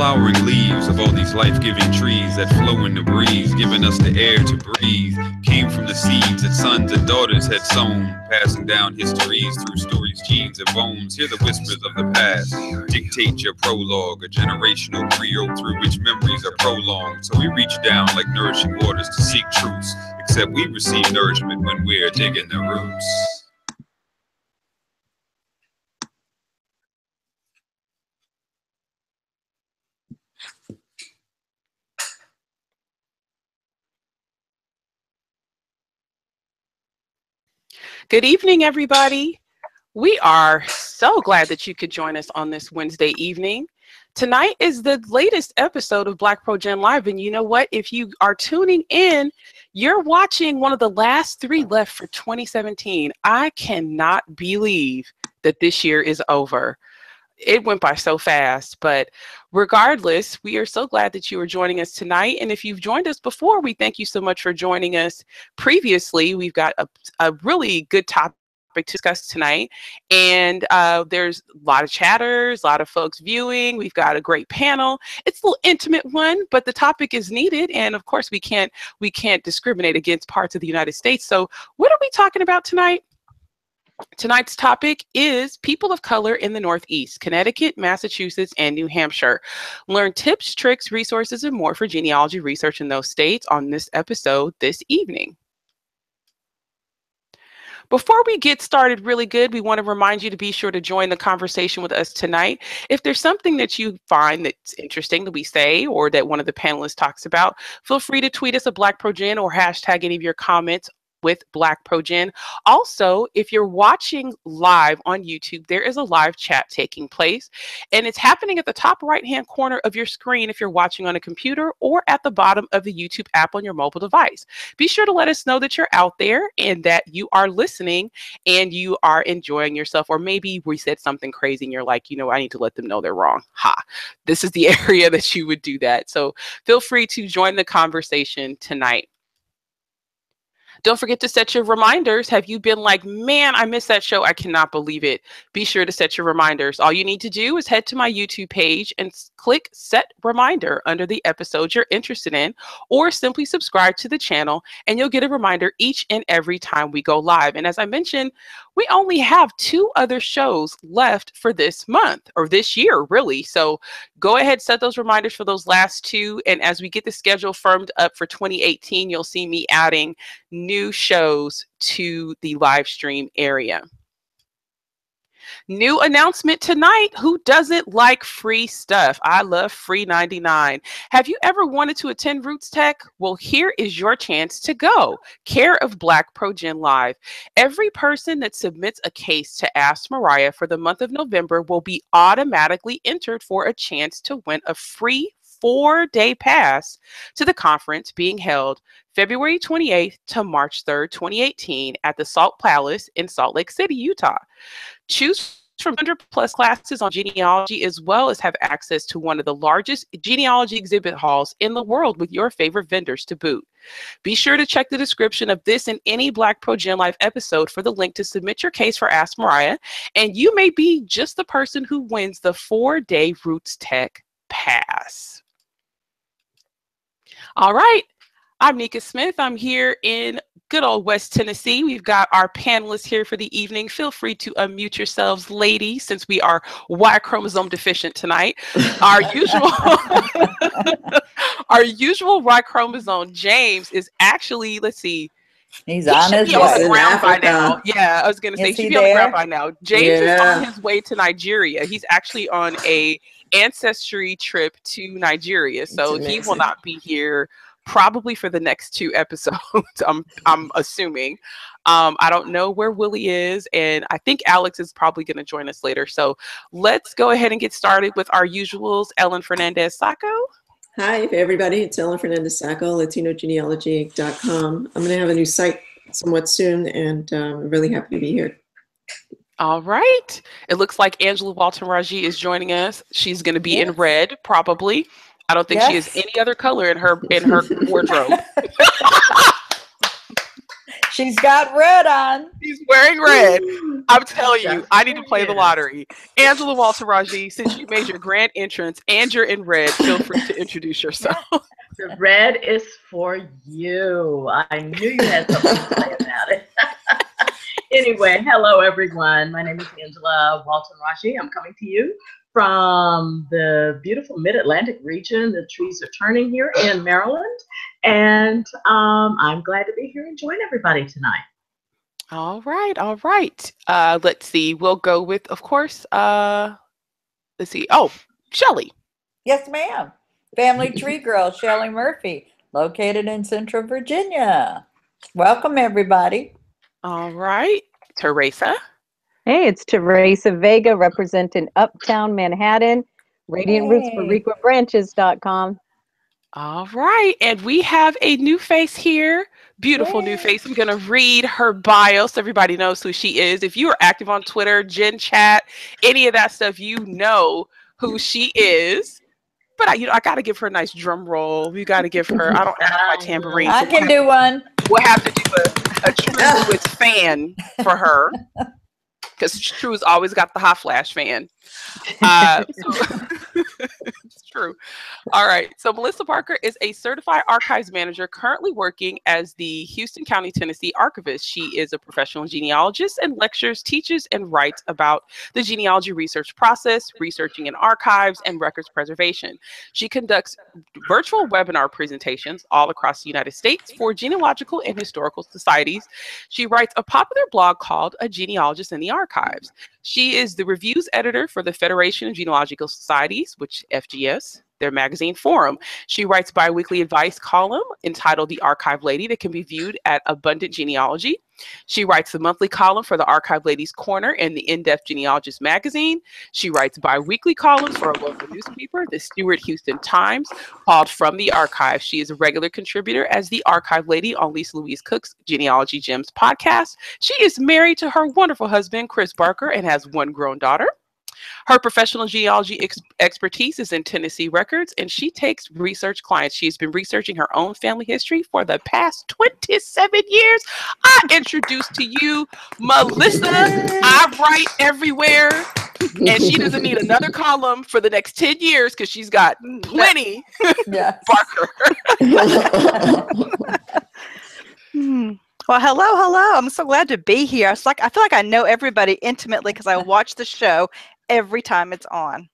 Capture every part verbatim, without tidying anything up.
flowering leaves of all these life-giving trees that flow in the breeze, giving us the air to breathe, came from the seeds that sons and daughters had sown, passing down histories through stories, genes, and bones. Hear the whispers of the past, dictate your prologue, a generational trio through which memories are prolonged. So we reach down like nourishing waters to seek truths, except we receive nourishment when we're digging the roots. Good evening, everybody. We are so glad that you could join us on this Wednesday evening. Tonight is the latest episode of Black Pro Gen Live, and you know what? If you are tuning in, you're watching one of the last three left for twenty seventeen. I cannot believe that this year is over. It went by so fast, but regardless, we are so glad that you are joining us tonight. And if you've joined us before, we thank you so much for joining us previously. We've got a, a really good topic to discuss tonight, and uh, there's a lot of chatters, a lot of folks viewing. We've got a great panel. It's a little intimate one, but the topic is needed, and of course, we can't we can't discriminate against parts of the United States. So what are we talking about tonight? Tonight's topic is people of color in the Northeast, Connecticut, Massachusetts, and New Hampshire. Learn tips, tricks, resources, and more for genealogy research in those states on this episode this evening. Before we get started really good, we want to remind you to be sure to join the conversation with us tonight. If there's something that you find that's interesting that we say or that one of the panelists talks about, feel free to tweet us at Black Pro Gen or hashtag any of your comments with Black Pro Gen. Also, if you're watching live on YouTube, there is a live chat taking place, and it's happening at the top right-hand corner of your screen if you're watching on a computer, or at the bottom of the YouTube app on your mobile device. Be sure to let us know that you're out there and that you are listening and you are enjoying yourself, or maybe we said something crazy and you're like, you know, I need to let them know they're wrong. Ha! This is the area that you would do that. So feel free to join the conversation tonight. Don't forget to set your reminders. Have you been like, man, I missed that show. I cannot believe it. Be sure to set your reminders. All you need to do is head to my YouTube page and click set reminder under the episode you're interested in, or simply subscribe to the channel and you'll get a reminder each and every time we go live. And as I mentioned, we only have two other shows left for this month, or this year, really. So go ahead, set those reminders for those last two. And as we get the schedule firmed up for twenty eighteen, you'll see me adding new new shows to the live stream area. New announcement tonight. Who doesn't like free stuff? I love free ninety-nine. Have you ever wanted to attend RootsTech? Well, here is your chance to go. Care of Black Pro Gen Live. Every person that submits a case to Ask Mariah for the month of November will be automatically entered for a chance to win a free four-day pass to the conference being held February twenty-eighth to March third, twenty eighteen at the Salt Palace in Salt Lake City, Utah. Choose from one hundred plus classes on genealogy, as well as have access to one of the largest genealogy exhibit halls in the world with your favorite vendors to boot. Be sure to check the description of this and any Black Pro Gen Live episode for the link to submit your case for Ask Mariah, and you may be just the person who wins the four-day RootsTech pass. All right, I'm Nika Smith. I'm here in good old West Tennessee. We've got our panelists here for the evening. Feel free to unmute yourselves, ladies, since we are Y chromosome deficient tonight. Our usual, our usual Y chromosome, James, is actually, let's see, he's he on his way by now. Yeah, I was going to say, he should be on the ground by now. James yeah. is on his way to Nigeria. He's actually on a ancestry trip to Nigeria, so he will not be here probably for the next two episodes. I'm I'm assuming. Um, I don't know where Willie is, and I think Alex is probably going to join us later. So let's go ahead and get started with our usuals. Ellen Fernandez-Sacco. Hi, everybody. It's Ellen Fernandez-Sacco, Latino Genealogy dot com. I'm going to have a new site somewhat soon, and I'm um, really happy to be here. All right. It looks like Angela Walton-Raji is joining us. She's going to be yes. in red, probably. I don't think yes. she has any other color in her in her wardrobe. She's got red on. She's wearing red. I'm telling you, I need to play the lottery. Angela Walton-Raji, since you made your grand entrance and you're in red, feel free to introduce yourself. The red is for you. I knew you had something to say about it. Anyway, hello, everyone. My name is Angela Walton-Raji. I'm coming to you from the beautiful mid-Atlantic region. The trees are turning here in Maryland. And um, I'm glad to be here and join everybody tonight. All right. All right. Uh, let's see. We'll go with, of course, uh, let's see. Oh, Shelley. Yes, ma'am. Family Tree Girl, Shelley Murphy, located in Central Virginia. Welcome, everybody. All right. Teresa. Hey, it's Teresa Vega representing Uptown Manhattan, Radiant Roots Bariqua Branches dot com. All right, and we have a new face here. Beautiful Yay. New face. I'm going to read her bio so everybody knows who she is. If you are active on Twitter, Gen Chat, any of that stuff, you know who she is. But I, you know, I got to give her a nice drum roll. You got to give her. I don't have my tambourine. I so can we'll do one. To, we'll have to do a, a True with fan for her. Because True's always got the hot flash fan. Uh, so it's true. All right. So Melissa Barker is a certified archives manager currently working as the Houston County, Tennessee archivist. She is a professional genealogist and lectures, teaches, and writes about the genealogy research process, researching in archives, and records preservation. She conducts virtual webinar presentations all across the United States for genealogical and historical societies. She writes a popular blog called A Genealogist in the Archives. Archives. She is the reviews editor for the Federation of Genealogical Societies, which F G S, their magazine forum. She writes bi-weekly advice column entitled The Archive Lady that can be viewed at Abundant Genealogy. She writes the monthly column for the Archive Ladies Corner and the In-Depth Genealogist magazine. She writes bi-weekly columns for a local newspaper, the Stewart Houston Times, called From the Archive. She is a regular contributor as the Archive Lady on Lisa Louise Cook's Genealogy Gems podcast. She is married to her wonderful husband, Chris Barker, and has one grown daughter. Her professional genealogy ex expertise is in Tennessee records, and she takes research clients. She's been researching her own family history for the past twenty-seven years. I introduce to you, Melissa. I write everywhere, and she doesn't need another column for the next ten years because she's got plenty. Yes. Barker. hmm. Well, hello, hello. I'm so glad to be here. It's like I feel like I know everybody intimately because I watch the show every time it's on.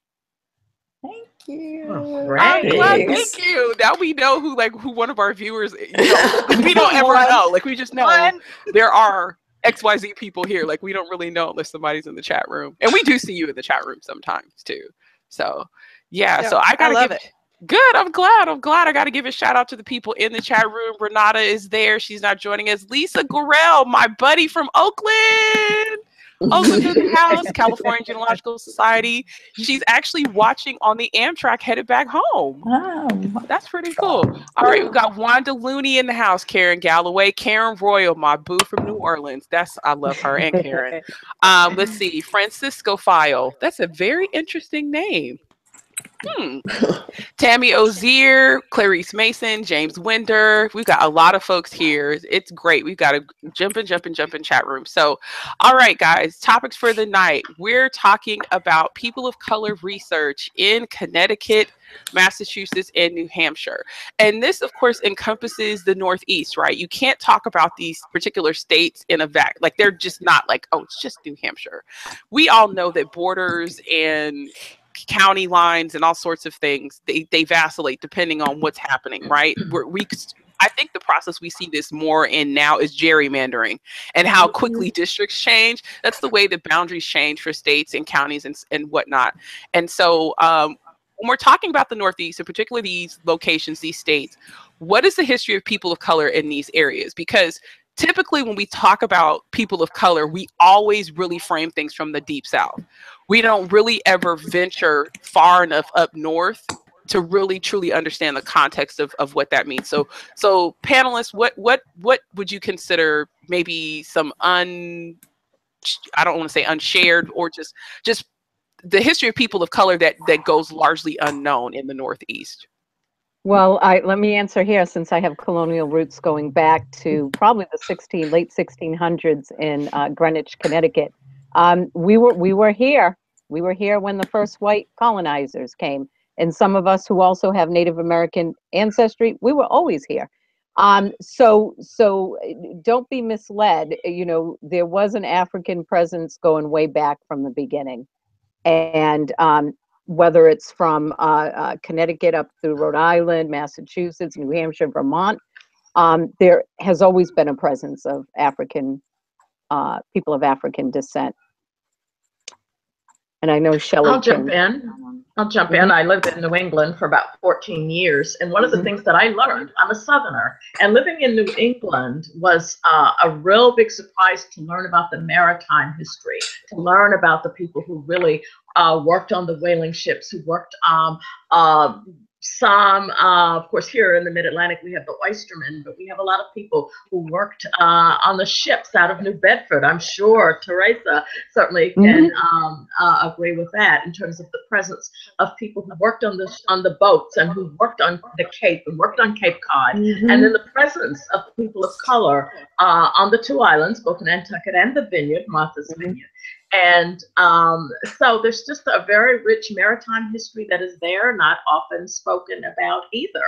Thank you. Oh, I'm glad, thank you. Now we know who like who one of our viewers is. You know, we don't ever know. Like we just know one. There are X Y Z people here. Like we don't really know unless somebody's in the chat room. And we do see you in the chat room sometimes too. So yeah, so, so I gotta I love give it. Good. I'm glad. I'm glad. I got to give a shout out to the people in the chat room. Renata is there. She's not joining us. Lisa Gorell, my buddy from Oakland. Oakland in the house, California Genealogical Society. She's actually watching on the Amtrak headed back home. Wow. That's pretty cool. All right. We've got Wanda Looney in the house, Karen Galloway, Karen Royal, my boo from New Orleans. That's, I love her and Karen. Um, let's see. Francisco File. That's a very interesting name. Hmm. Tammy Ozier, Clarice Mason, James Winder. We've got a lot of folks here. It's great. We've got a jump and jump and jump in chat room. So, all right, guys, topics for the night. We're talking about people of color research in Connecticut, Massachusetts, and New Hampshire. And this, of course, encompasses the Northeast, right? You can't talk about these particular states in a vacuum. Like, they're just not like, oh, it's just New Hampshire. We all know that borders and county lines and all sorts of things, they, they vacillate depending on what's happening, right? We're, we, I think the process we see this more in now is gerrymandering and how quickly districts change. That's the way the boundaries change for states and counties and, and whatnot. And so um, when we're talking about the Northeast, and particularly these locations, these states, what is the history of people of color in these areas? Because typically when we talk about people of color, we always really frame things from the Deep South. We don't really ever venture far enough up north to really truly understand the context of, of what that means. So, so panelists, what what what would you consider maybe some un I don't want to say unshared or just just the history of people of color that that goes largely unknown in the Northeast? Well, I, let me answer here, since I have colonial roots going back to probably the sixteen, late sixteen hundreds in uh, Greenwich, Connecticut. Um, we were we were here. We were here when the first white colonizers came, and some of us who also have Native American ancestry, we were always here. Um, so so don't be misled. You know, there was an African presence going way back from the beginning, and um, whether it's from uh, uh, Connecticut up through Rhode Island, Massachusetts, New Hampshire, Vermont, um, there has always been a presence of African, uh, people of African descent. And I know Shelley. I'll jump in. I'll jump in. I lived in New England for about fourteen years. And one of the things that I learned, I'm a Southerner, and living in New England was uh, a real big surprise to learn about the maritime history, to learn about the people who really uh, worked on the whaling ships, who worked um, uh, some, uh, of course, here in the Mid-Atlantic, we have the oystermen, but we have a lot of people who worked uh, on the ships out of New Bedford. I'm sure Teresa certainly can mm-hmm. um, uh, agree with that in terms of the presence of people who worked on the, on the boats and who worked on the Cape and worked on Cape Cod, mm-hmm. and then the presence of people of color uh, on the two islands, both Nantucket and the Vineyard, Martha's mm-hmm. Vineyard. And um, so there's just a very rich maritime history that is there, not often spoken about either.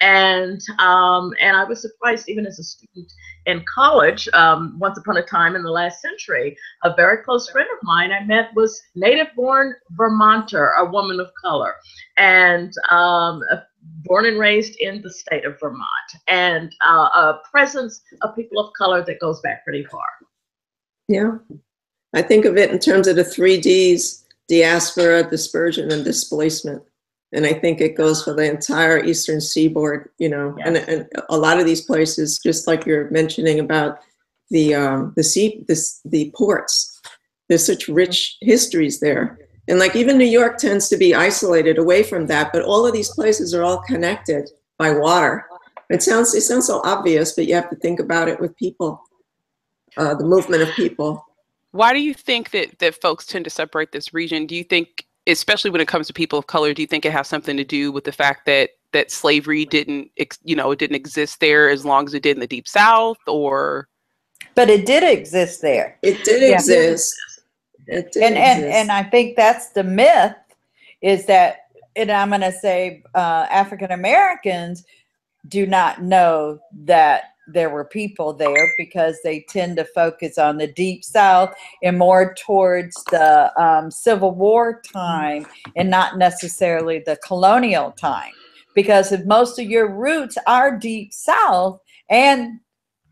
And um, and I was surprised, even as a student in college, um, once upon a time in the last century, a very close friend of mine I met was native-born Vermonter, a woman of color, and um, a born and raised in the state of Vermont, and uh, a presence of people of color that goes back pretty far. Yeah. I think of it in terms of the three Ds, diaspora, dispersion, and displacement. And I think it goes for the entire Eastern Seaboard, you know, yes. and, and a lot of these places, just like you're mentioning about the, um, the, sea, the, the ports, there's such rich histories there. And like even New York tends to be isolated away from that, but all of these places are all connected by water. It sounds, it sounds so obvious, but you have to think about it with people, uh, the movement of people. Why do you think that, that folks tend to separate this region? Do you think, especially when it comes to people of color, do you think it has something to do with the fact that that slavery didn't, you know, it didn't exist there as long as it did in the Deep South, or? But it did exist there. It did yeah. exist. It did and, exist. And, and I think that's the myth, is that, and I'm going to say uh, African Americans do not know that there were people there, because they tend to focus on the Deep South and more towards the um, Civil War time and not necessarily the colonial time. Because if most of your roots are Deep South and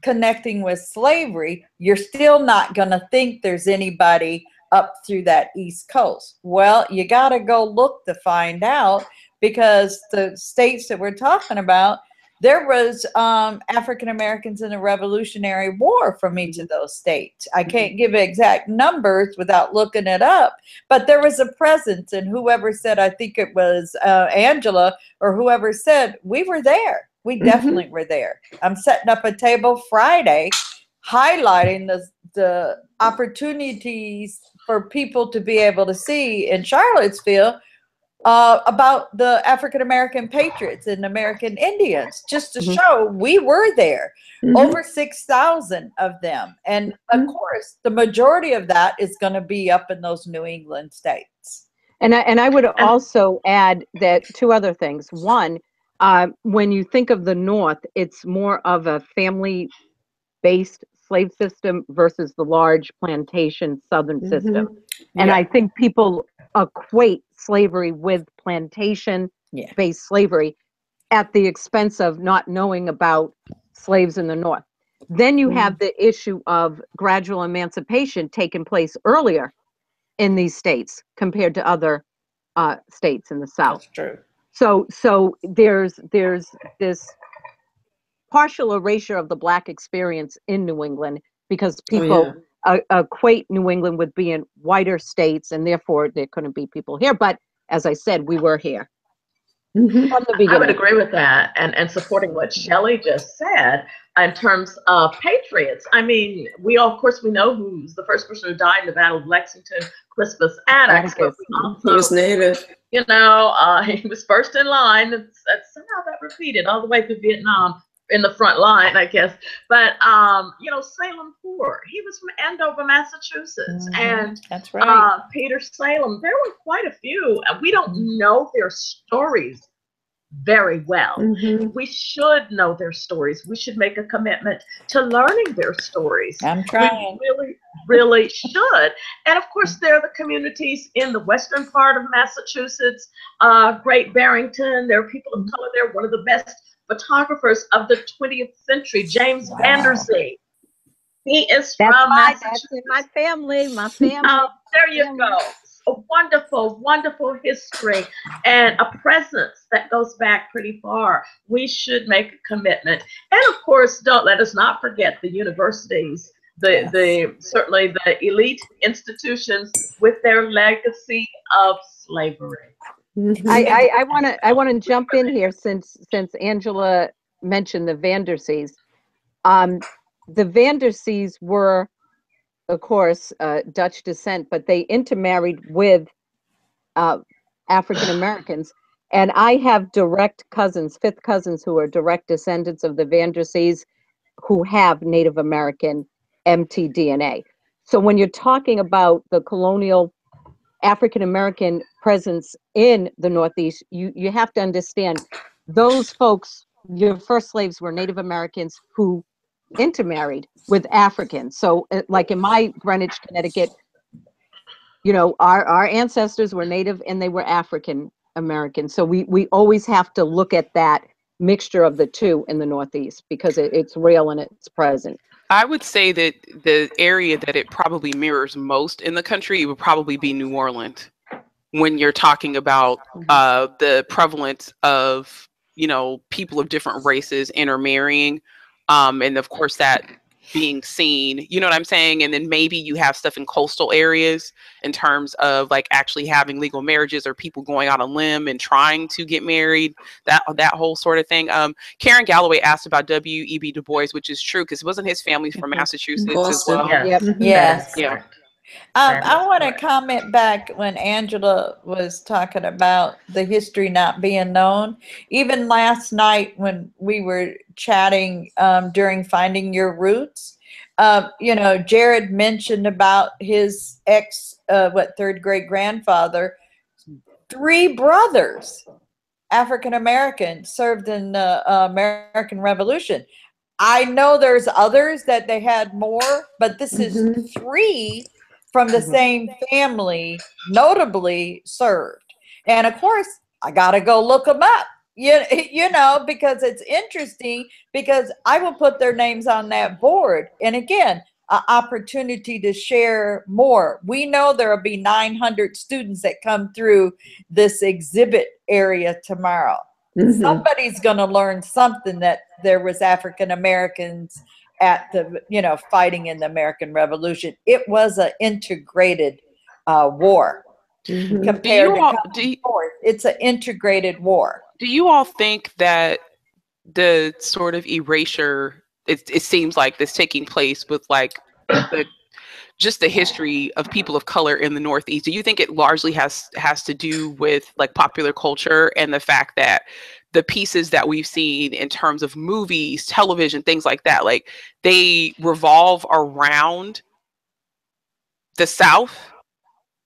connecting with slavery, you're still not going to think there's anybody up through that East Coast. Well, you got to go look to find out, because the states that we're talking about, there was um, African Americans in the Revolutionary War from each of those states. I can't give exact numbers without looking it up, but there was a presence, and whoever said, I think it was uh, Angela or whoever said, we were there. We definitely mm-hmm. were there. I'm setting up a table Friday highlighting the, the opportunities for people to be able to see in Charlottesville Uh, about the African American patriots and American Indians, just to mm-hmm. show we were there, mm-hmm. over six thousand of them. And of mm-hmm. course, the majority of that is going to be up in those New England states. And I, and I would also add that two other things. One, uh, when you think of the North, it's more of a family-based slave system versus the large plantation Southern mm-hmm. system. And yeah. I think people equate slavery with plantation-based yeah. slavery at the expense of not knowing about slaves in the North. Then you mm-hmm. have the issue of gradual emancipation taking place earlier in these states compared to other uh, states in the South. That's true. So, so there's there's this partial erasure of the Black experience in New England, because people oh, yeah. Uh, equate New England with being whiter states, and therefore there couldn't be people here. But as I said, we were here. Mm-hmm. From the beginning. I would agree with that, and, and supporting what Shelley just said in terms of patriots. I mean, we all, of course, we know who's the first person who died in the Battle of Lexington, Crispus Attucks. He was native. You know, uh, he was first in line. It's, it's somehow that repeated all the way through Vietnam, in the front line, I guess. But, um, you know, Salem Poor, he was from Andover, Massachusetts. Mm, and that's right. uh, Peter Salem, there were quite a few. We don't know their stories very well. Mm-hmm. We should know their stories. We should make a commitment to learning their stories. I'm trying. We really, really should. And of course, there are the communities in the western part of Massachusetts, uh, Great Barrington. There are people of color there, one of the best photographers of the twentieth century, James Winder. Wow. He is that's from my, Massachusetts. That's my family, my family. Oh, there you family. go. A wonderful, wonderful history and a presence that goes back pretty far. We should make a commitment. And of course, don't let us not forget the universities, the, yes. the certainly the elite institutions with their legacy of slavery. I want to I, I want to jump in here since since Angela mentioned the Vandersees. Um, the Vandersees were, of course, uh, Dutch descent, but they intermarried with uh, African Americans. And I have direct cousins, fifth cousins, who are direct descendants of the Vandersees, who have Native American M T D N A. So when you're talking about the colonial African American presence in the Northeast, you, you have to understand those folks, your first slaves were Native Americans who intermarried with Africans. So like in my Greenwich, Connecticut, you know, our, our ancestors were Native and they were African American. So we, we always have to look at that mixture of the two in the Northeast because it, it's real and it's present. I would say that the area that it probably mirrors most in the country would probably be New Orleans when you're talking about uh, the prevalence of, you know, people of different races intermarrying. Um, and of course, that being seen, you know what I'm saying? And then maybe you have stuff in coastal areas in terms of like actually having legal marriages or people going out on a limb and trying to get married, that that whole sort of thing. Um, Karen Galloway asked about W E B Du Bois, which is true because wasn't his family from Massachusetts Boston. as well? Yes. Yep. yes. Yeah. Um, I want to comment back when Angela was talking about the history not being known. Even last night when we were chatting um, during Finding Your Roots, uh, you know, Jared mentioned about his ex, uh, what, third great grandfather, three brothers, African American, served in the uh, American Revolution. I know there's others that they had more, but this mm-hmm. is three from the same family, notably served. And of course, I gotta go look them up, you, you know, because it's interesting because I will put their names on that board. And again, an opportunity to share more. We know there'll be nine hundred students that come through this exhibit area tomorrow. Mm-hmm. Somebody's gonna learn something that there was African Americans at the, you know, fighting in the American Revolution. It was an integrated uh, war. Mm-hmm. Compared to all, do you, forth, it's an integrated war. Do you all think that the sort of erasure, it, it seems like that's taking place with like the, just the history of people of color in the Northeast, do you think it largely has has to do with like popular culture and the fact that the pieces that we've seen in terms of movies, television, things like that, like they revolve around the South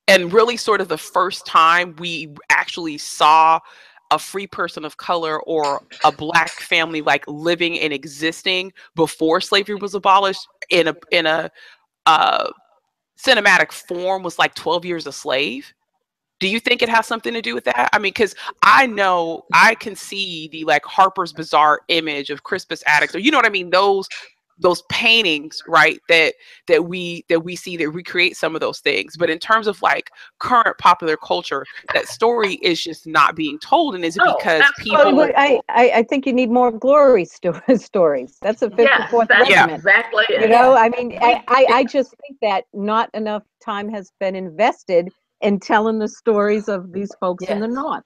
and really sort of the first time we actually saw a free person of color or a Black family like living and existing before slavery was abolished in a in a uh, cinematic form was like twelve years a Slave. Do you think it has something to do with that? I mean, because I know I can see the like Harper's Bazaar image of Crispus Attucks, or you know what I mean, those those paintings, right? That that we that we see that recreate some of those things. But in terms of like current popular culture, that story is just not being told, and is it oh, because people? Well, I, I I think you need more Glory sto stories. That's a fifty-fourth yes, yeah, exactly. You know, I mean, I, I I just think that not enough time has been invested and telling the stories of these folks yes. in the North.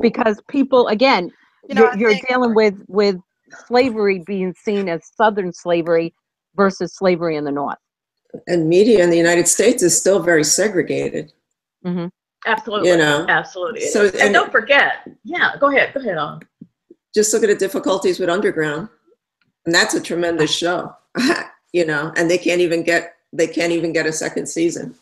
because people, again, you know, you're, you're dealing with, with slavery being seen as Southern slavery versus slavery in the North. And media in the United States is still very segregated. Mm-hmm. Absolutely. You know? Absolutely. So, and, and don't forget, yeah, go ahead, go ahead on. Just look at the difficulties with Underground. And that's a tremendous show, you know, and they can't even get, they can't even get a second season.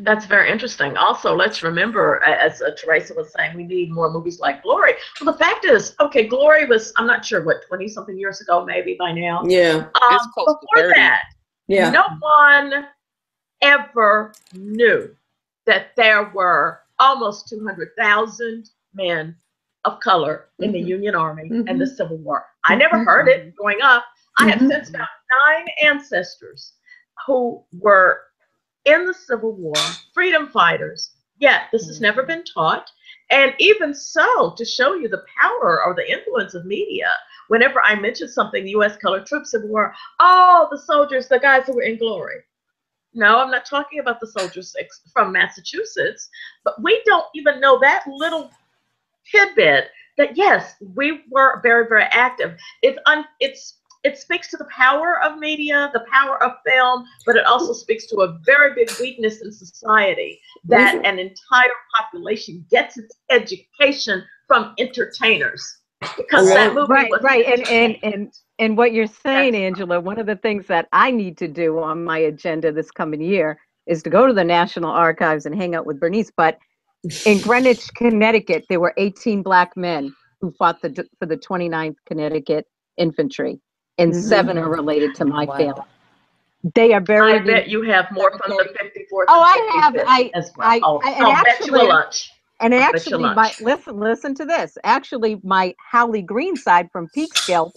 That's very interesting. Also, let's remember, as uh, Teresa was saying, we need more movies like Glory. Well, the fact is, okay, Glory was, I'm not sure, what, twenty-something years ago, maybe by now? Yeah. Um, before that, yeah. no one ever knew that there were almost two hundred thousand men of color in mm-hmm. the Union Army mm-hmm. and the Civil War. I never heard it growing up. I mm-hmm. have since found nine ancestors who were in the Civil War, freedom fighters, yet this has never been taught. And even so, to show you the power or the influence of media, whenever I mention something, U S Colored Troops, Civil War, oh, the soldiers, the guys who were in Glory. No, I'm not talking about the soldiers from Massachusetts, but we don't even know that little tidbit that, yes, we were very, very active. It's un it's It speaks to the power of media, the power of film, but it also speaks to a very big weakness in society that an entire population gets its education from entertainers. Because right, that movie right, was right. And, and, and, and what you're saying, That's Angela, one of the things that I need to do on my agenda this coming year is to go to the National Archives and hang out with Bernice. But in Greenwich, Connecticut, there were eighteen black men who fought the, for the twenty-ninth Connecticut Infantry. And seven mm-hmm. are related to my wow. family. They are buried. I bet you have more from the fifty-fourth. Oh, I have. I, well. I, oh, I, and I'll actually, bet you lunch. And I'll actually, my, lunch. listen, listen to this. Actually, my Howley Greenside from Peekskill,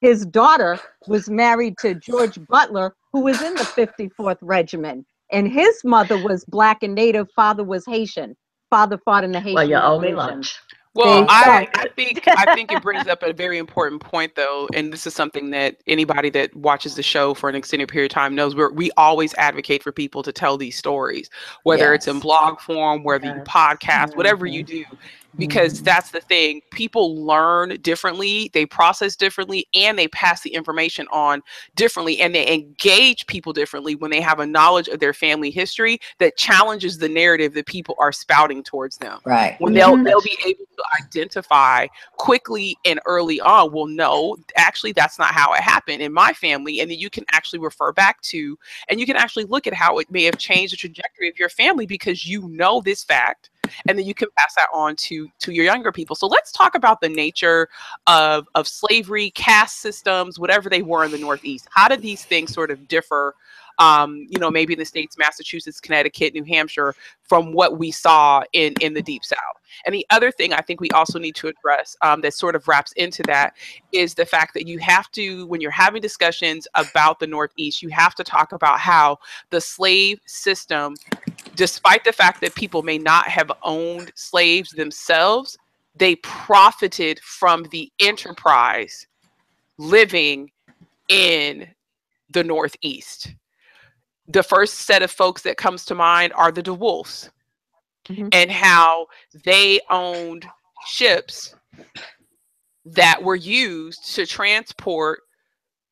his daughter was married to George Butler, who was in the fifty-fourth Regiment. And his mother was black and Native, father was Haitian. Father fought in the Haitian Well, you owe me lunch. Well, I, I think I think it brings up a very important point, though, and this is something that anybody that watches the show for an extended period of time knows. We're, we always advocate for people to tell these stories, whether yes. it's in blog form, whether yes. you podcast, mm-hmm. whatever you do, because mm-hmm. that's the thing. People learn differently, they process differently, and they pass the information on differently, and they engage people differently when they have a knowledge of their family history that challenges the narrative that people are spouting towards them. Right. When they'll, mm-hmm. they'll be able to identify quickly and early on, well, no, actually, that's not how it happened in my family. And then you can actually refer back to, and you can actually look at how it may have changed the trajectory of your family because you know this fact. And then you can pass that on to to your younger people. So let's talk about the nature of, of slavery, caste systems, whatever they were in the Northeast. How did these things sort of differ, um, you know, maybe in the states, Massachusetts, Connecticut, New Hampshire, from what we saw in, in the Deep South? And the other thing I think we also need to address um, that sort of wraps into that is the fact that you have to, when you're having discussions about the Northeast, you have to talk about how the slave system, despite the fact that people may not have owned slaves themselves, they profited from the enterprise living in the Northeast. The first set of folks that comes to mind are the DeWolfs. Mm-hmm. And how they owned ships that were used to transport,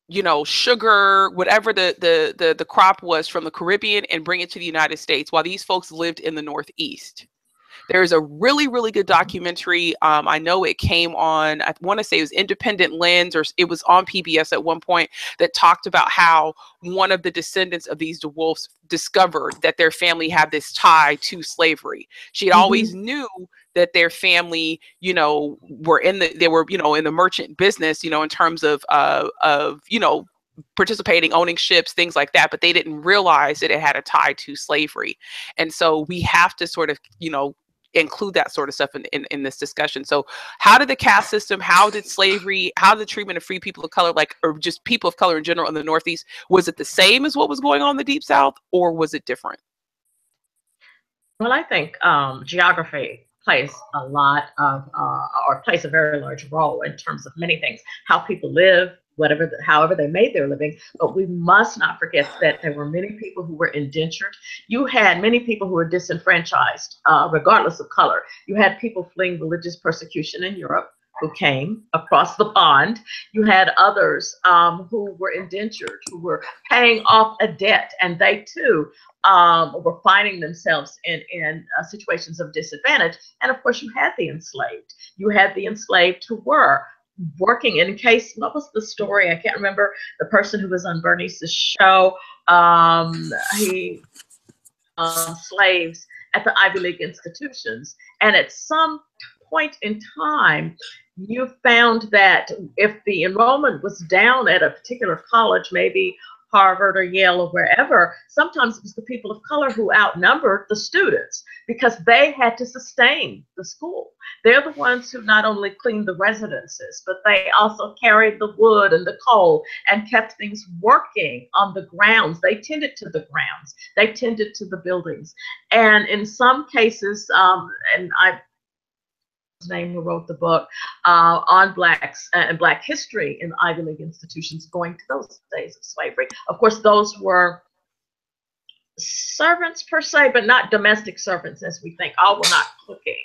you know, sugar, whatever the, the, the, the crop was from the Caribbean and bring it to the United States while these folks lived in the Northeast. There is a really, really good documentary. Um, I know it came on, I want to say it was Independent Lens, or it was on P B S at one point, that talked about how one of the descendants of these DeWolfs discovered that their family had this tie to slavery. She had mm-hmm. always knew that their family, you know, were in the, they were, you know, in the merchant business, you know, in terms of, uh, of, you know, participating, owning ships, things like that, but they didn't realize that it had a tie to slavery. And so we have to sort of, you know, include that sort of stuff in, in, in this discussion. So how did the caste system, how did slavery, how the treatment of free people of color, like, or just people of color in general in the Northeast, was it the same as what was going on in the Deep South, or was it different? Well, I think um, geography plays a lot of, uh, or plays a very large role in terms of many things, how people live, whatever, the, however they made their living. But we must not forget that there were many people who were indentured. You had many people who were disenfranchised, uh, regardless of color. You had people fleeing religious persecution in Europe who came across the pond. You had others um, who were indentured, who were paying off a debt, and they too um, were finding themselves in, in uh, situations of disadvantage. And of course, you had the enslaved. You had the enslaved who were working in case, what was the story? I can't remember the person who was on Bernice's show. Um, he um, slaves at the Ivy League institutions. And at some point in time, you found that if the enrollment was down at a particular college, maybe Harvard or Yale or wherever, sometimes it was the people of color who outnumbered the students because they had to sustain the school. They're the ones who not only cleaned the residences, but they also carried the wood and the coal and kept things working on the grounds. They tended to the grounds. They tended to the buildings. And in some cases, um, and I name who wrote the book uh, on blacks and black history in Ivy League institutions going to those days of slavery. Of course, those were servants per se, but not domestic servants as we think. Oh, we're not cooking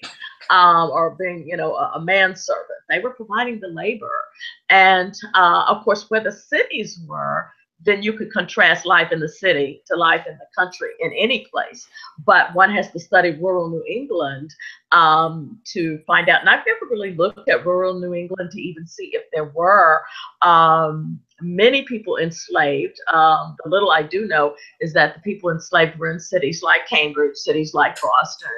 um, or being, you know, a, a manservant. They were providing the labor. And uh, of course, where the cities were, then you could contrast life in the city to life in the country in any place. But one has to study rural New England um, to find out. And I've never really looked at rural New England to even see if there were um, many people enslaved. Um, the little I do know is that the people enslaved were in cities like Cambridge, cities like Boston,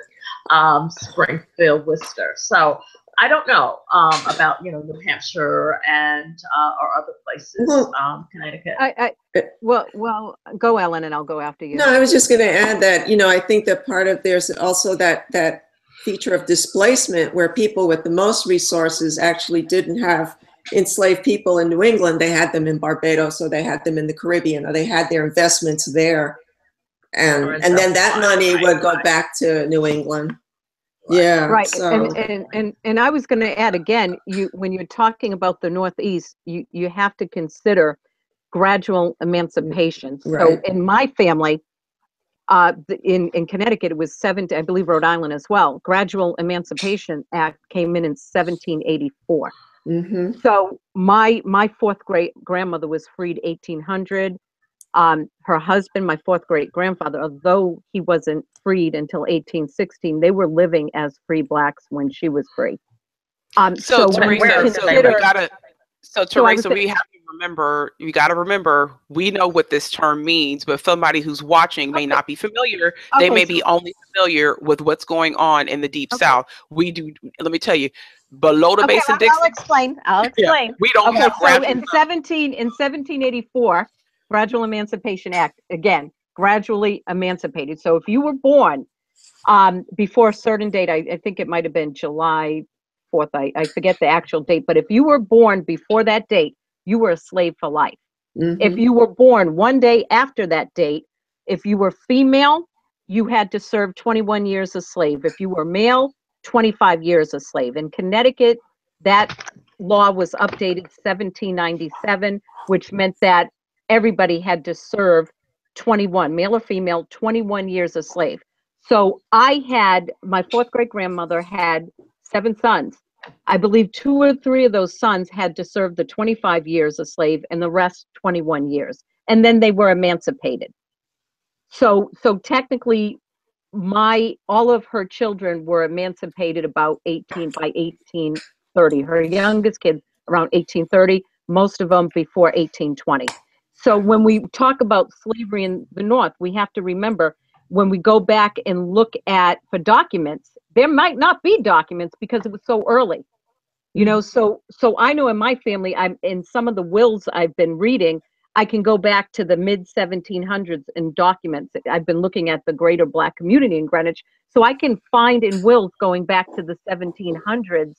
um, Springfield, Worcester. So I don't know um, about, you know, New Hampshire and uh, or other places, well, um, Connecticut. I, I, well, well, go, Ellen, and I'll go after you. No, I was just going to add that, you know, I think that part of there's also that that feature of displacement where people with the most resources actually didn't have enslaved people in New England. They had them in Barbados, or they had them in the Caribbean, or they had their investments there. And, and then that money would go back to New England. Yeah, right. So. And, and and and I was going to add again, you when you're talking about the Northeast, you you have to consider gradual emancipation. Right. So in my family, uh, in in Connecticut, it was seventy. I believe Rhode Island as well. Gradual Emancipation Act came in in seventeen eighty-four. Mm-hmm. So my my fourth great grandmother was freed eighteen hundred. Um, her husband, my fourth great grandfather, although he wasn't freed until eighteen sixteen, they were living as free blacks when she was free. Um, so, so Teresa, so we gotta, so Teresa, we have to remember, you got to remember, we know what this term means, but somebody who's watching may okay. not be familiar. They okay, may so. be only familiar with what's going on in the Deep okay. South. We do. Let me tell you. Below the okay, Mason Dixon. I'll explain. I'll explain. Yeah, we don't okay, have. So in seventeen in seventeen eighty-four. Gradual Emancipation Act, again, gradually emancipated. So if you were born um, before a certain date, I, I think it might have been July fourth, I, I forget the actual date, but if you were born before that date, you were a slave for life. Mm-hmm. If you were born one day after that date, if you were female, you had to serve twenty-one years a slave. If you were male, twenty-five years a slave. In Connecticut, that law was updated seventeen ninety-seven, which meant that everybody had to serve twenty-one, male or female, twenty-one years a slave. So I had, my fourth great grandmother had seven sons. I believe two or three of those sons had to serve the twenty-five years a slave and the rest twenty-one years. And then they were emancipated. So, so technically my, all of her children were emancipated about eighteen by eighteen thirty. Her youngest kid around eighteen thirty, most of them before eighteen twenty. So when we talk about slavery in the North, we have to remember when we go back and look at for documents, there might not be documents because it was so early, you know. So so I know in my family, I'm in some of the wills I've been reading, I can go back to the mid seventeen hundreds in documents. I've been looking at the greater black community in Greenwich, so I can find in wills going back to the seventeen hundreds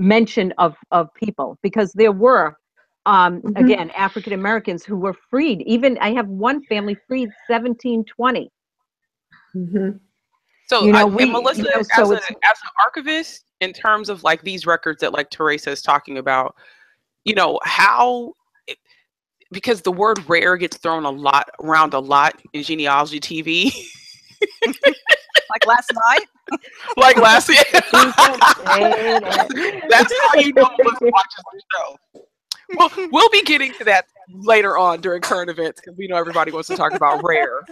mention of of people because there were. Um, mm-hmm. Again, African Americans who were freed. Even I have one family freed seventeen twenty. Mm-hmm. So, you know, I, we, Melissa, you know, so as, a, as an archivist, in terms of like these records that like Teresa is talking about, you know, how, it, because the word rare gets thrown a lot around a lot in genealogy T V. Like last night? Like last night. That's how you know Melissa watches the show. Well, we'll be getting to that later on during current events because we know everybody wants to talk about rare.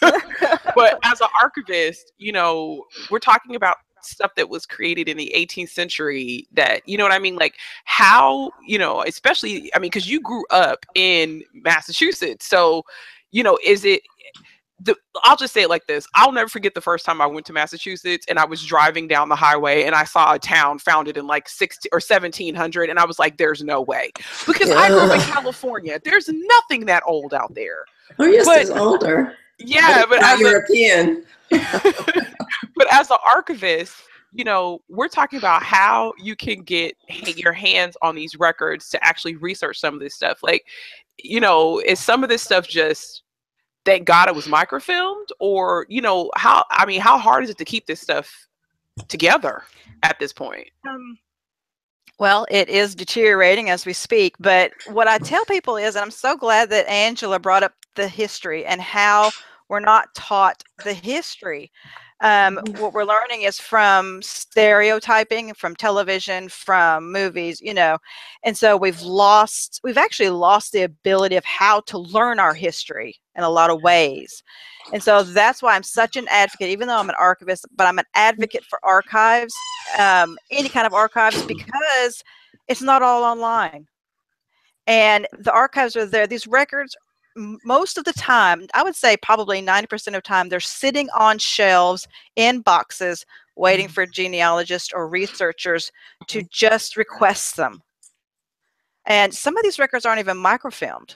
But as an archivist, you know, we're talking about stuff that was created in the eighteenth century that, you know what I mean? Like how, you know, especially, I mean, because you grew up in Massachusetts. So, you know, is it, the, I'll just say it like this. I'll never forget the first time I went to Massachusetts and I was driving down the highway and I saw a town founded in like sixteen or seventeen hundred. And I was like, there's no way. Because yeah. I grew up in California. There's nothing that old out there. Oh, yes, but, it's older. Yeah. But, but as European. A, but as an archivist, you know, we're talking about how you can get your hands on these records to actually research some of this stuff. Like, you know, is some of this stuff just, thank God it was microfilmed, or, you know, how, I mean, how hard is it to keep this stuff together at this point? Um, well, it is deteriorating as we speak, but what I tell people is, and I'm so glad that Angela brought up the history and how we're not taught the history. Um, what we're learning is from stereotyping, from television, from movies, you know, and so we've lost, we've actually lost the ability of how to learn our history in a lot of ways. And so that's why I'm such an advocate, even though I'm an archivist, but I'm an advocate for archives, um, any kind of archives, because it's not all online. And the archives are there. These records, most of the time, I would say probably ninety percent of the time, they're sitting on shelves in boxes waiting for genealogists or researchers to just request them. And some of these records aren't even microfilmed.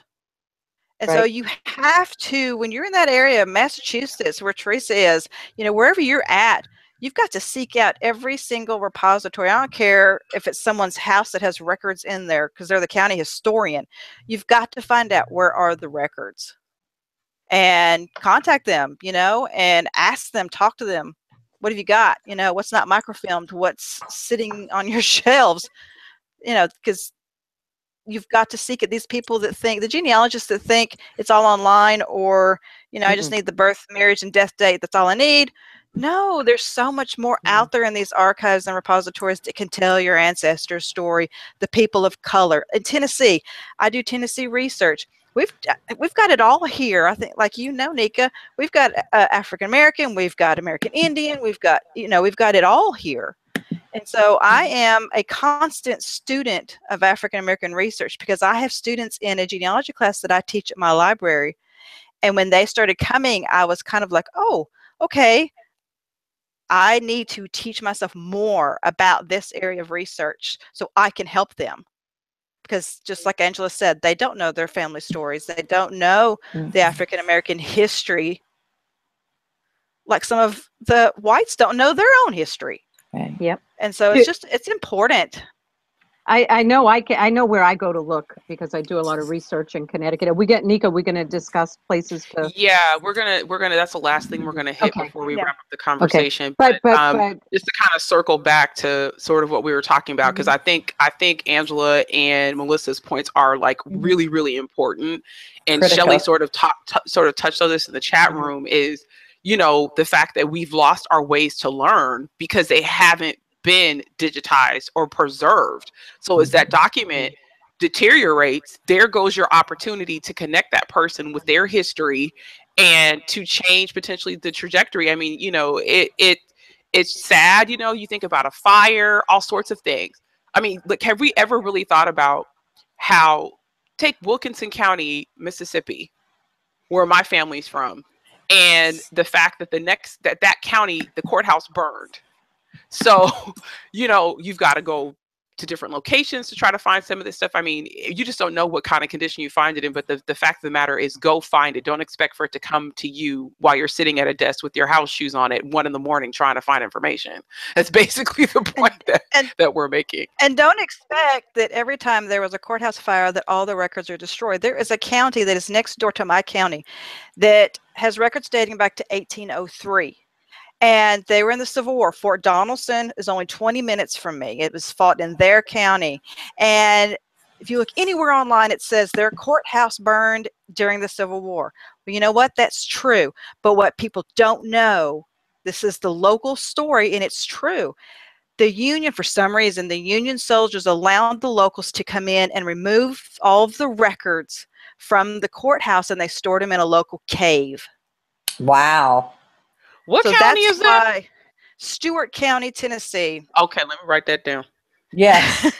And right. So you have to, when you're in that area of Massachusetts where Teresa is, you know, wherever you're at, you've got to seek out every single repository. I don't care if it's someone's house that has records in there because they're the county historian. You've got to find out where are the records and contact them, you know, and ask them, talk to them. What have you got? You know, what's not microfilmed? What's sitting on your shelves? You know, because you've got to seek it. These people that think, the genealogists that think it's all online or, you know, mm-hmm. I just need the birth, marriage, and death date. That's all I need. No, there's so much more out there in these archives and repositories that can tell your ancestors' story, the people of color. In Tennessee, I do Tennessee research. We've we've got it all here. I think, like, you know, Nika, we've got uh, African American, we've got American Indian, we've got, you know, we've got it all here. And so I am a constant student of African American research because I have students in a genealogy class that I teach at my library. And when they started coming, I was kind of like, oh, okay. I need to teach myself more about this area of research so I can help them. Because just like Angela said, they don't know their family stories. They don't know mm-hmm. the African American history. Like some of the whites don't know their own history. Right. Yep. And so it's just, it's important. I, I know I can, I know where I go to look because I do a lot of research in Connecticut. Are we get Nika, we're gonna discuss places to Yeah, we're gonna we're gonna that's the last thing we're gonna hit okay. before we yeah. wrap up the conversation. Okay. But, but, um, but just to kind of circle back to sort of what we were talking about, because mm-hmm. I think I think Angela and Melissa's points are like really, really important. And Critical. Shelley sort of talked sort of touched on this in the chat mm-hmm. room is, you know, the fact that we've lost our ways to learn because they haven't been digitized or preserved. So as that document deteriorates, there goes your opportunity to connect that person with their history and to change potentially the trajectory. I mean, you know, it it it's sad, you know, you think about a fire, all sorts of things. I mean, look, have we ever really thought about how, take Wilkinson County, Mississippi, where my family's from, and the fact that the next, that that county, the courthouse burned. So, you know, you've got to go to different locations to try to find some of this stuff. I mean, you just don't know what kind of condition you find it in. But the, the fact of the matter is, go find it. Don't expect for it to come to you while you're sitting at a desk with your house shoes on at one in the morning trying to find information. That's basically the point that, and, that we're making. And don't expect that every time there was a courthouse fire that all the records are destroyed. There is a county that is next door to my county that has records dating back to eighteen oh three. And they were in the Civil War. Fort Donelson is only twenty minutes from me. It was fought in their county. And If you look anywhere online, it says their courthouse burned during the Civil War. Well, you know what? That's true. But what people don't know, this is the local story, and it's true. The Union, for some reason, the Union soldiers allowed the locals to come in and remove all of the records from the courthouse, and they stored them in a local cave. Wow. What so county is that? Stewart County, Tennessee. Okay, let me write that down. Yes.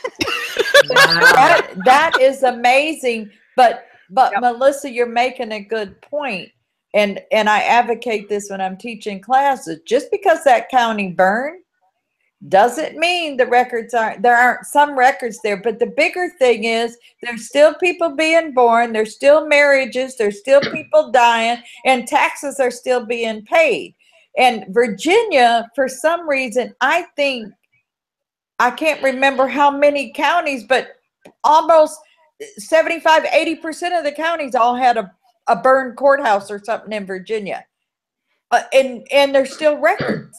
that, that is amazing. But but yep. Melissa, you're making a good point. And and I advocate this when I'm teaching classes. Just because that county burned doesn't mean the records aren't there. Aren't some records there, but the bigger thing is there's still people being born, there's still marriages, there's still people dying, and taxes are still being paid. And Virginia, for some reason, I think I can't remember how many counties, but almost seventy-five, eighty percent of the counties all had a, a burned courthouse or something in Virginia, uh, and and there's still records.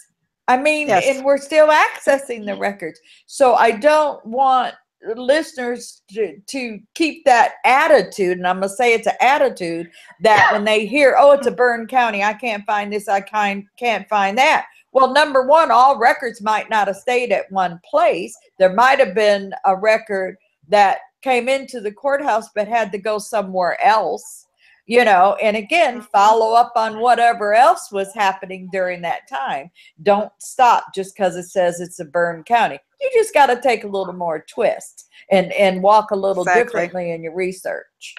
I mean, yes. And we're still accessing the records. So I don't want listeners to, to keep that attitude, and I'm going to say it's an attitude, that when they hear, oh, it's a burned county, I can't find this, I can't, can't find that. Well, number one, all records might not have stayed at one place. There might have been a record that came into the courthouse but had to go somewhere else, you know, and again, follow up on whatever else was happening during that time. Don't stop just because it says it's a burned county. You just got to take a little more twist and, and walk a little exactly. differently in your research.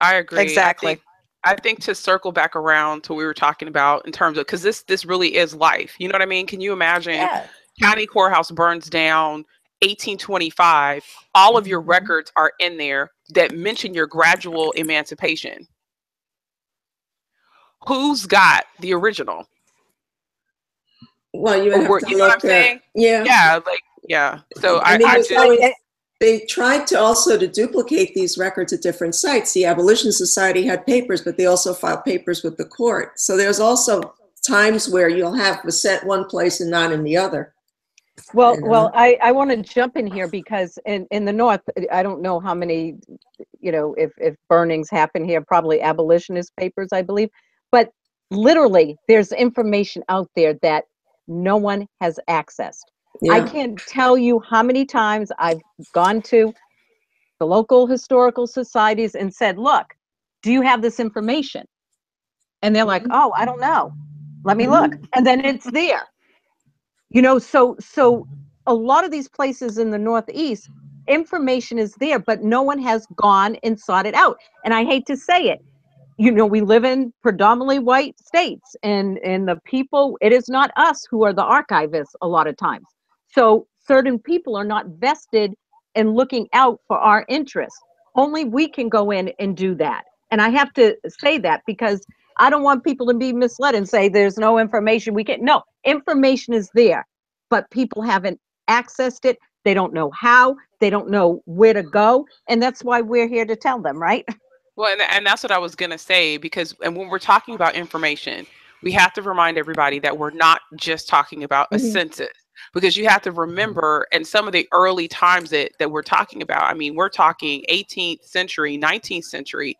I agree. Exactly. I think, I think to circle back around to what we were talking about in terms of, because this, this really is life. You know what I mean? Can you imagine yes. county courthouse burns down eighteen twenty-five, all of your records are in there that mention your gradual emancipation. Who's got the original? Well, you, have or, to you know what I'm saying? At, yeah. Yeah. Like, yeah. So I, I, mean, I just, always, they tried to also to duplicate these records at different sites. The Abolition Society had papers, but they also filed papers with the court. So there's also times where you'll have was set one place and not in the other. Well, well, I, I want to jump in here because in, in the North, I don't know how many, you know, if, if burnings happen here, probably abolitionist papers, I believe. But literally, there's information out there that no one has accessed. Yeah. I can't tell you how many times I've gone to the local historical societies and said, look, do you have this information? And they're like, oh, I don't know. Let me look. And then it's there. You know, so so a lot of these places in the Northeast, information is there, but no one has gone and sought it out. And I hate to say it, you know, we live in predominantly white states, and, and the people, it is not us who are the archivists a lot of times. So certain people are not vested in looking out for our interests. Only we can go in and do that. And I have to say that because I don't want people to be misled and say there's no information we can. No, information is there, but people haven't accessed it. They don't know how, they don't know where to go. And that's why we're here to tell them, right? Well, and, and that's what I was going to say, because and when we're talking about information, we have to remind everybody that we're not just talking about mm-hmm. a census, because you have to remember, and some of the early times that, that we're talking about, I mean, we're talking eighteenth century, nineteenth century,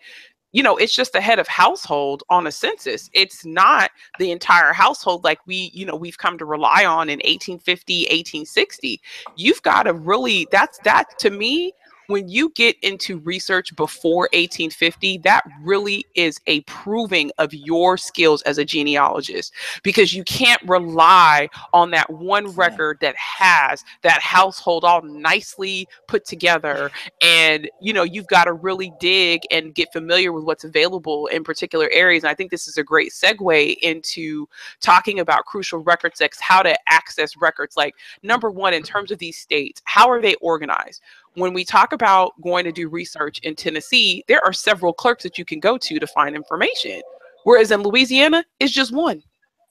you know, it's just the head of household on a census. It's not the entire household like we, you know, we've come to rely on in eighteen fifty, eighteen sixty. You've got to really, that's that to me, when you get into research before eighteen fifty, that really is a proving of your skills as a genealogist, because you can't rely on that one record that has that household all nicely put together. And, you know, you've got to really dig and get familiar with what's available in particular areas. And I think this is a great segue into talking about crucial record sets, how to access records. Like, number one, in terms of these states, how are they organized? When we talk about going to do research in Tennessee, there are several clerks that you can go to to find information. Whereas in Louisiana, it's just one.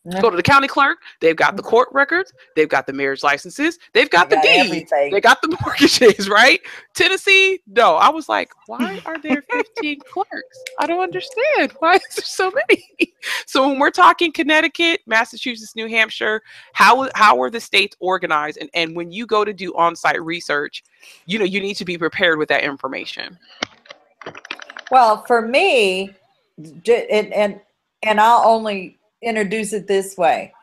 Mm-hmm. Go to the county clerk. They've got the court records. They've got the marriage licenses. They've got, got the deeds. They got the mortgages, right? Tennessee, no. I was like, why are there fifteen clerks? I don't understand. Why is there so many? So when we're talking Connecticut, Massachusetts, New Hampshire, how, how are the states organized? And, and when you go to do on-site research, you know, you need to be prepared with that information. Well, for me, and, and, and I'll only introduce it this way.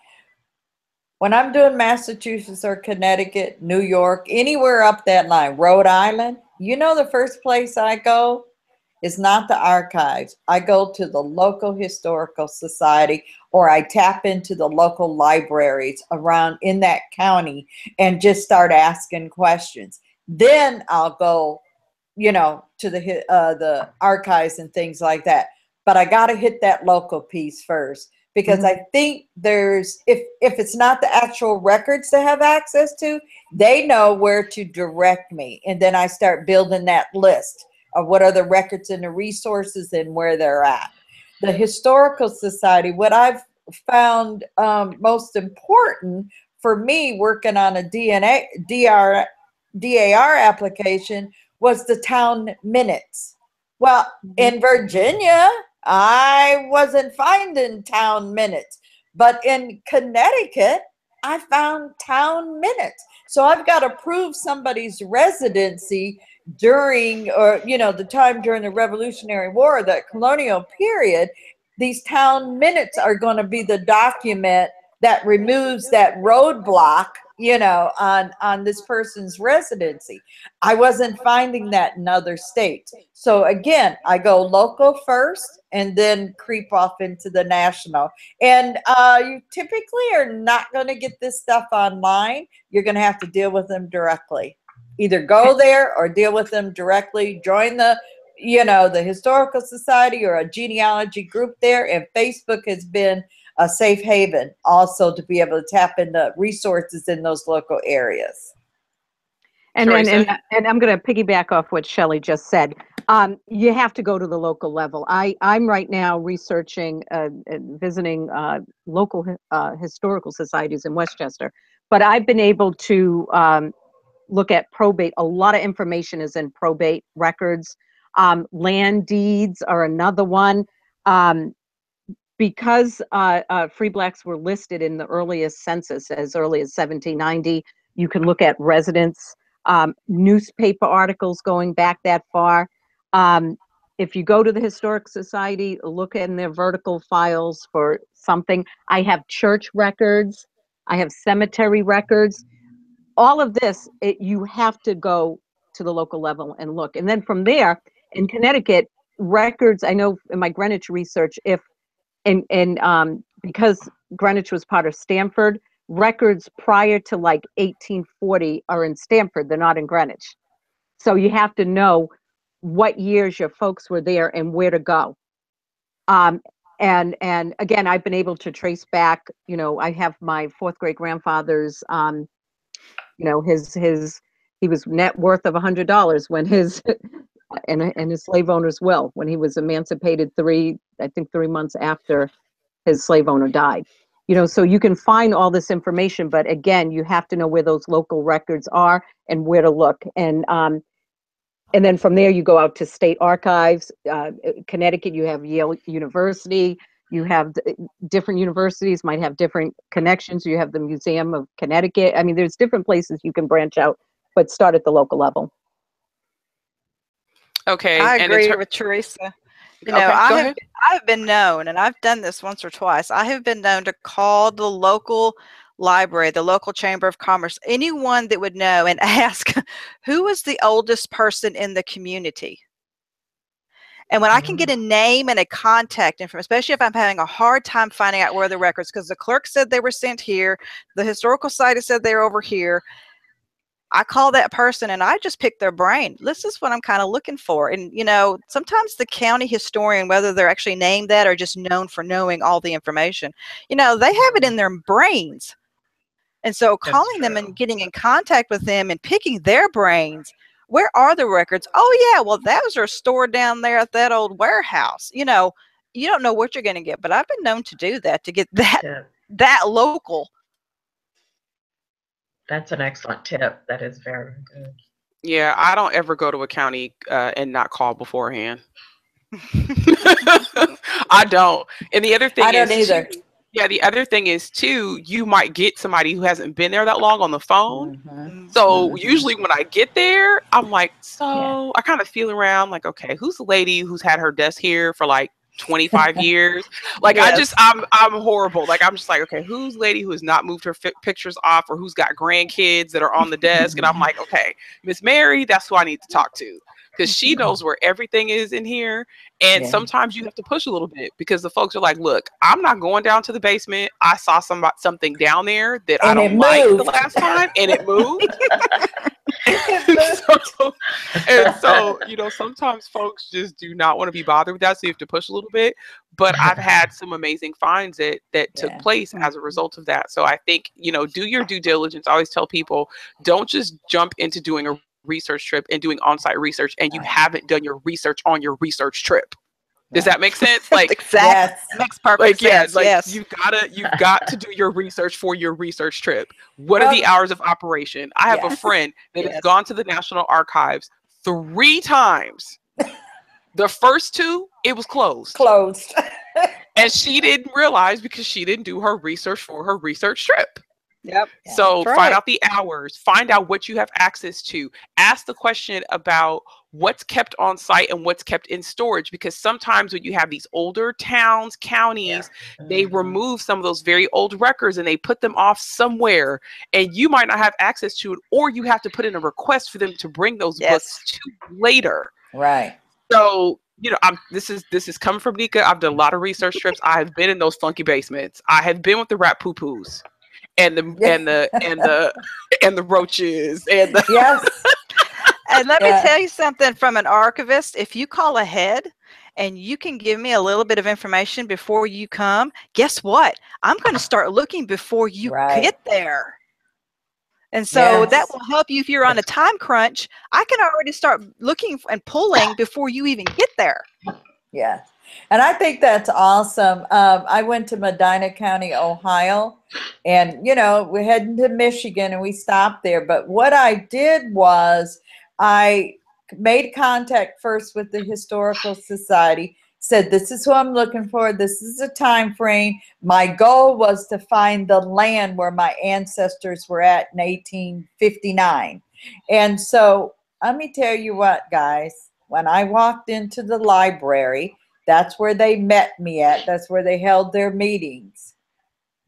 When I'm doing Massachusetts or Connecticut, New York, anywhere up that line, Rhode Island, you know the first place I go is not the archives. I go to the local historical society, or I tap into the local libraries around in that county and just start asking questions. Then I'll go, you know, to the, uh, the archives and things like that. But I got to hit that local piece first, because mm-hmm. I think there's, if, if it's not the actual records to have access to, they know where to direct me. And then I start building that list of what are the records and the resources and where they're at. The Historical Society, what I've found um, most important for me working on a D N A, D R, D A R application was the town minutes. Well, in Virginia, I wasn't finding town minutes, but in Connecticut, I found town minutes. So I've got to prove somebody's residency during, or, you know, the time during the Revolutionary War, that colonial period. These town minutes are going to be the document that removes that roadblock, you know, on, on this person's residency. I wasn't finding that in other states. So again, I go local first and then creep off into the national. And uh, you typically are not going to get this stuff online. You're going to have to deal with them directly. Either go there or deal with them directly. Join the, you know, the Historical Society or a genealogy group there. And Facebook has been a safe haven also to be able to tap into resources in those local areas. And then, and, and I'm going to piggyback off what Shelley just said. Um, you have to go to the local level. I, I'm right now researching, uh, visiting uh, local uh, historical societies in Westchester, but I've been able to um, look at probate. A lot of information is in probate records. Um, land deeds are another one. Um, Because uh, uh, free blacks were listed in the earliest census, as early as seventeen ninety, you can look at residents, um, newspaper articles going back that far. Um, if you go to the Historic Society, look in their vertical files for something. I have church records. I have cemetery records. All of this, it, you have to go to the local level and look. And then from there, in Connecticut, records, I know in my Greenwich research, if And, and um, because Greenwich was part of Stamford, records prior to like eighteen forty are in Stamford. They're not in Greenwich. So you have to know what years your folks were there and where to go. Um, and, and again, I've been able to trace back, you know, I have my fourth great grandfather's, um, you know, his, his, he was net worth of one hundred dollars when his, and, and his slave owner's will, when he was emancipated three, I think three months after his slave owner died. You know, so you can find all this information, but again, you have to know where those local records are and where to look. And um, and then from there, you go out to state archives. Uh, Connecticut, you have Yale University. You have different universities might have different connections. You have the Museum of Connecticut. I mean, there's different places you can branch out, but start at the local level. Okay, I agree and with Teresa. You know, okay, I have I have been known, and I've done this once or twice, I have been known to call the local library, the local chamber of commerce, anyone that would know, and ask, who is the oldest person in the community? And when mm-hmm. I can get a name and a contact information, especially if I'm having a hard time finding out where the records, because the clerk said they were sent here, the Historical Society said they're over here, I call that person and I just pick their brain. This is what I'm kind of looking for. And, you know, sometimes the county historian, whether they're actually named that or just known for knowing all the information, you know, they have it in their brains. And so calling them and getting in contact with them and picking their brains, where are the records? Oh, yeah, well, those are stored down there at that old warehouse. You know, you don't know what you're going to get, but I've been known to do that, to get that yeah. that local. That's an excellent tip. That is very good. Yeah, I don't ever go to a county uh, and not call beforehand. I don't. And the other thing I don't is either. Too, yeah, the other thing is too, you might get somebody who hasn't been there that long on the phone. Mm-hmm. So mm-hmm. usually when I get there, I'm like, so yeah. I kind of feel around like, okay, who's the lady who's had her desk here for like twenty-five years? Like yes. I just I'm I'm horrible. Like I'm just like, okay, who's the lady who has not moved her fi pictures off, or who's got grandkids that are on the desk? And I'm like, okay, Miss Mary, that's who I need to talk to, because she knows where everything is in here. And yeah. sometimes you have to push a little bit, because the folks are like, look, I'm not going down to the basement. I saw some something down there that and I don't like the last time, and it moved. and, so, and so, you know, sometimes folks just do not want to be bothered with that. So you have to push a little bit. But I've had some amazing finds that that yeah. took place as a result of that. So I think, you know, do your due diligence. I always tell people, don't just jump into doing a research trip and doing on-site research and you haven't done your research on your research trip. Does that make sense? Like exactly. yes. makes perfect like, yeah, sense. Like, yes. You've gotta you've got to do your research for your research trip. What well, are the hours of operation? I have yes. a friend that yes. has gone to the National Archives three times. The first two, it was closed. Closed. And she didn't realize, because she didn't do her research for her research trip. Yep. So right. find out the hours, find out what you have access to, ask the question about what's kept on site and what's kept in storage, because sometimes when you have these older towns, counties, yeah. they mm-hmm. remove some of those very old records and they put them off somewhere, and you might not have access to it, or you have to put in a request for them to bring those yes. books to later. Right. So you know, I'm, this is this is coming from Nika. I've done a lot of research trips. I have been in those funky basements. I have been with the rat poo-poos. And the and the and the and the roaches and the yes. And let yeah. me tell you something from an archivist. If you call ahead and you can give me a little bit of information before you come, guess what? I'm going to start looking before you right. get there. And so yes. that will help you if you're on a time crunch. I can already start looking and pulling before you even get there. Yeah. And I think that's awesome. Um, I went to Medina County, Ohio, and, you know, we're heading to Michigan and we stopped there. But what I did was I made contact first with the Historical Society, said, this is who I'm looking for. This is the time frame. My goal was to find the land where my ancestors were at in eighteen fifty-nine. And so let me tell you what, guys, when I walked into the library, that's where they met me at. That's where they held their meetings.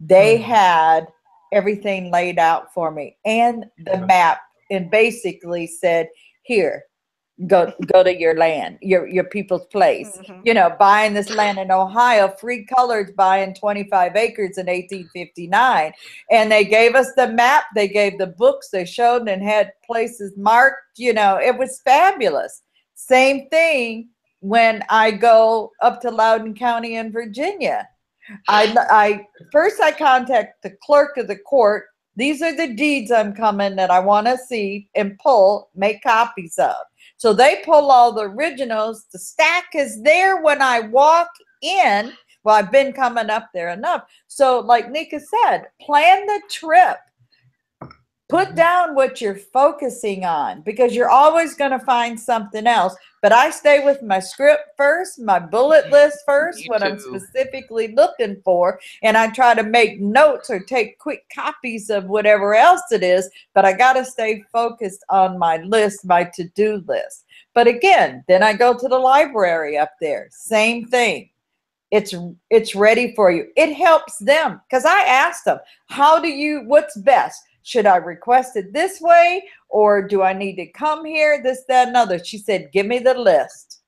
They had everything laid out for me and the map, and basically said, here, go go to your land, your, your people's place. Mm-hmm. You know, buying this land in Ohio, free colors buying twenty-five acres in eighteen fifty-nine. And they gave us the map. They gave the books. They showed and had places marked. You know, it was fabulous. Same thing. When I go up to Loudoun County in Virginia, I, I first I contact the clerk of the court. These are the deeds I'm coming that I want to see and pull, make copies of. So they pull all the originals. The stack is there when I walk in. Well, I've been coming up there enough. So like Nika said, plan the trip. Put down what you're focusing on, because you're always going to find something else. But I stay with my script first, my bullet list first, you what too. I'm specifically looking for. And I try to make notes or take quick copies of whatever else it is. But I got to stay focused on my list, my to-do list. But again, then I go to the library up there. Same thing. It's it's ready for you. It helps them, because I asked them, how do you, what's best? Should I request it this way, or do I need to come here, this, that, and other? She said, give me the list.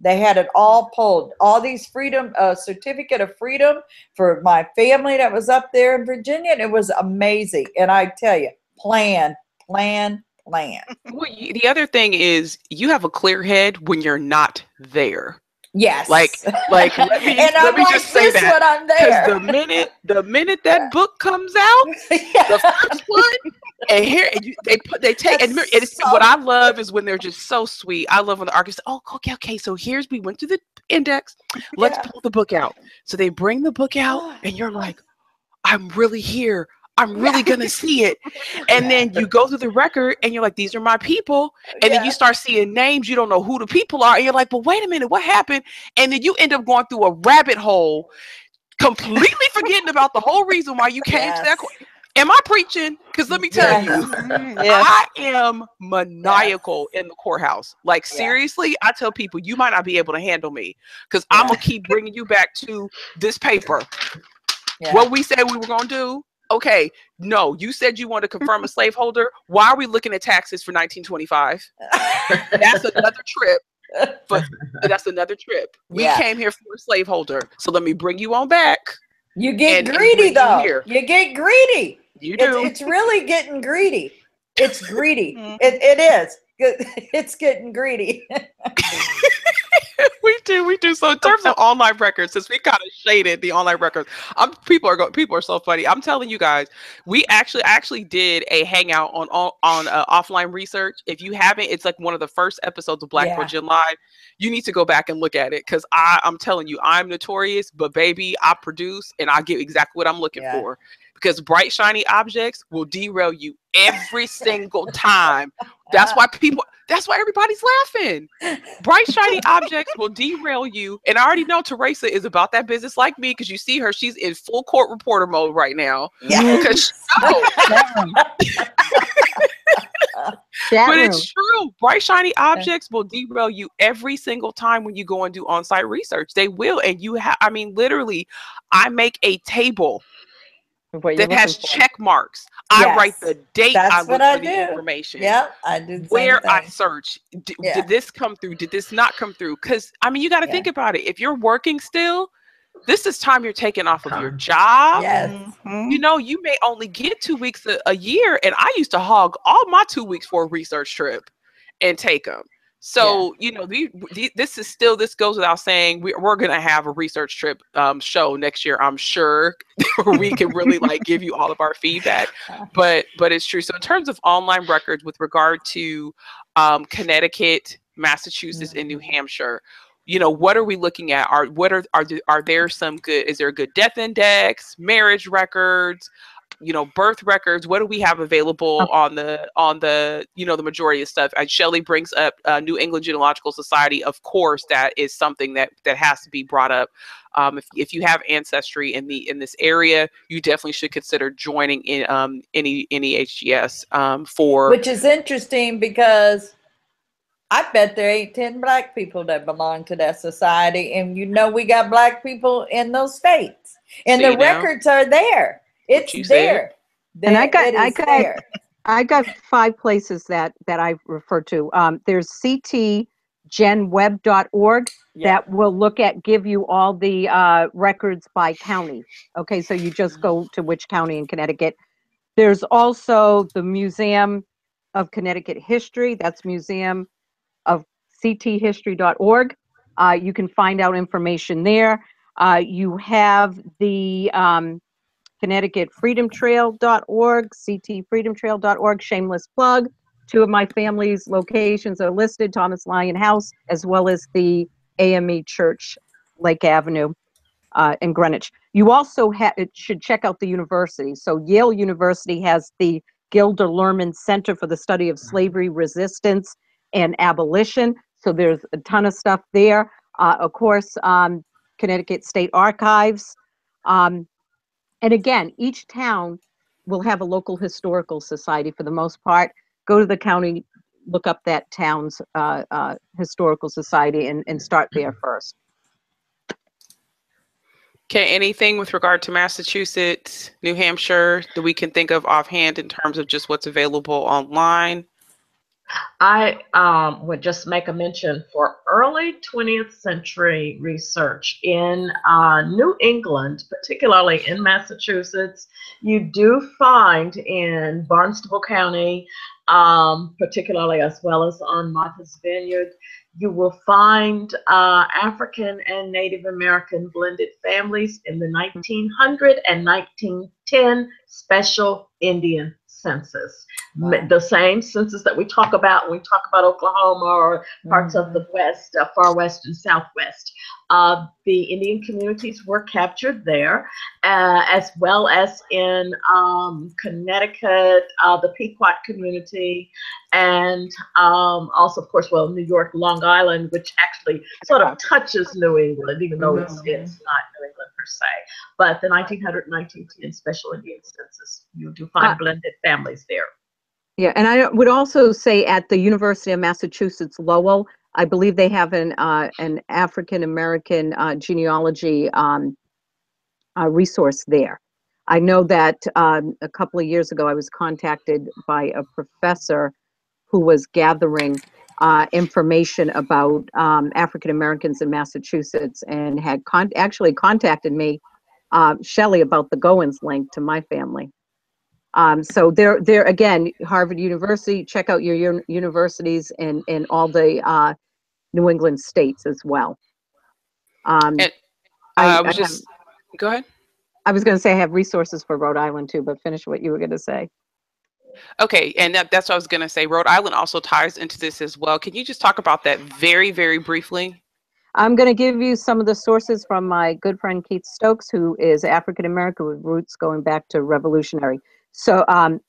They had it all pulled. All these freedom, uh, certificate of freedom for my family that was up there in Virginia. And it was amazing. And I tell you, plan, plan, plan. Well, you, the other thing is you have a clear head when you're not there. Yes. Like, like, let me, and let me like just say that, because the minute, the minute that yeah. book comes out, yeah. the first one, and here, and you, they put, they take, and, and it's, so what I love is when they're just so sweet. I love when the archivist, oh, okay, okay, so here's, we went through the index, let's yeah. pull the book out. So they bring the book out, and you're like, I'm really here. I'm really going to see it. And then you go through the record and you're like, these are my people. And yeah. then you start seeing names. You don't know who the people are. And you're like, but wait a minute, what happened? And then you end up going through a rabbit hole, completely forgetting about the whole reason why you came yes. to that. Am I preaching? Because let me tell yes. you, yes. I am maniacal yes. in the courthouse. Like, seriously, yeah. I tell people, you might not be able to handle me because yeah. I'm going to keep bringing you back to this paper. Yeah. What we said we were going to do. Okay, no, you said you want to confirm a slaveholder. Why are we looking at taxes for nineteen twenty-five? That's another trip. But that's another trip. We yeah. came here for a slaveholder. So let me bring you on back. You get and, greedy, and though. You, you get greedy. You do. It's, it's really getting greedy. It's greedy. Mm-hmm. it, it is. It's getting greedy. We do, we do. So in terms of online records, since we kind of shaded the online records, I'm, people are go, people are so funny. I'm telling you guys, we actually actually did a hangout on on uh, offline research. If you haven't, it's like one of the first episodes of Black Pro Gen Live. You need to go back and look at it because I I'm telling you, I'm notorious, but baby, I produce and I get exactly what I'm looking yeah. for. Because bright, shiny objects will derail you every single time. That's why people, that's why everybody's laughing. Bright, shiny objects will derail you. And I already know Teresa is about that business like me because you see her, she's in full court reporter mode right now. Yeah. Because she, oh. But it's true. Bright, shiny objects will derail you every single time when you go and do on-site research. They will. And you have, I mean, literally, I make a table that has for. check marks. Yes. I write the date. That's I look I for do. the information. Yeah, I did. Where thing. I search. D yeah. Did this come through? Did this not come through? Because I mean, you got to yeah. think about it. If you're working still, this is time you're taking off of your job. Yes. Mm-hmm. You know, you may only get two weeks a, a year, and I used to hog all my two weeks for a research trip and take them. So, yeah. you know, the, the, this is still, this goes without saying, we, we're going to have a research trip um, show next year, I'm sure, where we can really like give you all of our feedback. But but it's true. So in terms of online records with regard to um, Connecticut, Massachusetts, mm-hmm. and New Hampshire, you know, what are we looking at? Are, what are, are, are there some good, is there a good death index, marriage records? You know, birth records. What do we have available okay. on the on the you know the majority of stuff? And Shelley brings up uh, New England Genealogical Society. Of course, that is something that that has to be brought up. Um, if if you have ancestry in the in this area, you definitely should consider joining in um, any any H G S um, for. Which is interesting because I bet there ain't ten black people that belong to that society, and you know we got black people in those states, and See the records are there. It's there. there. And I got, I got, there. I got five places that that I refer to. Um, there's c t gen web dot org yeah. that will look at, give you all the uh, records by county. Okay, so you just go to which county in Connecticut. There's also the Museum of Connecticut History. That's museum of c t history dot org. Uh, you can find out information there. Uh, you have the um, Connecticut Freedom Trail dot org, c t freedom trail dot org, shameless plug. Two of my family's locations are listed, Thomas Lyon House, as well as the A M E Church, Lake Avenue, uh, in Greenwich. You also should check out the university. So Yale University has the Gilder Lehrman Center for the Study of Slavery Resistance and Abolition. So there's a ton of stuff there. Uh, of course, um, Connecticut State Archives. Um, And again, each town will have a local historical society for the most part. Go to the county, look up that town's uh, uh, historical society and, and start there first. Okay, anything with regard to Massachusetts, New Hampshire that we can think of offhand in terms of just what's available online? I um, would just make a mention for early twentieth century research in uh, New England, particularly in Massachusetts. You do find in Barnstable County, um, particularly as well as on Martha's Vineyard, you will find uh, African and Native American blended families in the nineteen hundred and nineteen ten special Indian census, wow. the same census that we talk about when we talk about Oklahoma or parts mm-hmm. of the West, uh, far West and Southwest. Uh, the Indian communities were captured there, uh, as well as in um, Connecticut, uh, the Pequot community, and um, also, of course, well, New York, Long Island, which actually sort of touches New England, even though it's, it's not New England per se. But the nineteen hundred to nineteen ten Special Indian Census, you do find uh, blended families there. Yeah, and I would also say at the University of Massachusetts Lowell, I believe they have an uh, an African American uh, genealogy um, uh, resource there. I know that um, a couple of years ago I was contacted by a professor who was gathering uh, information about um, African Americans in Massachusetts and had con actually contacted me, uh, Shelley, about the Goins link to my family. Um, so there, there again, Harvard University. Check out your un universities and and all the. Uh, New England states as well. Um, and, uh, I, I was I just have, go ahead. I was going to say I have resources for Rhode Island too, but finish what you were going to say. Okay, and that, that's what I was going to say. Rhode Island also ties into this as well. Can you just talk about that very, very briefly? I'm going to give you some of the sources from my good friend Keith Stokes, who is African American with roots going back to Revolutionary. So um,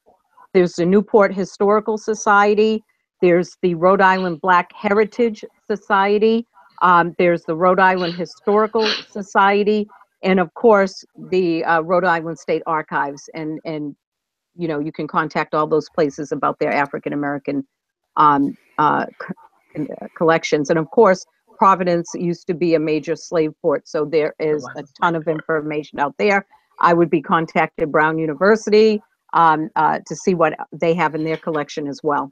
there's the Newport Historical Society. There's the Rhode Island Black Heritage Society. Um, there's the Rhode Island Historical Society, and of course the uh, Rhode Island State Archives. And and you know, you can contact all those places about their African American um, uh, collections. And of course, Providence used to be a major slave port, so there is a ton of information out there. I would be contacted Brown University um, uh, to see what they have in their collection as well.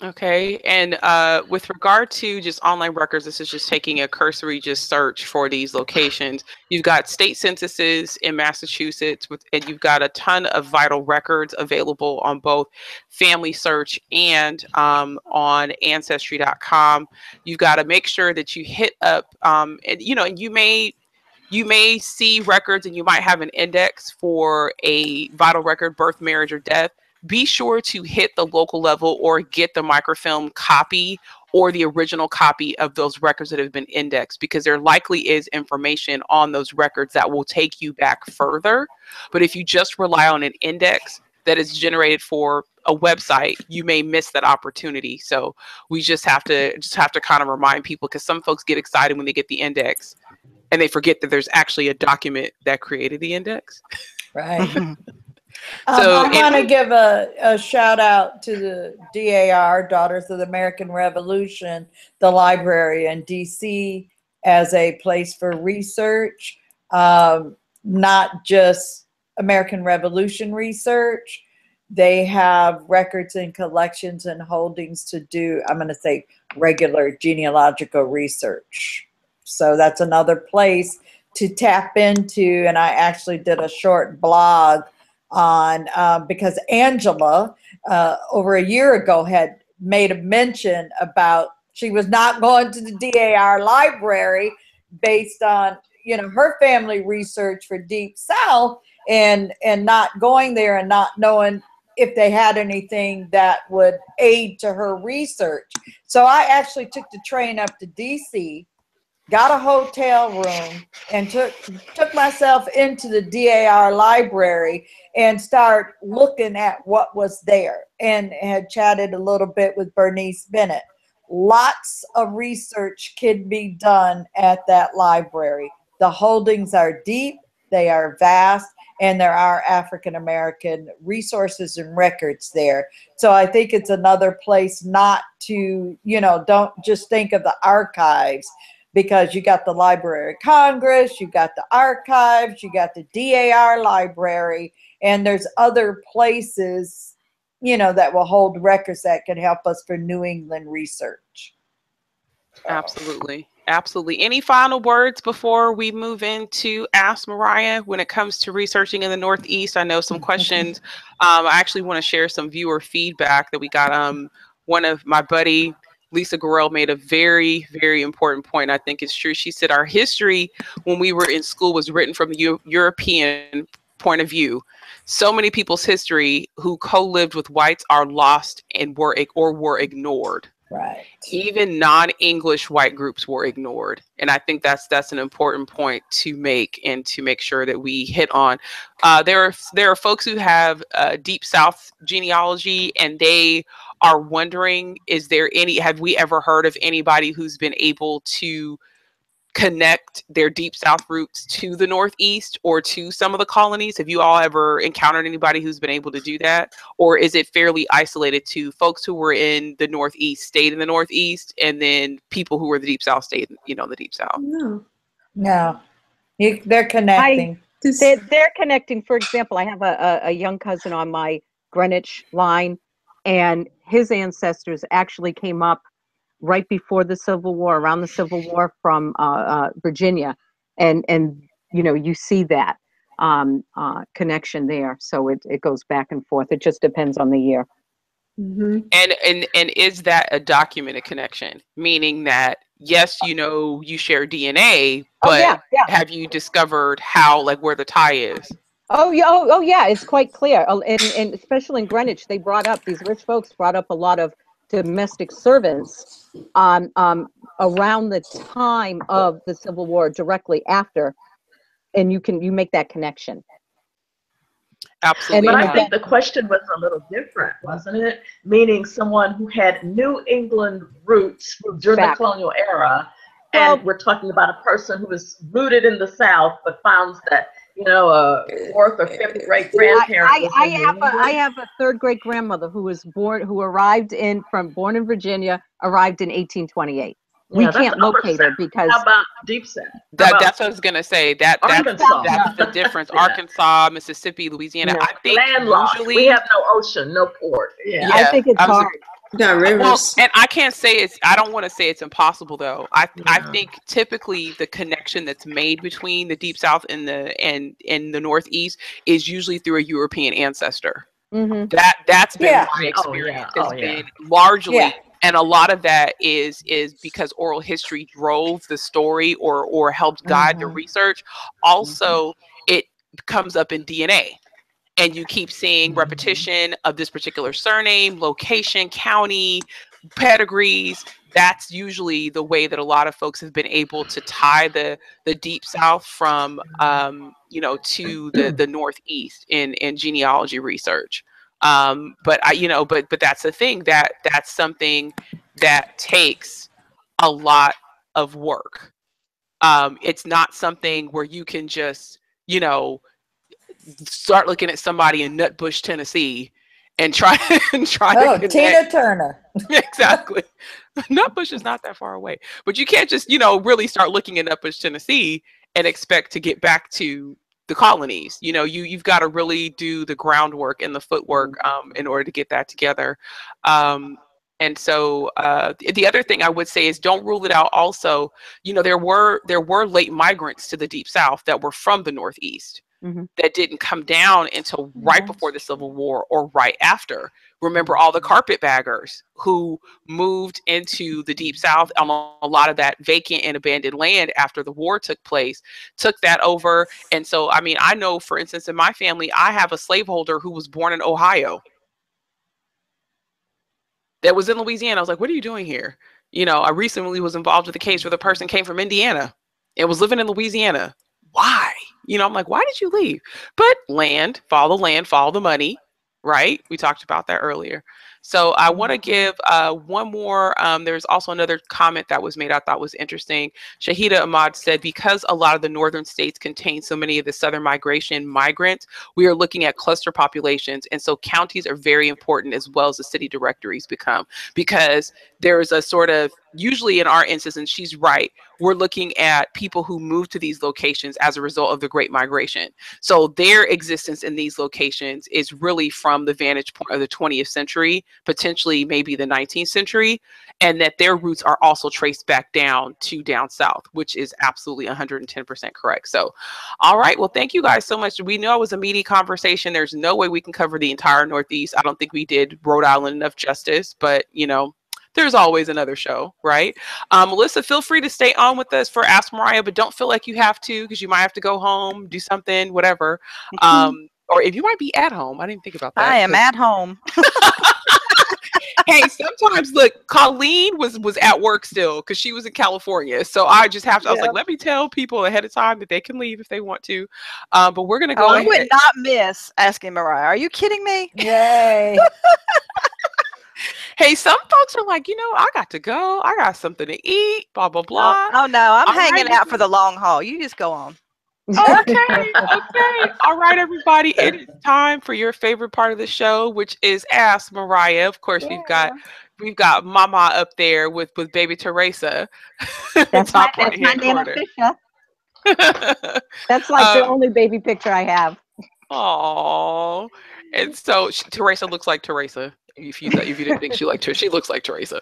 Okay, and uh, with regard to just online records, this is just taking a cursory just search for these locations. You've got state censuses in Massachusetts, with, and you've got a ton of vital records available on both Family Search and um, on Ancestry dot com. You've got to make sure that you hit up, um, and you know, and you may. You may see records, and you might have an index for a vital record, birth, marriage, or death. Be sure to hit the local level or get the microfilm copy or the original copy of those records that have been indexed, because there likely is information on those records that will take you back further. But if you just rely on an index that is generated for a website, you may miss that opportunity. So we just have to just have to kind of remind people, because some folks get excited when they get the index and they forget that there's actually a document that created the index. Right. So um, I want to give a, a shout out to the D A R, Daughters of the American Revolution, the library in D C as a place for research, um, not just American Revolution research. They have records and collections and holdings to do, I'm going to say, regular genealogical research. So that's another place to tap into. And I actually did a short blog on uh, because Angela uh, over a year ago had made a mention about she was not going to the D A R library based on, you know, her family research for Deep South, and and not going there and not knowing if they had anything that would aid to her research. So I actually took the train up to D C, got a hotel room, and took took myself into the D A R library and start looking at what was there, and had chatted a little bit with Bernice Bennett. Lots of research can be done at that library. The holdings are deep, they are vast, and there are African American resources and records there. So I think it's another place not to, you know, don't just think of the archives, because you got the Library of Congress, you got the archives, you got the D A R library, and there's other places, you know, that will hold records that can help us for New England research. Absolutely. Absolutely. Any final words before we move into Ask Mariah when it comes to researching in the Northeast? I know some questions. um, I actually want to share some viewer feedback that we got. Um, one of my buddy, Lisa Gorell, made a very, very important point. I think it's true. She said our history when we were in school was written from the European point of view, so many people's history who co-lived with whites are lost and were or were ignored. Right. Even non-English white groups were ignored. And I think that's that's an important point to make and to make sure that we hit on. Uh, there are there are folks who have uh, Deep South genealogy, and they are wondering, is there any, have we ever heard of anybody who's been able to connect their Deep South roots to the Northeast or to some of the colonies? Have you all ever encountered anybody who's been able to do that? Or is it fairly isolated to folks who were in the Northeast, stayed in the Northeast, and then people who were the Deep South stayed, you know, the Deep South? No. No. You, they're connecting. I, they're, they're connecting. For example, I have a, a, a young cousin on my Greenwich line, and his ancestors actually came up right before the Civil War, around the Civil War, from uh, uh, Virginia, and and you know you see that um, uh, connection there. So it it goes back and forth. It just depends on the year. Mm-hmm. And and and is that a documented connection? Meaning that yes, you know you share D N A, but oh, yeah, yeah. Have you discovered how, like, where the tie is? Oh yeah, oh, oh yeah, it's quite clear. And and especially in Greenwich, they brought up these rich folks brought up a lot of domestic servants um, um, around the time of the Civil War, directly after, and you can you make that connection. Absolutely. And, but I think the question was a little different, wasn't it? Meaning someone who had New England roots during Fact. the colonial era, and well, we're talking about a person who was rooted in the South but founds that, you know, a fourth or fifth great grandparent. I, I, I have a I have a third great grandmother who was born who arrived in from born in Virginia, arrived in eighteen twenty-eight. Yeah, we can't locate her because how about Deep South? That, that's what I was gonna say. That that's, that's the difference. Yeah. Arkansas, Mississippi, Louisiana. Yeah. I think Landlocked. Usually we have no ocean, no port. Yeah, yeah I think it's I hard. No rivers. Well, and I can't say it's, I don't want to say it's impossible though. I yeah. I think typically the connection that's made between the Deep South and the and and the Northeast is usually through a European ancestor. Mm-hmm. That that's been yeah. my experience. Oh, yeah. oh, it's yeah. been largely, yeah. and a lot of that is is because oral history drove the story or or helped guide mm-hmm. the research. Also, mm-hmm. it comes up in D N A. And you keep seeing repetition of this particular surname, location, county, pedigrees. That's usually the way that a lot of folks have been able to tie the the Deep South from, um, you know, to the the Northeast in in genealogy research. Um, but I, you know, but but that's the thing that that's something that takes a lot of work. Um, it's not something where you can just, you know, start looking at somebody in Nutbush, Tennessee, and try and try oh, to Tina Turner. Exactly. Nutbush is not that far away, but you can't just, you know, really start looking at Nutbush, Tennessee, and expect to get back to the colonies. You know, you you've got to really do the groundwork and the footwork um, in order to get that together. Um, and so uh, the other thing I would say is don't rule it out. Also, you know, there were there were late migrants to the Deep South that were from the Northeast. Mm-hmm. That didn't come down until right before the Civil War or right after. Remember all the carpetbaggers who moved into the Deep South on a lot of that vacant and abandoned land after the war took place, took that over. And so, I mean, I know, for instance, in my family, I have a slaveholder who was born in Ohio that was in Louisiana. I was like, what are you doing here? You know, I recently was involved with a case where the person came from Indiana and was living in Louisiana. Why? You know, I'm like, why did you leave? But land, follow the land, follow the money, right? We talked about that earlier. So I want to give uh, one more. Um, there's also another comment that was made I thought was interesting. Shahida Ahmad said, because a lot of the northern states contain so many of the southern migration migrants, we are looking at cluster populations. And so counties are very important, as well as the city directories become, because there is a sort of, usually in our instance, and she's right, we're looking at people who move to these locations as a result of the Great Migration. So their existence in these locations is really from the vantage point of the twentieth century, potentially maybe the nineteenth century, and that their roots are also traced back down to down south, which is absolutely one hundred ten percent correct. So, all right. Well, thank you guys so much. We know it was a meaty conversation. There's no way we can cover the entire Northeast. I don't think we did Rhode Island enough justice, but, you know, there's always another show, right? Um, Melissa, feel free to stay on with us for Ask Mariah, but don't feel like you have to, because you might have to go home, do something, whatever. Um, or if you might be at home. I didn't think about that. I am at home. Hey, sometimes, look, Colleen was was at work still because she was in California. So I just have to, I was yeah. like, let me tell people ahead of time that they can leave if they want to. Um, but we're going to go oh, ahead. I would not miss Asking Mariah. Are you kidding me? Yay. Hey, some folks are like, you know, I got to go. I got something to eat, blah, blah, blah. Oh, oh no, I'm All hanging right. out for the long haul. You just go on. Okay, okay. All right, everybody. It is time for your favorite part of the show, which is Ask Mariah. Of course, yeah. we've got we've got Mama up there with with baby Teresa. That's top my, that's my name picture. That's like um, the only baby picture I have. Oh, and so she, Teresa looks like Teresa. If you, if you didn't think she liked her, she looks like Teresa.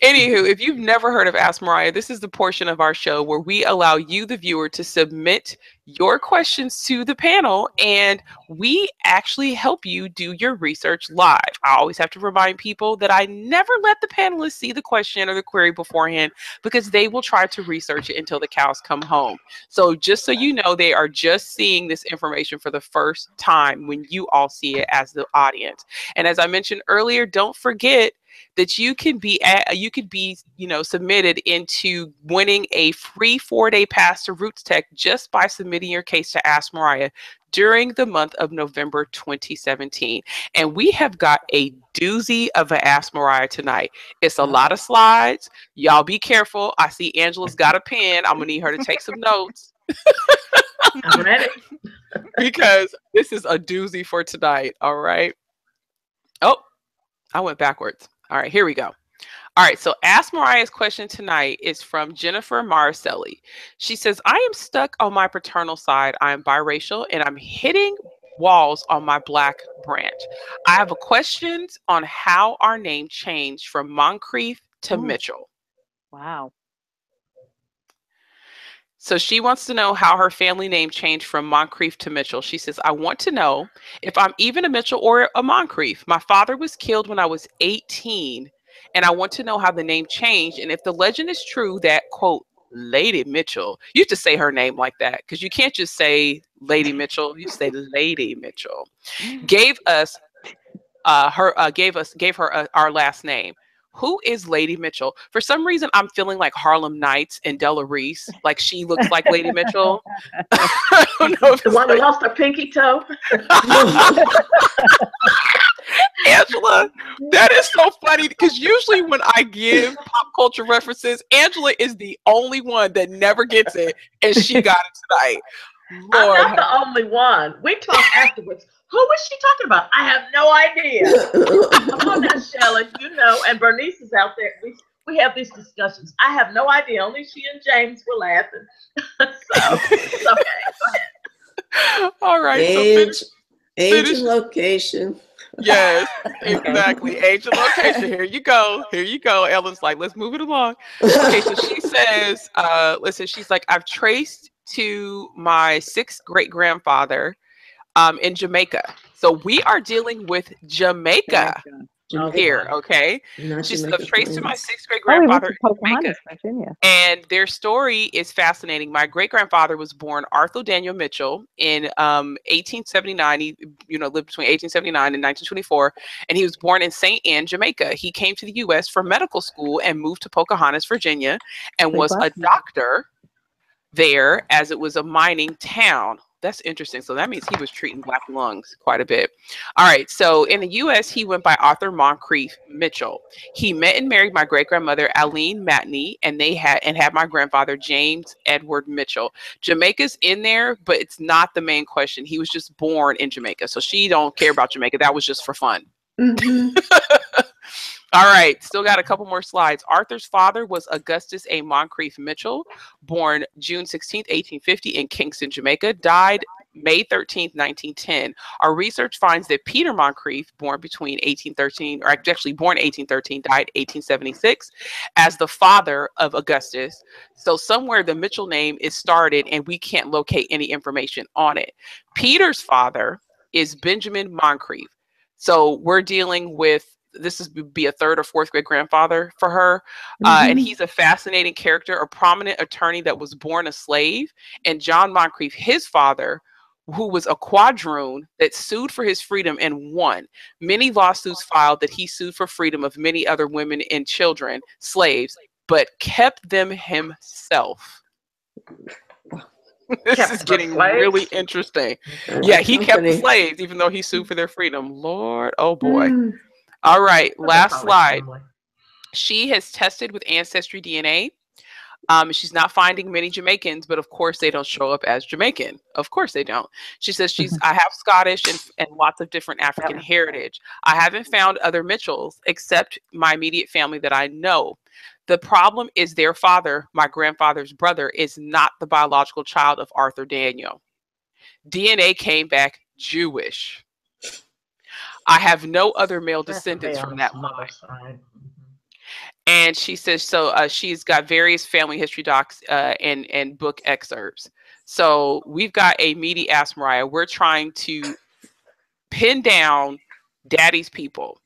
Anywho, if you've never heard of Ask Mariah, this is the portion of our show where we allow you, the viewer, to submit your questions to the panel, and we actually help you do your research live. I always have to remind people that I never let the panelists see the question or the query beforehand, because they will try to research it until the cows come home. So just so you know, they are just seeing this information for the first time when you all see it as the audience. And as I mentioned earlier, don't forget that you can be at, you could be, you know, submitted into winning a free four-day pass to RootsTech just by submitting your case to Ask Mariah during the month of November twenty seventeen. And we have got a doozy of an Ask Mariah tonight. It's a lot of slides. Y'all be careful. I see Angela's got a pen. I'm gonna need her to take some notes. I'm ready. Because this is a doozy for tonight. All right. Oh, I went backwards. All right, here we go. All right, so Ask Mariah's question tonight is from Jennifer Maricelli. She says, I am stuck on my paternal side. I am biracial and I'm hitting walls on my Black branch. I have a question on how our name changed from Moncrief to Ooh. Mitchell. Wow. So she wants to know how her family name changed from Moncrief to Mitchell. She says, I want to know if I'm even a Mitchell or a Moncrief. My father was killed when I was eighteen, and I want to know how the name changed and if the legend is true that, quote, Lady Mitchell, you used to say her name like that because you can't just say Lady Mitchell, you say Lady Mitchell, gave us uh, her, uh, gave us, gave her uh, our last name. Who is Lady Mitchell? For some reason, I'm feeling like Harlem Nights and Della Reese. Like she looks like Lady Mitchell. I don't know if the one who lost her pinky toe. Angela, that is so funny because usually when I give pop culture references, Angela is the only one that never gets it, and she got it tonight. Lord. I'm not the only one. We talk afterwards. Who was she talking about? I have no idea. Come on now, Shelley, you know, and Bernice is out there. We, we have these discussions. I have no idea. Only she and James were laughing. So, it's okay. Go ahead. All right. Age, so finish, age finish. and location. Yes, exactly. Age and location. Here you go. Here you go. Ellen's like, let's move it along. Okay, so she says, uh, listen, she's like, I've traced to my sixth great-grandfather um in Jamaica. So we are dealing with Jamaica, Jamaica. here, okay? She's traced to my sixth great grandfather oh, in Jamaica. Virginia. And their story is fascinating. My great grandfather was born Arthur Daniel Mitchell in um eighteen seventy-nine. He you know lived between eighteen seventy-nine and nineteen twenty-four, and he was born in Saint Anne, Jamaica. He came to the U S for medical school and moved to Pocahontas, Virginia, and they was a doctor there as it was a mining town. That's interesting. So that means he was treating Black lungs quite a bit. All right. So in the U S, he went by Arthur Moncrief Mitchell. He met and married my great grandmother, Aline Matney, and they had and had my grandfather, James Edward Mitchell. Jamaica's in there, but it's not the main question. He was just born in Jamaica. So she don't care about Jamaica. That was just for fun. Mm-hmm. All right, still got a couple more slides. Arthur's father was Augustus A. Moncrief Mitchell, born June sixteenth, eighteen fifty in Kingston, Jamaica, died May thirteenth, nineteen ten. Our research finds that Peter Moncrief, born between eighteen thirteen, or actually born eighteen thirteen, died eighteen seventy-six, as the father of Augustus. So somewhere the Mitchell name is started and we can't locate any information on it. Peter's father is Benjamin Moncrief. So we're dealing with this is be a third or fourth great grandfather for her. Mm-hmm. Uh, and he's a fascinating character, a prominent attorney that was born a slave. And John Moncrief, his father, who was a quadroon that sued for his freedom and won. Many lawsuits filed that he sued for freedom of many other women and children, slaves, but kept them himself. This is getting really interesting. Yeah, he kept the slaves, even though he sued for their freedom. Lord, oh boy. All right, last slide. She has tested with Ancestry D N A. Um, she's not finding many Jamaicans, but of course they don't show up as Jamaican. Of course they don't. She says she's, I have Scottish and, and lots of different African heritage. I haven't found other Mitchells except my immediate family that I know. The problem is their father, my grandfather's brother, is not the biological child of Arthur Daniel. D N A came back Jewish. I have no other male descendants from that line. And she says, so uh, she's got various family history docs uh, and, and book excerpts. So we've got a meaty ass Mariah. We're trying to pin down daddy's people.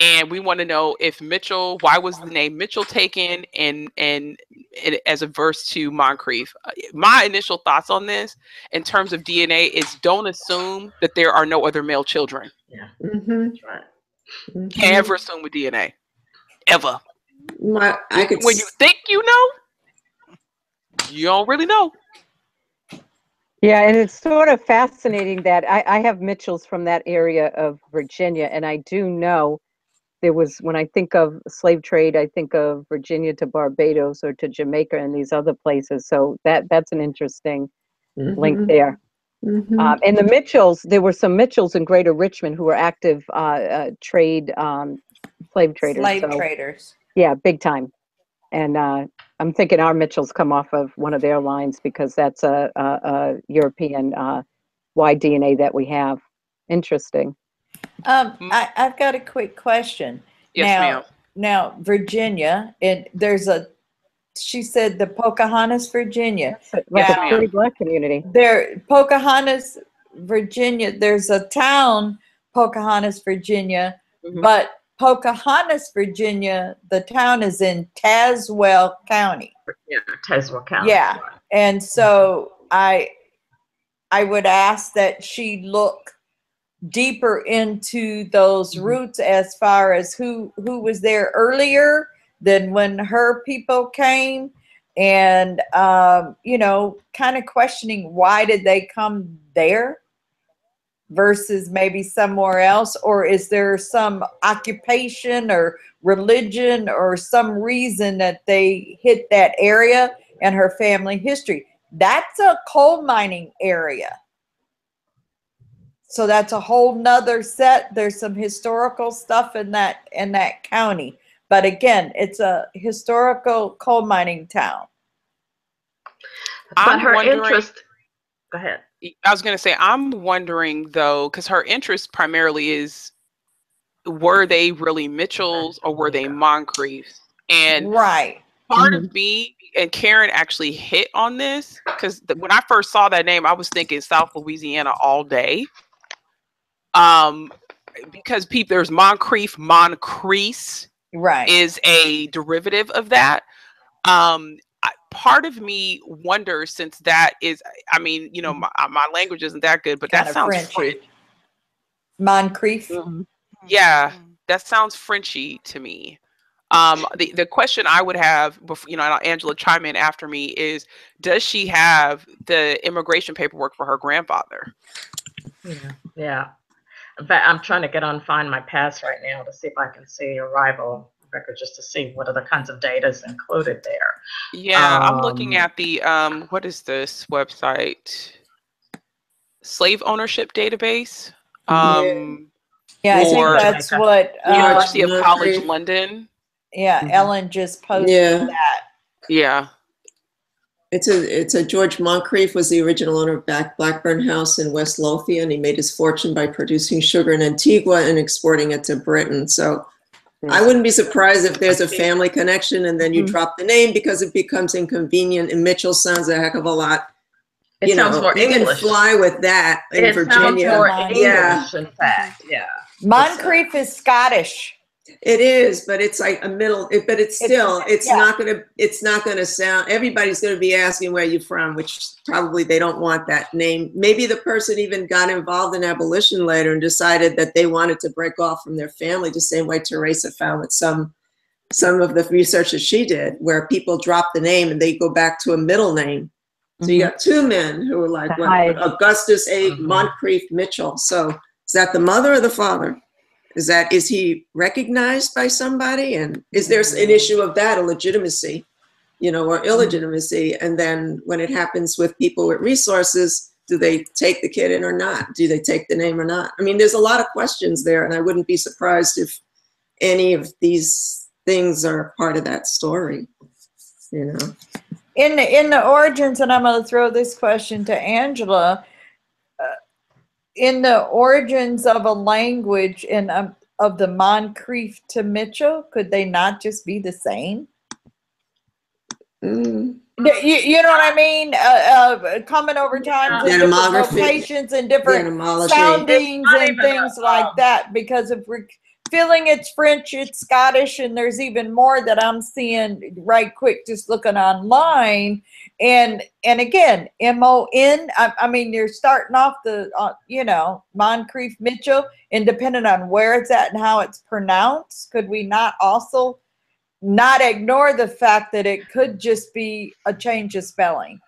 And we want to know if Mitchell, why was the name Mitchell taken and, and, and as a verse to Moncrief? My initial thoughts on this in terms of D N A is don't assume that there are no other male children. Yeah, mm-hmm. That's right. Mm-hmm. Can't ever assume with D N A, ever. My, I could when you think you know, you don't really know. Yeah, and it's sort of fascinating that I, I have Mitchells from that area of Virginia, and I do know there was, when I think of slave trade, I think of Virginia to Barbados or to Jamaica and these other places. So that that's an interesting mm-hmm. link there. Mm-hmm. um, and the Mitchells, there were some Mitchells in Greater Richmond who were active uh, uh, trade um, slave traders. Slave so. traders. Yeah, big time. And uh, I'm thinking our Mitchells come off of one of their lines because that's a, a, a European uh, wide D N A that we have. Interesting. Um, I, I've got a quick question. Yes, ma'am. Now, Virginia, and there's a, she said the Pocahontas, Virginia. That's a, like now, a pretty black community. There, Pocahontas, Virginia, there's a town, Pocahontas, Virginia, mm-hmm. but Pocahontas, Virginia, the town is in Tazewell County. Yeah, Tazewell County. Yeah, and so I, I would ask that she look deeper into those mm-hmm. roots as far as who who was there earlier than when her people came, and um, you know, kind of questioning why did they come there versus maybe somewhere else, or is there some occupation or religion or some reason that they hit that area and her family history. That's a coal mining area. So that's a whole nother set. There's some historical stuff in that, in that county. But again, it's a historical coal mining town. But I'm her wondering, interest, go ahead. I was going to say, I'm wondering though, because her interest primarily is, were they really Mitchells or were they Moncriefs? And right. part mm-hmm. of me, and Karen actually hit on this, because when I first saw that name, I was thinking South Louisiana all day. Um, because people, there's Moncrief, Moncrice right. is a derivative of that. Um, I, part of me wonders, since that is, I mean, you know, my, my language isn't that good, but kind that sounds French. French. Moncrief. Mm-hmm. Yeah, that sounds Frenchy to me. Um, the, the question I would have, before, you know, and Angela chime in after me, is does she have the immigration paperwork for her grandfather? Yeah. Yeah. But I'm trying to get on Find My Past right now to see if I can see arrival record, just to see what other kinds of data is included there. Yeah, um, I'm looking at the, um, what is this website? Slave ownership database. Um, yeah, yeah I think that's what. Uh, University of College London. Yeah, mm-hmm. Ellen just posted yeah. that. Yeah. It's a, it's a George Moncrief was the original owner of Back Blackburn House in West Lothian, and he made his fortune by producing sugar in Antigua and exporting it to Britain. So I wouldn't be surprised if there's a family connection and then you mm-hmm. drop the name because it becomes inconvenient, and Mitchell sounds a heck of a lot. It you sounds know, more they English. Can fly with that in it Virginia. Sounds more English, yeah. in fact, yeah. Moncrief is Scottish. It is, but it's like a middle, it, but it's still, it's, it's yeah. not going to, it's not going to sound, everybody's going to be asking where you're from, which probably they don't want that name. Maybe the person even got involved in abolition later and decided that they wanted to break off from their family, the same way Teresa found with some, some of the research that she did, where people drop the name and they go back to a middle name. So mm-hmm. you got two men who were like what, Augustus A. Mm-hmm. Moncrief Mitchell. So is that the mother or the father? Is that, is he recognized by somebody? And is there an issue of that, a legitimacy, you know, or illegitimacy? And then when it happens with people with resources, do they take the kid in or not? Do they take the name or not? I mean, there's a lot of questions there, and I wouldn't be surprised if any of these things are part of that story, you know? In the, in the origins, and I'm gonna throw this question to Angela, in the origins of a language and um, of the Moncrief to Mitchell, could they not just be the same? Mm. You, you know what I mean? Uh, uh, coming over time to different locations and different soundings and things like that, because if we're feeling it's French, it's Scottish, and there's even more that I'm seeing right quick just looking online. And and again, M O N, I, I mean, you're starting off the, uh, you know, Moncrief Mitchell, and depending on where it's at and how it's pronounced, could we not also not ignore the fact that it could just be a change of spelling?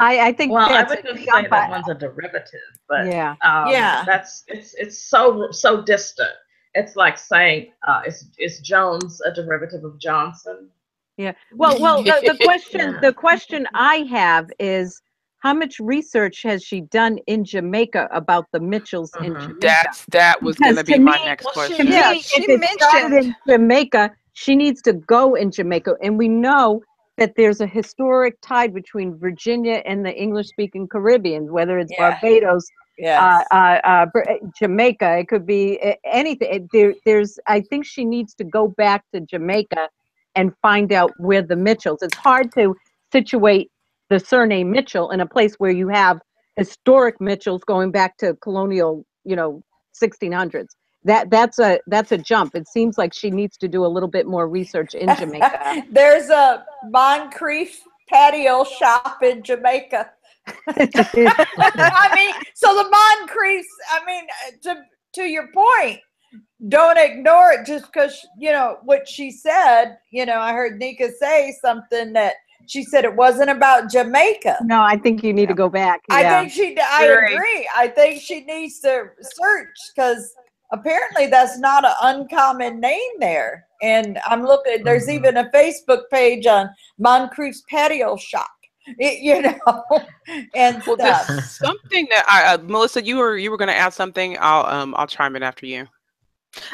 I, I think well, I would just say that one's a derivative, but yeah, um, yeah. that's, it's, it's so, so distant. It's like saying, uh, is, is Jones a derivative of Johnson? Yeah. Well, well, the, the question, yeah. the question I have is, how much research has she done in Jamaica about the Mitchells mm-hmm. in Jamaica? That's, that was going to be my me, next well, question. She, yeah, she mentioned in Jamaica, she needs to go in Jamaica. And we know that there's a historic tide between Virginia and the English-speaking Caribbean, whether it's yeah. Barbados, Yes. Uh, uh, uh, Jamaica, it could be anything. There, there's, I think she needs to go back to Jamaica and find out where the Mitchells. It's hard to situate the surname Mitchell in a place where you have historic Mitchells going back to colonial, you know, sixteen hundreds. That that's a that's a jump. It seems like she needs to do a little bit more research in Jamaica. There's a Moncrief patio shop in Jamaica. I mean, so the Moncriefs, I mean, to to your point, don't ignore it just because, you know, what she said, you know, I heard Nika say something that she said it wasn't about Jamaica. No, I think you need yeah. to go back. I yeah. think she, I Very. agree. I think she needs to search, because apparently that's not an uncommon name there. And I'm looking, there's mm-hmm. even a Facebook page on Moncrief's Patio Shop. It, you know, and well, stuff. There's something that I, uh, Melissa, you were you were going to add something. I'll um I'll chime in after you.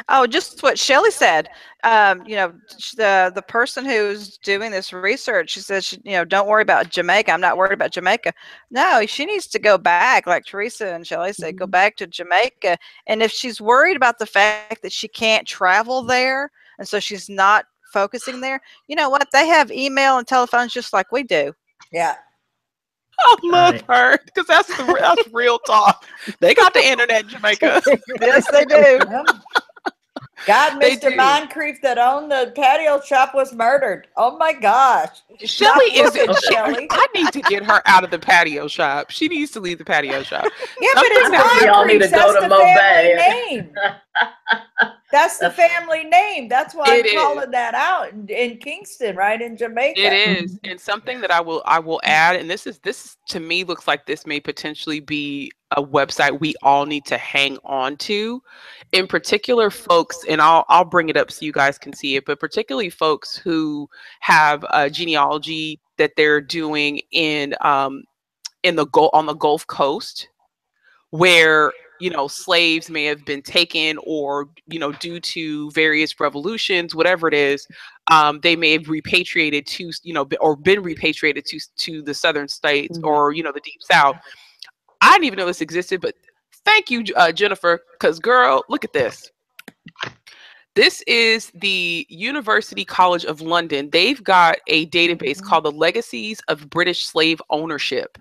Oh, just what Shelley said. Um, you know, the the person who's doing this research, she says, she, you know, don't worry about Jamaica. I'm not worried about Jamaica. No, she needs to go back, like Teresa and Shelley said, mm-hmm. go back to Jamaica. And if she's worried about the fact that she can't travel there, and so she's not focusing there, you know what? They have email and telephones just like we do. Yeah, I love right. her, because that's the that's real talk. They got the internet in Jamaica. Yes, they do. God, they Mister Do. Moncrief that owned the patio shop was murdered. Oh my gosh, Shelley is it? Shelley, I need to get her out of the patio shop. She needs to leave the patio shop. Yeah, but it's Moncrief. We all need to go that's to Mobay. That's the family name. That's why it I'm calling is. that out in, in Kingston, right in Jamaica. It is, and something that I will I will add, and this is this to me looks like this may potentially be a website we all need to hang on to, in particular, folks. And I'll I'll bring it up so you guys can see it, but particularly folks who have a genealogy that they're doing in um in the Gulf on the Gulf Coast, where, you know, slaves may have been taken, or, you know, due to various revolutions, whatever it is, um, they may have repatriated to, you know, or been repatriated to to the southern states, mm-hmm. or, you know, the Deep South. I didn't even know this existed, but thank you, uh, Jennifer, because, girl, look at this. This is the University College of London. They've got a database mm-hmm. called the Legacies of British Slave Ownership.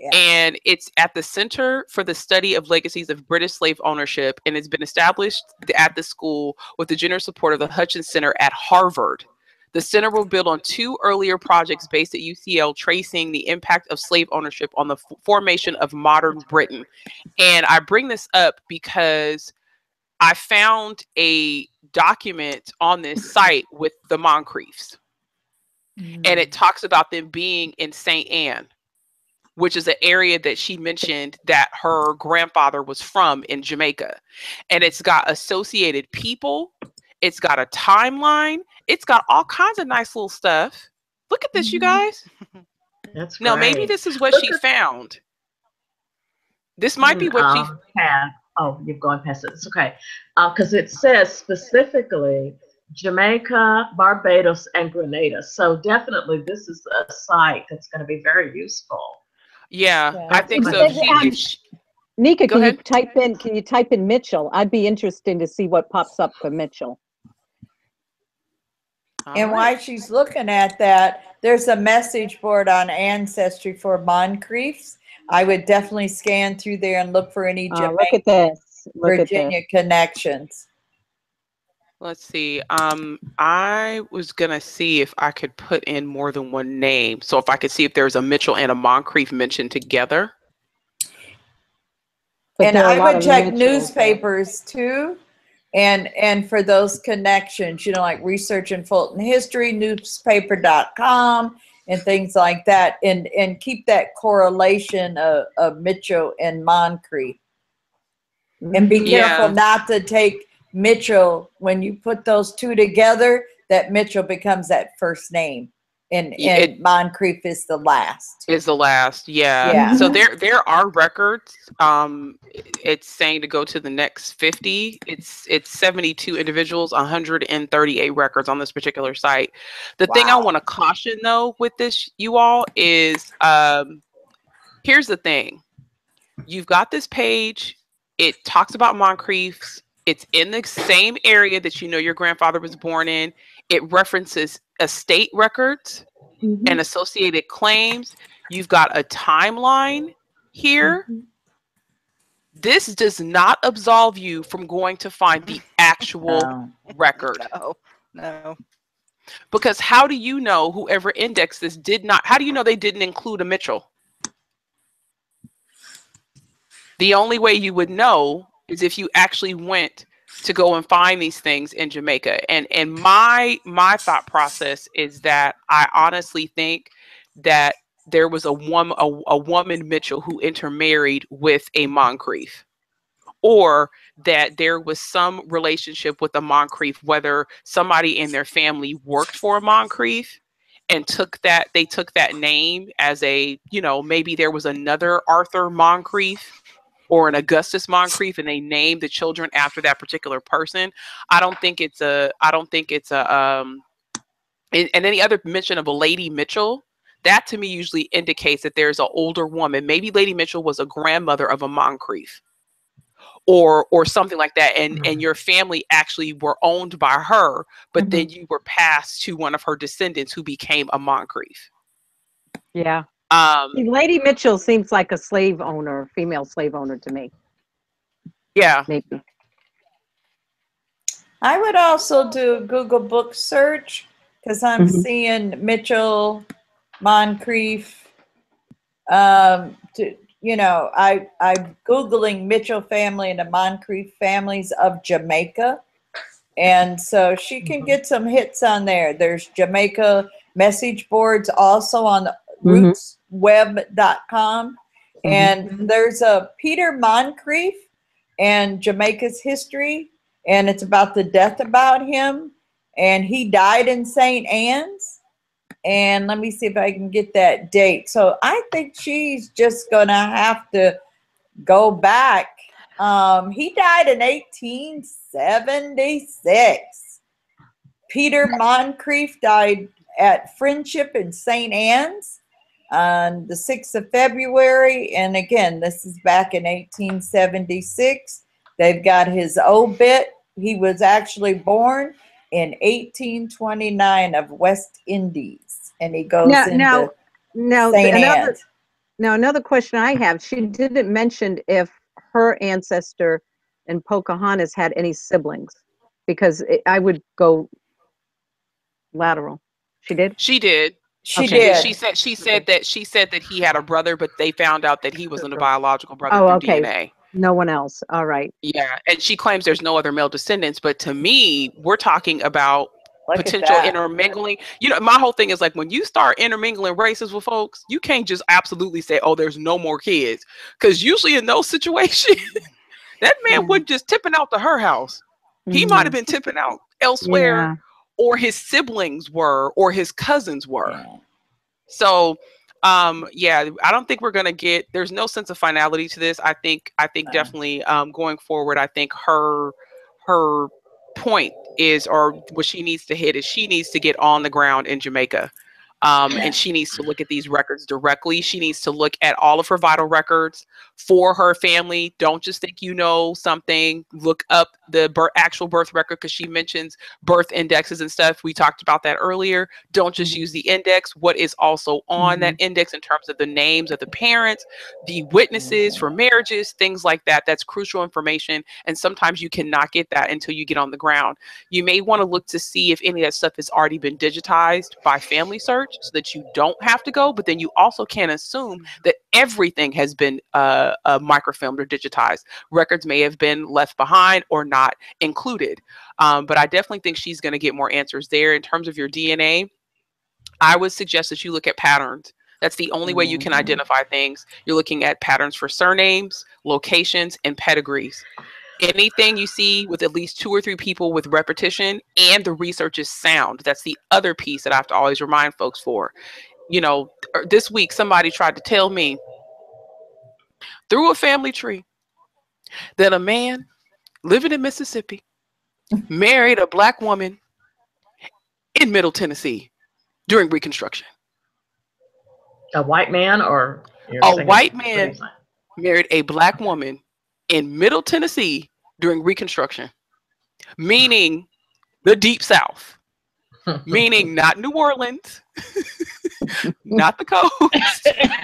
Yeah. And it's at the Center for the Study of Legacies of British Slave Ownership, and it's been established at the school with the generous support of the Hutchins Center at Harvard. The center will build on two earlier projects based at U C L tracing the impact of slave ownership on the f- formation of modern Britain. And I bring this up because I found a document on this site with the Moncriefs. Mm-hmm. And it talks about them being in Saint Anne, which is an area that she mentioned that her grandfather was from in Jamaica. And it's got associated people. It's got a timeline. It's got all kinds of nice little stuff. Look at this, mm-hmm. you guys. That's no, right. Maybe this is what Look she at- found. This might be what um, she found. Oh, you've gone past it. It's okay. Because uh, it says specifically Jamaica, Barbados, and Grenada. So definitely this is a site that's going to be very useful. Yeah, yeah. I think so. She, Nika, can ahead. you type in, can you type in Mitchell? I'd be interested to see what pops up for Mitchell. All and right. While she's looking at that, there's a message board on Ancestry for Moncriefs. I would definitely scan through there and look for any Jamaica, uh, look at this. Look Virginia at this. connections. Let's see. Um, I was going to see if I could put in more than one name. So if I could see if there's a Mitchell and a Moncrief mentioned together. But and I would check Mitchell. newspapers too. And, and for those connections, you know, like Research in Fulton History, newspaper dot com, and things like that, and and keep that correlation of, of Mitchell and Moncrief, and be careful yeah. not to take Mitchell when you put those two together. That Mitchell becomes that first name, and, and it, Moncrief is the last. Is the last, yeah. yeah. So there there are records. Um, it's saying to go to the next fifty. It's it's seventy-two individuals, one hundred thirty-eight records on this particular site. The wow. thing I want to caution though with this, you all, is um, here's the thing. You've got this page. It talks about Moncriefs. It's in the same area that you know your grandfather was born in. It references estate records mm-hmm. and associated claims. You've got a timeline here. Mm-hmm. This does not absolve you from going to find the actual no. record. No, no. Because how do you know whoever indexed this did not, how do you know they didn't include a Mitchell? The only way you would know is if you actually went to go and find these things in Jamaica. And and my my thought process is that I honestly think that there was a woman a, a woman Mitchell who intermarried with a Moncrief, or that there was some relationship with a Moncrief, whether somebody in their family worked for a Moncrief and took that they took that name as a, you know, maybe there was another Arthur Moncrief or an Augustus Moncrief, and they name the children after that particular person. I don't think it's a, I don't think it's a, um, and, and any other mention of a Lady Mitchell, that to me usually indicates that there's an older woman. Maybe Lady Mitchell was a grandmother of a Moncrief or, or something like that. And, mm-hmm. and your family actually were owned by her, but mm-hmm. then you were passed to one of her descendants who became a Moncrief. Yeah. Um, Lady Mitchell seems like a slave owner, female slave owner to me. Yeah. Maybe. I would also do a Google book search because I'm mm-hmm. seeing Mitchell, Moncrief. Um, to, you know, I, I'm Googling Mitchell family and the Moncrief families of Jamaica. And so she can mm-hmm. get some hits on there. There's Jamaica message boards also on the roots web dot com, and mm-hmm. there's a Peter Moncrief and Jamaica's history, and it's about the death about him, and he died in Saint Anne's, and let me see if I can get that date. So I think she's just gonna have to go back. Um, he died in eighteen seventy-six. Peter Moncrief died at Friendship in Saint Anne's on the sixth of February, and again, this is back in eighteen seventy-six. They've got his obit. He was actually born in eighteen twenty-nine of West Indies, and he goes now, into now, now Saint Anne's. Now, another question I have, she didn't mention if her ancestor and Pocahontas had any siblings, because it, I would go lateral. She did? She did. She okay. did. She said, she said that she said that he had a brother, but they found out that he wasn't a biological brother oh, through okay. D N A. No one else. All right. Yeah. And she claims there's no other male descendants. But to me, we're talking about Look potential intermingling. You know, my whole thing is like, when you start intermingling races with folks, you can't just absolutely say, oh, there's no more kids. Because usually in those situations, that man yeah. wasn't just tipping out to her house. Mm-hmm. He might have been tipping out elsewhere, yeah. or his siblings were, or his cousins were. Yeah. So Um, yeah, I don't think we're going to get, there's no sense of finality to this. I think, I think definitely, um, going forward, I think her, her point is, or what she needs to hit is, she needs to get on the ground in Jamaica. Um, and she needs to look at these records directly. She needs to look at all of her vital records for her family. Don't just think you know something. Look up the birth, actual birth record, because she mentions birth indexes and stuff. We talked about that earlier. Don't just use the index. What is also on mm-hmm. that index in terms of the names of the parents, the witnesses for marriages, things like that. That's crucial information. And sometimes you cannot get that until you get on the ground. You may want to look to see if any of that stuff has already been digitized by Family Search, so that you don't have to go, but then you also can't assume that everything has been uh, uh, microfilmed or digitized. Records may have been left behind or not included. Um, but I definitely think she's going to get more answers there. In terms of your D N A, I would suggest that you look at patterns. That's the only way you can identify things. You're looking at patterns for surnames, locations, and pedigrees. Anything you see with at least two or three people with repetition, and the research is sound. That's the other piece that I have to always remind folks for. You know, this week somebody tried to tell me through a family tree that a man living in Mississippi married a black woman in Middle Tennessee during Reconstruction. A white man or? A white man married a black woman in Middle Tennessee during Reconstruction, meaning the Deep South, meaning not New Orleans, not the coast,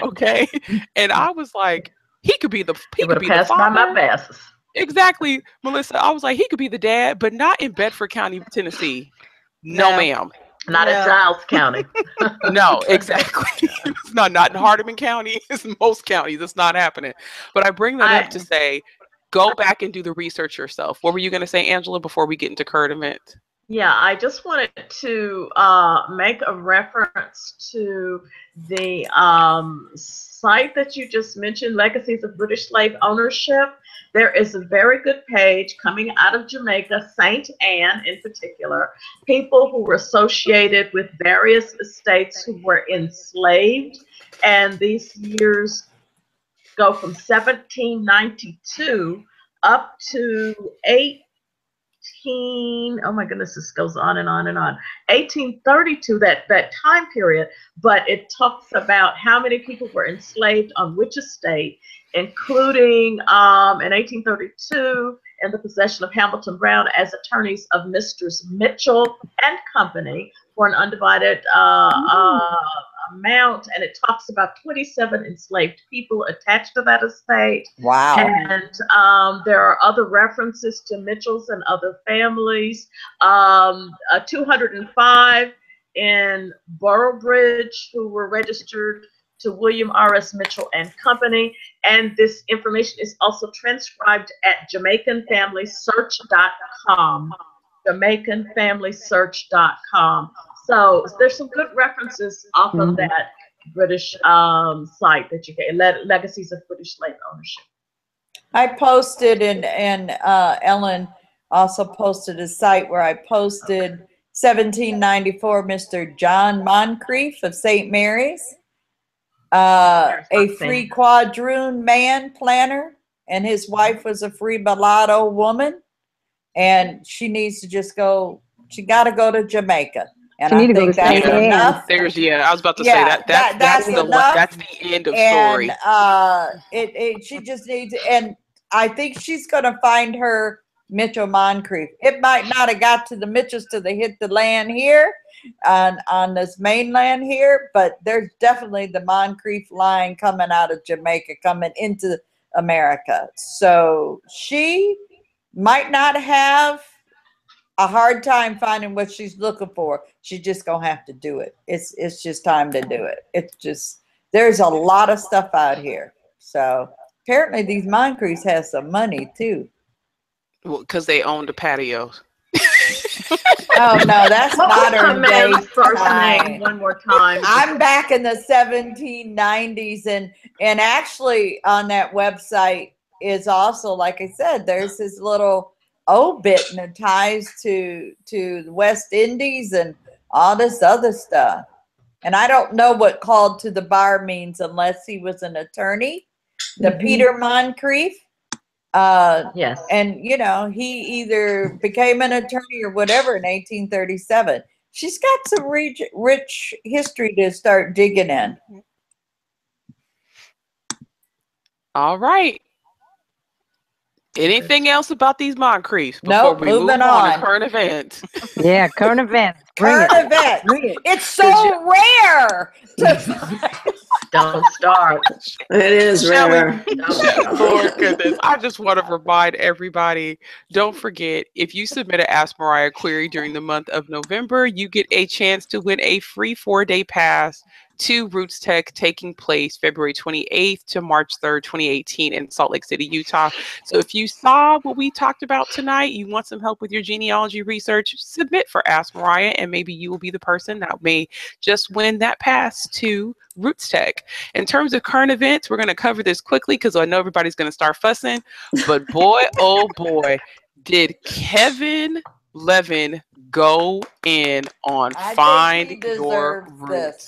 okay? And I was like, he could be the he could be the father. By my passes. Exactly, Melissa. I was like, he could be the dad, but not in Bedford County, Tennessee. No, no. ma'am. Not no. in Giles County. No, exactly. It's not, not in Hardeman County. It's in most counties. It's not happening. But I bring that I, up to say, go back and do the research yourself. What were you going to say, Angela, before we get into current events? Yeah, I just wanted to uh, make a reference to the um, site that you just mentioned, Legacies of British Slave Ownership. There is a very good page coming out of Jamaica, Saint Anne in particular, people who were associated with various estates who were enslaved. And these years go from seventeen ninety-two up to eighteen, oh my goodness, this goes on and on and on, eighteen thirty-two, that, that time period. But it talks about how many people were enslaved on which estate, including um, in eighteen thirty-two in the possession of Hamilton Brown as attorneys of Mistress Mitchell and Company for an undivided uh, uh, amount. And it talks about twenty-seven enslaved people attached to that estate. Wow. And um, there are other references to Mitchells and other families. Um, uh, two hundred five in Boroughbridge who were registered to William R S Mitchell and Company. And this information is also transcribed at Jamaican Family Search dot com, Jamaican Family Search dot com. So there's some good references off mm-hmm. of that British um, site that you get, Le Legacies of British Slave Ownership. I posted, and, and uh, Ellen also posted a site where I posted okay. seventeen ninety-four, Mister John Moncrief of Saint Mary's. Uh, a free quadroon man planner, and his wife was a free mulatto woman, and she needs to just go. She got to go to Jamaica, and she I think that's Japan. Enough. There's yeah, I was about to yeah, say that, that, that that's that's the enough. That's the end of and, story. Uh, it, it she just needs, and I think she's going to find her Mitchell Moncrief. It might not have got to the Mitchells till they hit the land here on, on this mainland here, but there's definitely the Moncrief line coming out of Jamaica, coming into America. So she might not have a hard time finding what she's looking for. She's just gonna have to do it. It's it's just time to do it. It's just, there's a lot of stuff out here. So apparently these Moncriefs have some money too. Well, because they own the patios. Oh no, that's what modern day first name one more time. I'm back in the seventeen nineties, and and actually on that website is also, like I said, there's this little obit and it ties to to the West Indies and all this other stuff. And I don't know what called to the bar means unless he was an attorney. The mm-hmm. Peter Moncrief. Uh, yes. And, you know, he either became an attorney or whatever in eighteen thirty-seven. She's got some rich, rich history to start digging in. All right. Anything else about these Moncriefs before nope, we moving move on, on to current events? Yeah, current events. Current it. events. It. It's so you... rare. To... Don't start. It is rare. We... Oh, goodness. I just want to remind everybody, don't forget, if you submit an Ask Mariah query during the month of November, you get a chance to win a free four-day pass to RootsTech, taking place February twenty-eighth to March third, twenty eighteen in Salt Lake City, Utah. So if you saw what we talked about tonight, you want some help with your genealogy research, submit for Ask Mariah, and maybe you will be the person that may just win that pass to RootsTech. In terms of current events, we're going to cover this quickly because I know everybody's going to start fussing, but boy, oh boy, did Kevin Levin go in on I Find Your Roots,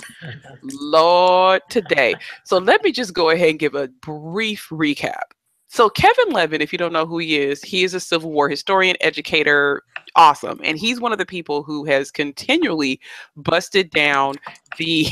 Lord, today. So let me just go ahead and give a brief recap. So Kevin Levin, if you don't know who he is, he is a Civil War historian, educator, awesome. And he's one of the people who has continually busted down the,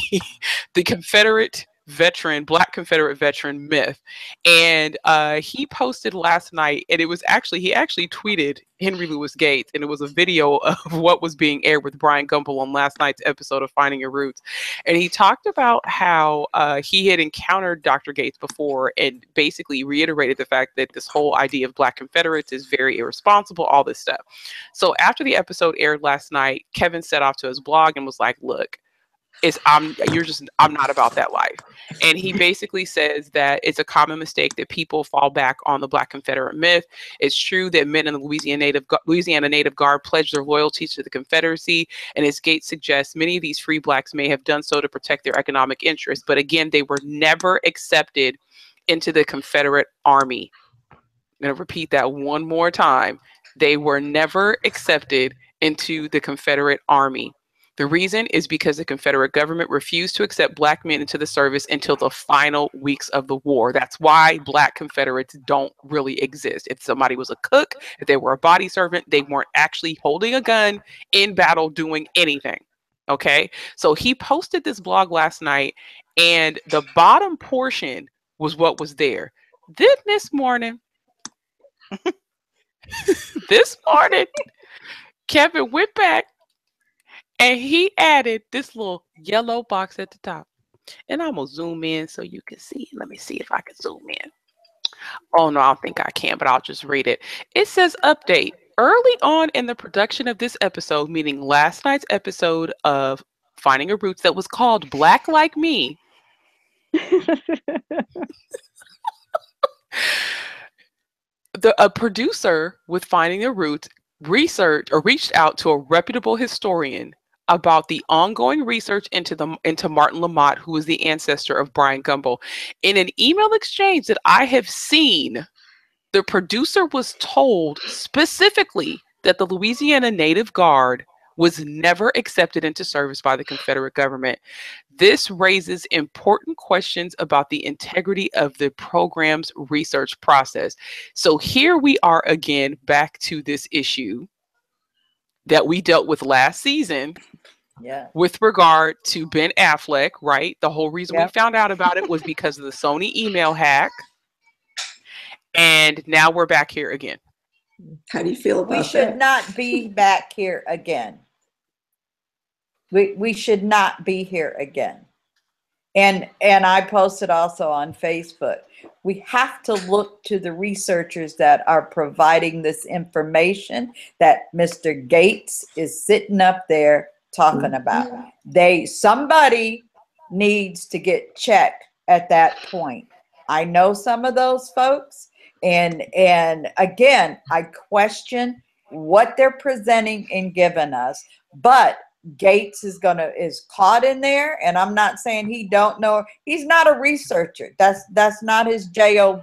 the Confederate veteran, Black Confederate veteran myth. And uh, he posted last night, and it was actually, he actually tweeted Henry Louis Gates, and it was a video of what was being aired with Brian Gumbel on last night's episode of Finding Your Roots. And he talked about how uh, he had encountered Doctor Gates before and basically reiterated the fact that this whole idea of Black Confederates is very irresponsible, all this stuff. So after the episode aired last night, Kevin set off to his blog and was like, look, It's I'm you're just I'm not about that life. And he basically says that it's a common mistake that people fall back on the Black Confederate myth. It's true that men in the Louisiana Native Louisiana Native Guard pledged their loyalty to the Confederacy, and as Gates suggests, many of these free blacks may have done so to protect their economic interests, but again, they were never accepted into the Confederate Army. I'm gonna repeat that one more time. They were never accepted into the Confederate Army. The reason is because the Confederate government refused to accept black men into the service until the final weeks of the war. That's why Black Confederates don't really exist. If somebody was a cook, if they were a body servant, they weren't actually holding a gun in battle doing anything. Okay, so he posted this blog last night, and the bottom portion was what was there. Then this morning, this morning, Kevin went back and he added this little yellow box at the top. And I'm going to zoom in so you can see. Let me see if I can zoom in. Oh, no, I don't think I can, but I'll just read it. It says update. Early on in the production of this episode, meaning last night's episode of Finding Your Roots that was called Black Like Me. the, a producer with Finding Your Roots research or reached out to a reputable historian about the ongoing research into the into Martin Lamott, who is the ancestor of Brian Gumbel. In an email exchange that I have seen, the producer was told specifically that the Louisiana Native Guard was never accepted into service by the Confederate government. This raises important questions about the integrity of the program's research process. So here we are again, back to this issue that we dealt with last season, yeah, with regard to Ben Affleck, right? The whole reason yep. we found out about it was because of the Sony email hack. And now we're back here again. How do you feel about that? We should not be back here again. We, we should not be here again. And, and I posted also on Facebook, we have to look to the researchers that are providing this information that Mister Gates is sitting up there talking about. They, somebody needs to get checked at that point. I know some of those folks. And, and again, I question what they're presenting and giving us, but Gates is gonna is caught in there, and I'm not saying he don't know. He's not a researcher. That's that's not his job.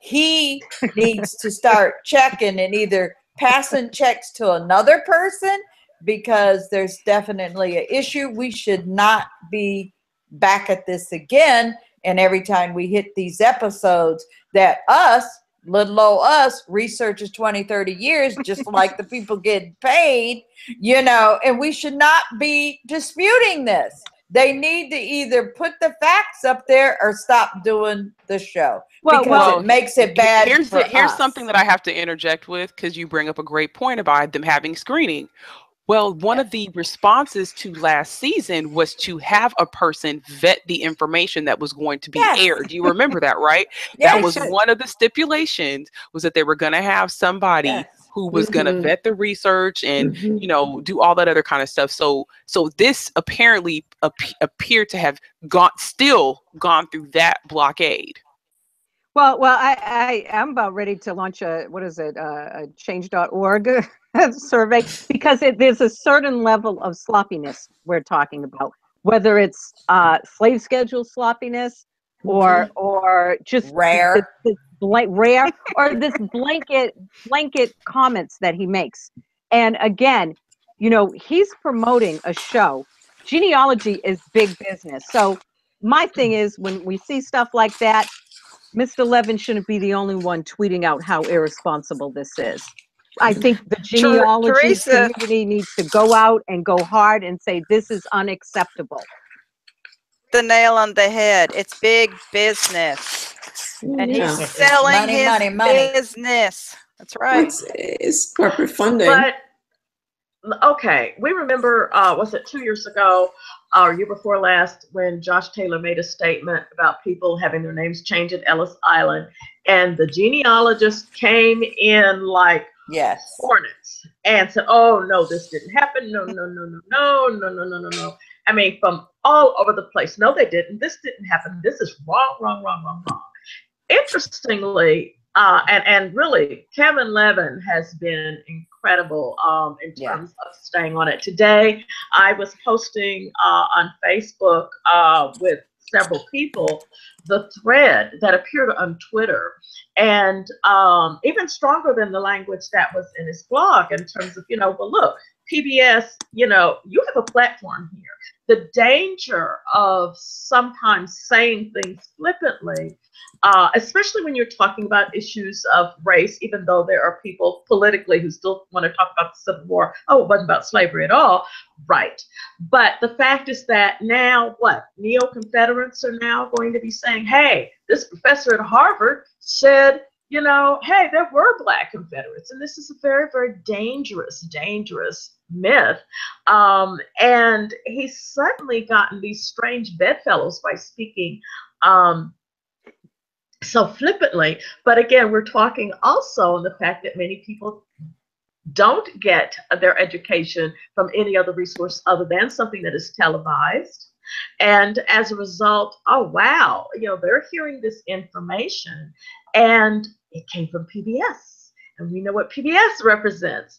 He needs to start checking and either passing checks to another person, because there's definitely an issue. We should not be back at this again. And every time we hit these episodes, that us, little old us, researchers twenty, thirty years, just like the people getting paid, you know, and we should not be disputing this. They need to either put the facts up there or stop doing the show, well, because well, it makes it bad here's for the, Here's us. Something that I have to interject with, because you bring up a great point about them having screening. Well, one of the responses to last season was to have a person vet the information that was going to be yes. aired. You remember that, right? Yes, that was one of the stipulations, was that they were going to have somebody yes. who was mm-hmm. going to vet the research and, mm-hmm. you know, do all that other kind of stuff. So so this apparently ap appeared to have gone, still gone through that blockade. Well, well, I, I am about ready to launch a, what is it, uh, a change dot org survey, because it, there's a certain level of sloppiness we're talking about, whether it's uh, slave schedule sloppiness or or just rare, this, this rare or this blanket blanket comments that he makes. And again, you know, he's promoting a show. Genealogy is big business. So my thing is, when we see stuff like that, Mister Levin shouldn't be the only one tweeting out how irresponsible this is. I think the genealogy community needs to go out and go hard and say, this is unacceptable. The nail on the head. It's big business. And yeah. he's selling money, his money, money. business. That's right. It's, it's corporate funding. But, okay, we remember, uh, was it two years ago, or uh, year before last, when Josh Taylor made a statement about people having their names changed at Ellis Island, and the genealogist came in like yes. hornets and said, oh, no, this didn't happen. No, no, no, no, no, no, no, no, no, no. I mean, from all over the place. No, they didn't. This didn't happen. This is wrong, wrong, wrong, wrong, wrong. Interestingly, uh, and, and really, Kevin Levin has been incredible um, in terms yeah. of staying on it. Today, I was posting uh, on Facebook uh, with several people the thread that appeared on Twitter, and um, even stronger than the language that was in his blog, in terms of, you know, well, look, P B S, you know, you have a platform here. The danger of sometimes saying things flippantly, uh, especially when you're talking about issues of race, even though there are people politically who still want to talk about the Civil War. Oh, it wasn't about slavery at all. Right. But the fact is that now what? Neo-Confederates are now going to be saying, hey, this professor at Harvard said, you know, hey, there were Black Confederates. And this is a very, very dangerous, dangerous myth. Um, and he's suddenly gotten these strange bedfellows by speaking um, so flippantly. But again, we're talking also on the fact that many people don't get their education from any other resource other than something that is televised. And as a result, oh, wow, you know, they're hearing this information, and it came from P B S, and we know what P B S represents.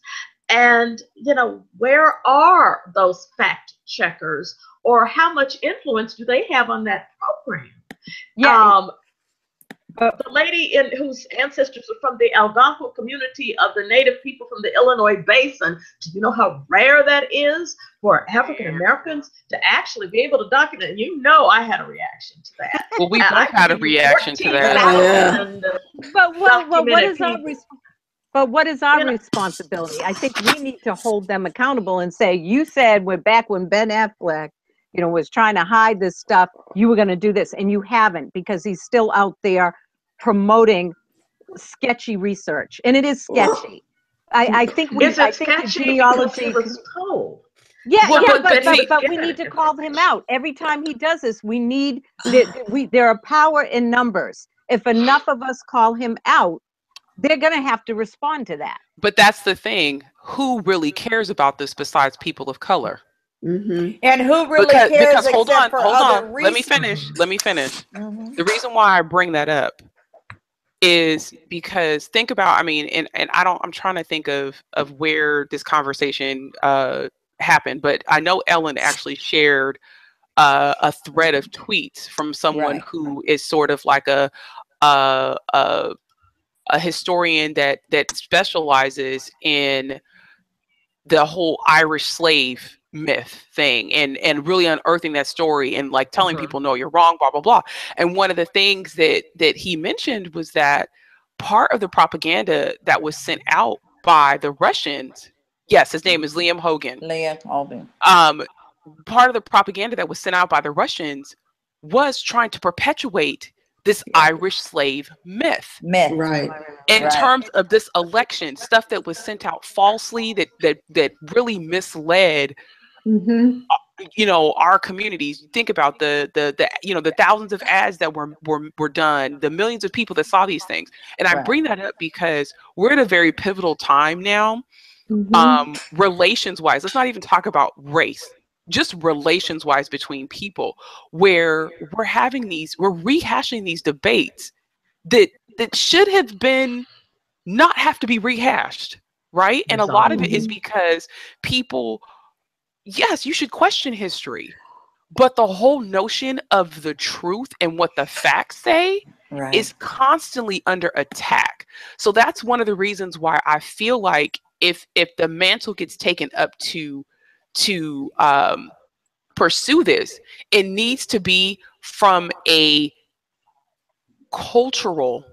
And, you know, where are those fact checkers, or how much influence do they have on that program? Yeah. Um, Uh, the lady in whose ancestors are from the Algonquin community of the native people from the Illinois Basin. Do you know how rare that is for African-Americans to actually be able to document? And you know, I had a reaction to that. Well, we both uh, had a reaction to that. Yeah. But, well, well, what is our but what is our you know, responsibility? I think we need to hold them accountable and say, you said we're back when Ben Affleck, you know, was trying to hide this stuff, you were going to do this, and you haven't, because he's still out there promoting sketchy research, and it is sketchy. I, I think we. Is it I think sketchy the genealogy was told. Yeah, well, yeah, but, but, but we need to call him out every time he does this. We need we there are power in numbers. If enough of us call him out, they're going to have to respond to that. But that's the thing. Who really cares about this besides people of color? Mm-hmm. And who really because, cares? Because hold on, hold on. Reasons. Let me finish. Let me finish. Mm-hmm. The reason why I bring that up is because think about. I mean, and and I don't. I'm trying to think of of where this conversation uh, happened, but I know Ellen actually shared uh, a thread of tweets from someone right. who is sort of like a a a, a historian that that specializes in the whole Irish slave myth thing and and really unearthing that story and like telling mm-hmm. people, no, you're wrong, blah, blah, blah. And one of the things that that he mentioned was that part of the propaganda that was sent out by the Russians, yes, his name is Liam Hogan. Liam Hogan. Um, part of the propaganda that was sent out by the Russians was trying to perpetuate this Irish slave myth, myth. Right. in right. terms of this election, stuff that was sent out falsely that that that really misled mm-hmm. uh, you know, our communities. Think about the the the you know the thousands of ads that were were were done, the millions of people that saw these things. And right. I bring that up because we're at a very pivotal time now, mm-hmm. um, relations wise. Let's not even talk about race. Just relations wise between people, where we're having these, we're rehashing these debates that that should have been not have to be rehashed, right? And a lot of it is because people, yes, you should question history, but the whole notion of the truth and what the facts say right. is constantly under attack. So that's one of the reasons why I feel like if if the mantle gets taken up to to um, pursue this, it needs to be from a cultural,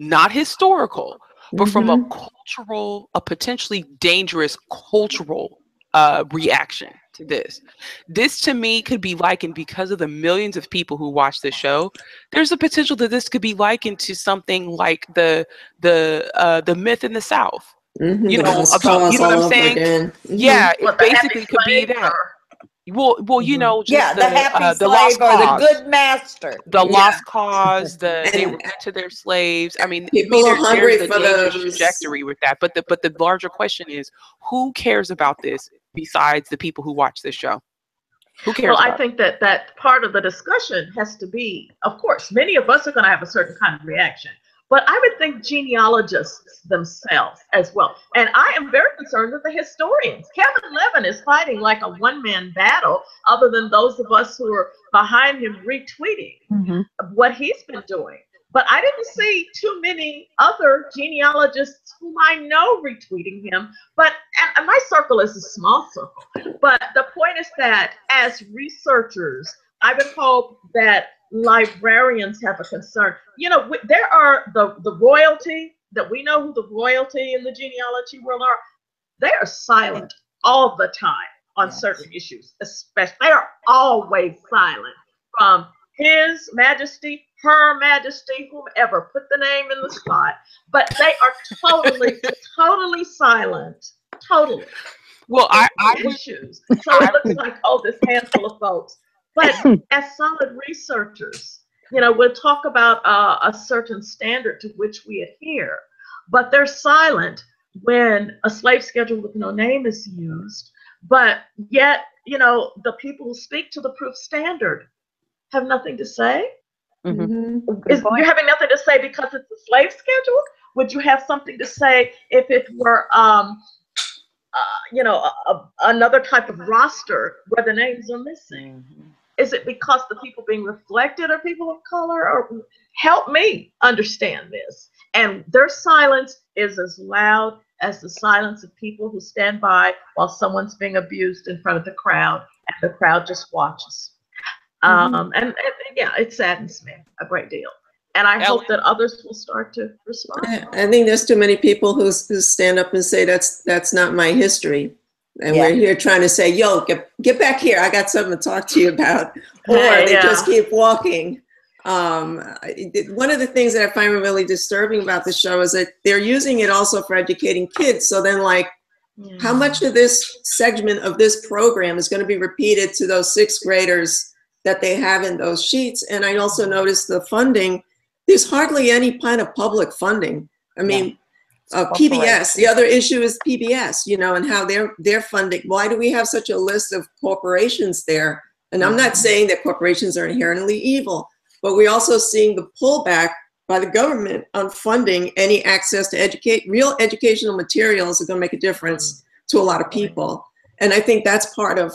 not historical, but mm-hmm. from a cultural, a potentially dangerous cultural uh, reaction to this. This to me could be likened, because of the millions of people who watch this show, there's a potential that this could be likened to something like the, the, uh, the myth in the South. Mm-hmm. You know, about, you know what I'm saying? Mm-hmm. Yeah, it well, basically could be that. Well, well, you know, just yeah, the, the happy uh, the slave lost or cause. The good master, the yeah. lost cause, the and, they were good to their slaves. I mean, people are hungry for the trajectory with that. But the but the larger question is, who cares about this besides the people who watch this show? Who cares? Well, I think it? that that part of the discussion has to be, of course, many of us are going to have a certain kind of reaction. But I would think genealogists themselves as well. And I am very concerned with the historians. Kevin Levin is fighting like a one-man battle, other than those of us who are behind him retweeting mm-hmm. what he's been doing. But I didn't see too many other genealogists whom I know retweeting him. But and my circle is a small circle. But the point is that as researchers, I would hope that librarians have a concern. You know, we, there are the, the royalty that we know who the royalty in the genealogy world are. They are silent all the time on yes. certain issues, especially. They are always silent. From His Majesty, Her Majesty, whomever, put the name in the spot. But they are totally, totally silent. Totally. Well, I, I issues. I, so it looks like, oh, this handful of folks. But as solid researchers, you know, we'll talk about uh, a certain standard to which we adhere, but they're silent when a slave schedule with no name is used. But yet, you know, the people who speak to the proof standard have nothing to say. Mm-hmm. Is, you're having nothing to say because it's a slave schedule? Would you have something to say if it were, um, uh, you know, a, a, another type of roster where the names are missing? Mm-hmm. Is it because the people being reflected are people of color? Or help me understand this. And their silence is as loud as the silence of people who stand by while someone's being abused in front of the crowd, and the crowd just watches. Mm-hmm. um, and, and, and yeah, it saddens me a great deal. And I hope that others will start to respond. I think there's too many people who, who stand up and say, that's that's not my history. And yeah. we're here trying to say, yo, get, get back here. I got something to talk to you about. Or yeah, they yeah. just keep walking. Um, it, one of the things that I find really disturbing about the show is that they're using it also for educating kids. So then, like, yeah. how much of this segment of this program is going to be repeated to those sixth graders that they have in those sheets? And I also noticed the funding, there's hardly any kind of public funding. I mean, yeah. uh, P B S, the other issue is P B S, you know, and how they're, they're funding. Why do we have such a list of corporations there? And I'm not saying that corporations are inherently evil, but we're also seeing the pullback by the government on funding any access to educate, real educational materials that are gonna make a difference to a lot of people. And I think that's part of,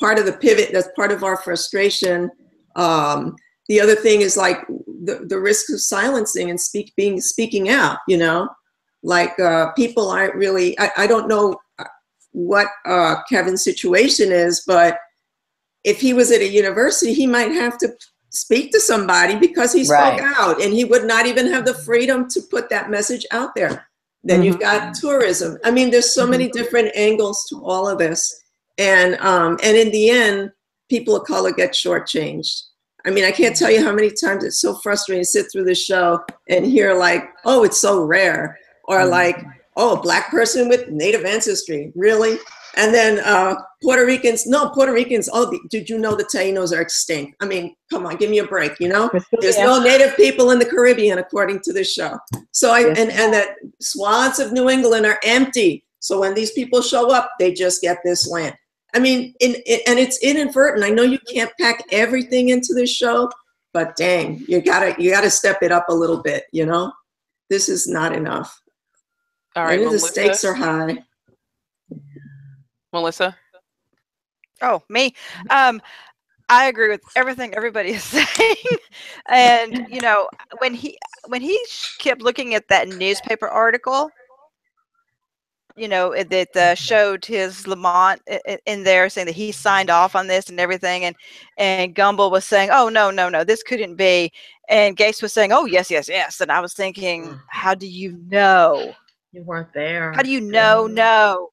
part of the pivot, that's part of our frustration. Um, the other thing is like the, the risk of silencing and speak, being, speaking out, you know? Like uh, people aren't really, I, I don't know what uh, Kevin's situation is, but if he was at a university, he might have to speak to somebody because he spoke right. out, and he would not even have the freedom to put that message out there. Then mm-hmm. you've got tourism. I mean, there's so mm-hmm. many different angles to all of this. And, um, and in the end, people of color get shortchanged. I mean, I can't tell you how many times it's so frustrating to sit through the show and hear like, oh, it's so rare. Or mm-hmm. like, oh, a black person with Native ancestry, really? And then uh, Puerto Ricans, no, Puerto Ricans, oh, the, did you know the Taínos are extinct? I mean, come on, give me a break, you know? There's yeah. no Native people in the Caribbean, according to this show. So, I, yes. and, and that swaths of New England are empty. So when these people show up, they just get this land. I mean, in, in, and it's inadvertent. I know you can't pack everything into this show, but dang, you gotta, you gotta step it up a little bit, you know? This is not enough. All right, well, the stakes are high. Melissa? Oh, me. Um, I agree with everything everybody is saying. And, you know, when he when he kept looking at that newspaper article, you know, it, that uh, showed his Lamont in there saying that he signed off on this and everything. And, and Gumbel was saying, oh, no, no, no, this couldn't be. And Gates was saying, oh, yes, yes, yes. And I was thinking, how do you know? You weren't there. How do you know, no?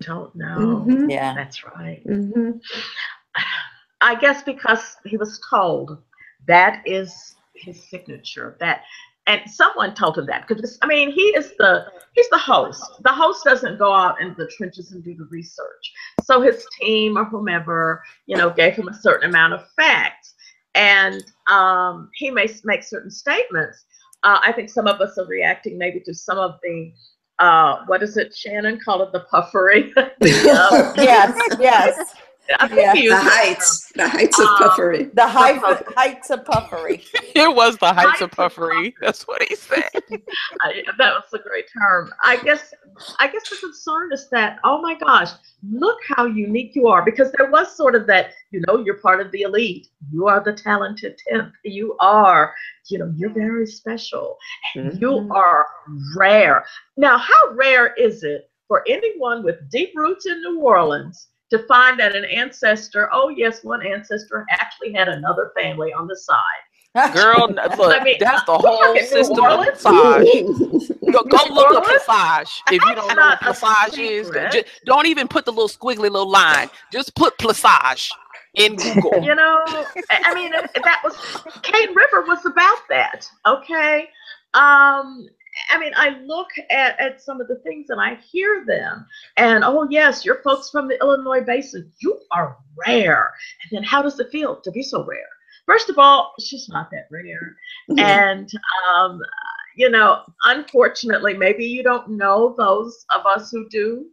Don't know. Mm-hmm. Yeah, that's right. Mm-hmm. I guess because he was told that is his signature. That, and someone told him that because I mean he is the he's the host. The host doesn't go out into the trenches and do the research. So his team or whomever, you know, gave him a certain amount of facts, and um, he may make certain statements. Uh, I think some of us are reacting maybe to some of the. Uh, what is it? Shannon called it the puffery. um, yes, yes. I think yes. He the heights, the heights of puffery. Um, the heights, the heights of puffery. It was the heights, heights of, puffery. of puffery. That's what he said. I, that was a great term. I guess. I guess the concern is that, oh my gosh, look how unique you are, because there was sort of that, you know, you're part of the elite. You are the talented tenth. You are, you know, you're very special. Mm-hmm. You are rare. Now, how rare is it for anyone with deep roots in New Orleans to find that an ancestor, oh yes, one ancestor actually had another family on the side? Girl, look, I mean, that's the whole system of massage. Go, go look up plissage if you don't know what plissage is. Just, don't even put the little squiggly little line. Just put plissage in Google. You know, I mean, that was, Cane River was about that, okay? Um, I mean, I look at, at some of the things and I hear them. And, oh, yes, you're folks from the Illinois Basin. You are rare. And then how does it feel to be so rare? First of all, she's not that rare. Mm-hmm. And, um... you know, unfortunately, maybe you don't know, those of us who do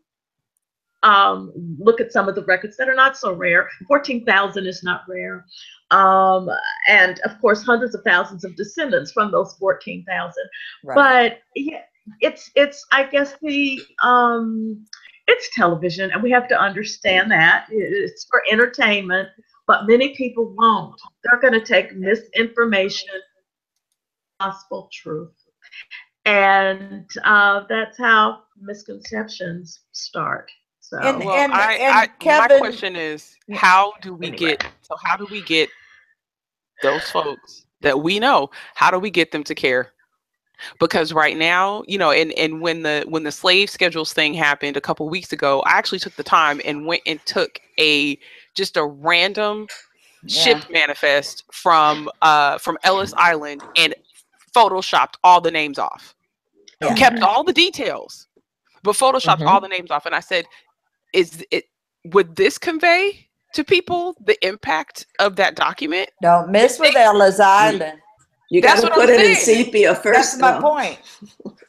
um, look at some of the records that are not so rare. fourteen thousand is not rare. Um, and of course, hundreds of thousands of descendants from those fourteen thousand. Right. But yeah, it's, it's, I guess the, um, it's television, and we have to understand that it's for entertainment, but many people won't. They're going to take misinformation, gospel truth. And uh, that's how misconceptions start. So, and, well, and, I, and I, Kevin, my question is, how do we anyway. get? So, how do we get those folks that we know? How do we get them to care? Because right now, you know, and and when the when the slave schedules thing happened a couple weeks ago, I actually took the time and went and took a just a random yeah. shipped manifest from uh, from Ellis Island and photoshopped all the names off. Yeah. Kept all the details, but photoshopped mm-hmm. all the names off. And I said, "Is it would this convey to people the impact of that document?" Don't mess with Ellis Island. You got to put it in sepia first. That's my point.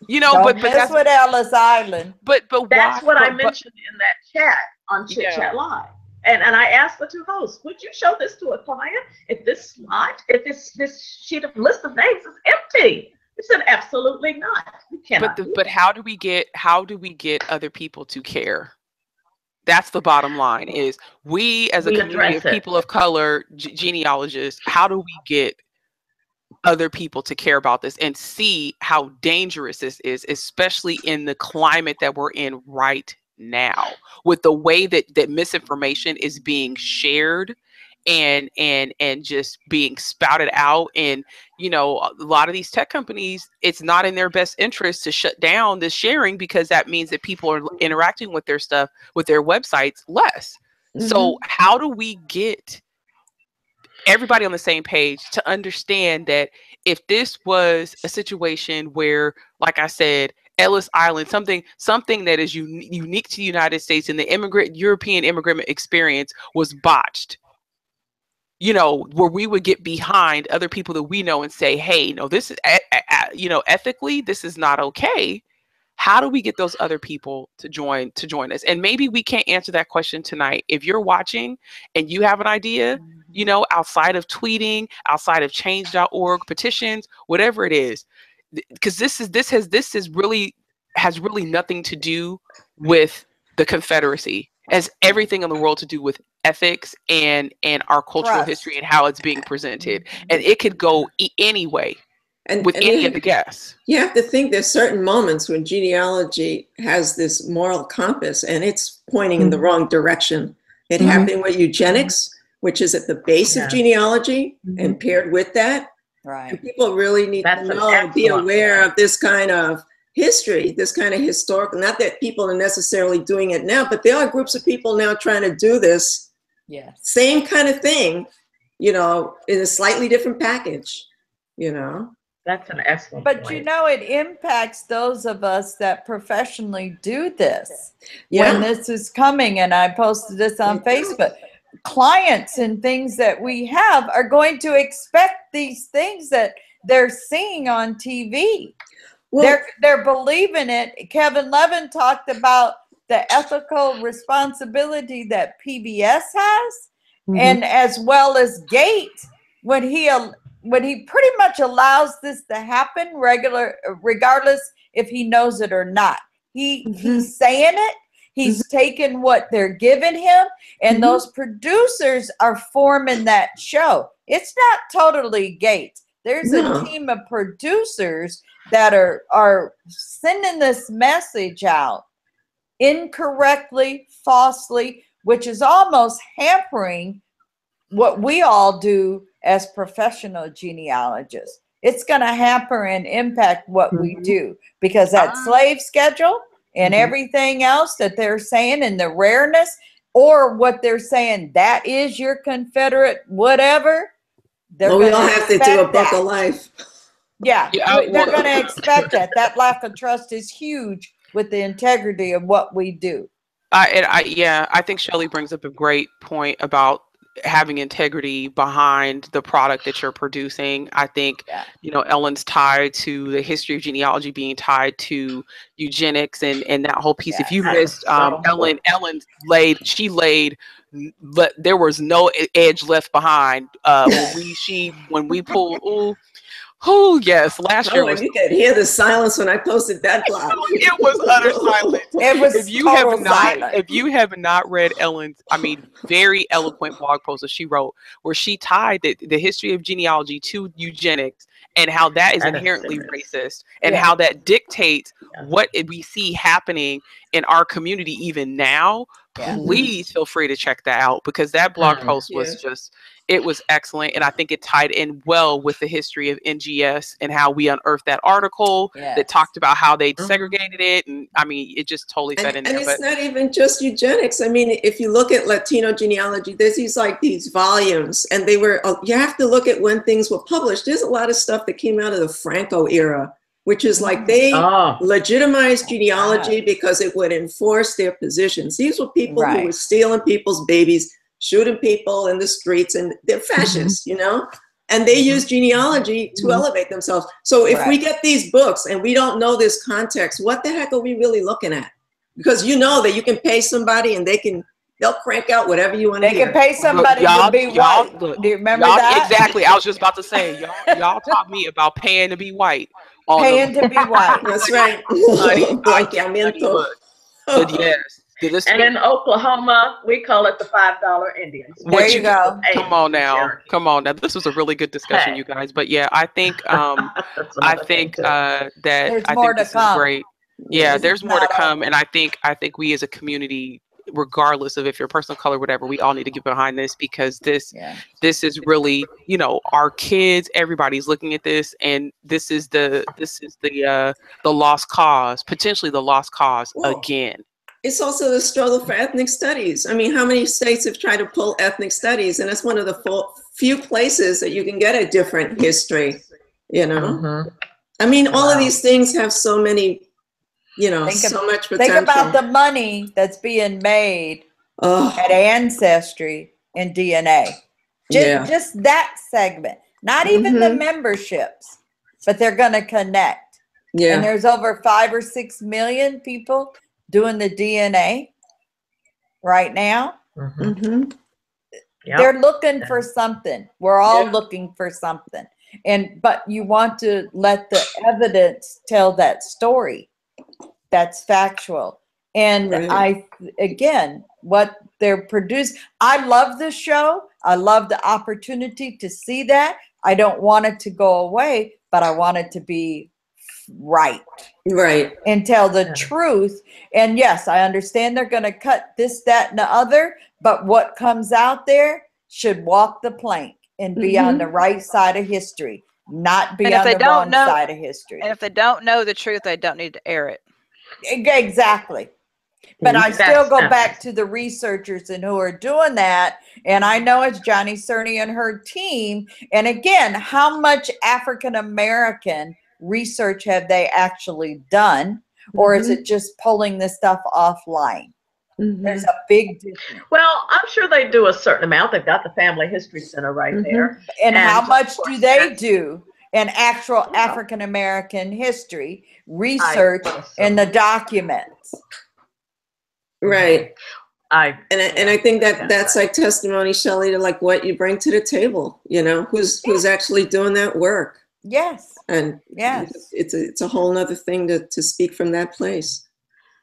You know, but that's what Ellis Island. But but that's what I mentioned in that chat on Chit Chat Live, and and I asked the two hosts, would you show this to a client if this slot, if this this sheet of list of names is empty? They said absolutely not. You cannot. But the, but how do we get how do we get other people to care? That's the bottom line. Is we as a community of people of color genealogists, how do we get other people to care about this and see how dangerous this is, especially in the climate that we're in right now, with the way that that misinformation is being shared and and and just being spouted out? And you know, a lot of these tech companies, it's not in their best interest to shut down this sharing, because that means that people are interacting with their stuff, with their websites less. Mm-hmm. So how do we get everybody on the same page to understand that if this was a situation where, like I said, Ellis Island, something something that is un unique to the United States and the immigrant European immigrant experience was botched, you know, where we would get behind other people that we know and say, hey, no, this is, uh, uh, you know, ethically, this is not okay. How do we get those other people to join to join us? And maybe we can't answer that question tonight. If you're watching and you have an idea, you know, outside of tweeting, outside of change dot org, petitions, whatever it is, because this is this has this is really has really nothing to do with the Confederacy. It has everything in the world to do with ethics and and our cultural Trust. history and how it's being presented. And it could go e any way. And with and any you, of the guests, you have to think there's certain moments when genealogy has this moral compass and it's pointing mm-hmm. in the wrong direction. It mm-hmm. happened with eugenics, which is at the base yeah. of genealogy, mm-hmm. and paired with that, right? And people really need That's to know, be aware of this kind of history, this kind of historical. Not that people are necessarily doing it now, but there are groups of people now trying to do this yeah. same kind of thing, you know, in a slightly different package, you know. That's an excellent But point. You know, it impacts those of us that professionally do this yeah. when this is coming. And I posted this on Facebook. Clients and things that we have are going to expect these things that they're seeing on T V. Well, they're, they're believing it. Kevin Levin talked about the ethical responsibility that P B S has, mm-hmm. and as well as GATE, when he But he pretty much allows this to happen regular, regardless if he knows it or not. He, mm-hmm. He's saying it. He's mm-hmm. taking what they're giving him. And mm-hmm. those producers are forming that show. It's not totally GATE. There's no. a team of producers that are, are sending this message out incorrectly, falsely, which is almost hampering what we all do as professional genealogists. It's going to hamper and impact what mm-hmm. we do, because that ah. slave schedule and mm-hmm. everything else that they're saying, and the rareness, or what they're saying, that is your Confederate whatever. Well, we all have to do a book that. of life. Yeah, yeah they're going to expect that. That lack of trust is huge with the integrity of what we do. Uh, and I, yeah, I think Shelley brings up a great point about having integrity behind the product that you're producing. I think, yeah. you know, Ellen's tied to the history of genealogy being tied to eugenics and, and that whole piece. Yeah. If you missed um, Ellen, Ellen laid, she laid, but there was no edge left behind. Uh, when we, she, when we pulled, ooh, Oh yes, last oh, year was. You could hear the silence when I posted that blog. It was utter silence. It was if you have not, silent. If you have not read Ellen's, I mean, very eloquent blog post that she wrote, where she tied the, the history of genealogy to eugenics and how that is that inherently is racist, and yeah. how that dictates yeah. what we see happening in our community even now, yeah. please feel free to check that out, because that blog mm-hmm. post was yeah. just, it was excellent. And I think it tied in well with the history of N G S and how we unearthed that article yes. that talked about how they segregated it. And I mean, it just totally fed and, in and there. And it's but. not even just eugenics. I mean, if you look at Latino genealogy, there's these like these volumes, and they were, you have to look at when things were published. There's a lot of stuff that came out of the Franco era, which is like they oh. legitimized genealogy God. because it would enforce their positions. These were people right. who were stealing people's babies, shooting people in the streets, and they're fascists, mm-hmm. you know? And they mm-hmm. use genealogy to mm-hmm. elevate themselves. So if right. we get these books and we don't know this context, what the heck are we really looking at? Because you know that you can pay somebody and they can, they'll crank out whatever you want to hear. They can pay somebody to be white. Do you remember that? Exactly, I was just about to say, y'all, y'all taught me about paying to be white. Paying to be white. That's right. But yes. And in Oklahoma, we call it the five dollar Indians. There you go. Come on now. Come on now. This was a really good discussion, hey. you guys. But yeah, I think um, I think uh, that there's I think this come. is great. Yeah, there's, there's more to come. And I think I think we as a community, regardless of if you're a person of color, whatever, we all need to get behind this, because this yeah. this is really, you know, our kids, everybody's looking at this, and this is the this is the uh the lost cause, potentially the lost cause Whoa. again. It's also the struggle for ethnic studies. I mean, how many states have tried to pull ethnic studies? And it's one of the few places that you can get a different history, you know? Mm-hmm. I mean, all wow. of these things have so many, you know, think so of, much potential. Think about the money that's being made oh. at Ancestry and D N A. Just, yeah. just that segment, not even mm-hmm. the memberships, but they're going to connect. Yeah. And there's over five or six million people doing the D N A right now. Mm-hmm. Mm-hmm. Yep. They're looking for something. We're all yeah. looking for something. And, but you want to let the evidence tell that story. That's factual. And really? I, again, what they're producing, I love the show. I love the opportunity to see that. I don't want it to go away, but I want it to be right. Right. And tell the yeah. truth. And yes, I understand they're going to cut this, that, and the other, but what comes out there should walk the plank and be mm-hmm. on the right side of history, not be on the wrong know, side of history. And if they don't know the truth, they don't need to air it. Exactly. But mm-hmm. I still go back to the researchers and who are doing that. And I know it's Johnny Cerny and her team. And again, how much African-American research have they actually done, or mm-hmm. is it just pulling this stuff offline? Mm-hmm. There's a big difference. Well, I'm sure they do a certain amount. They've got the Family History Center right mm-hmm. there. And, and how much do they do in actual African American history research and so. the documents? Right. I and I, and I think that that's like testimony, Shelley, to like what you bring to the table. You know, who's who's actually doing that work. Yes. And yes, it's a, it's a whole nother thing to, to speak from that place.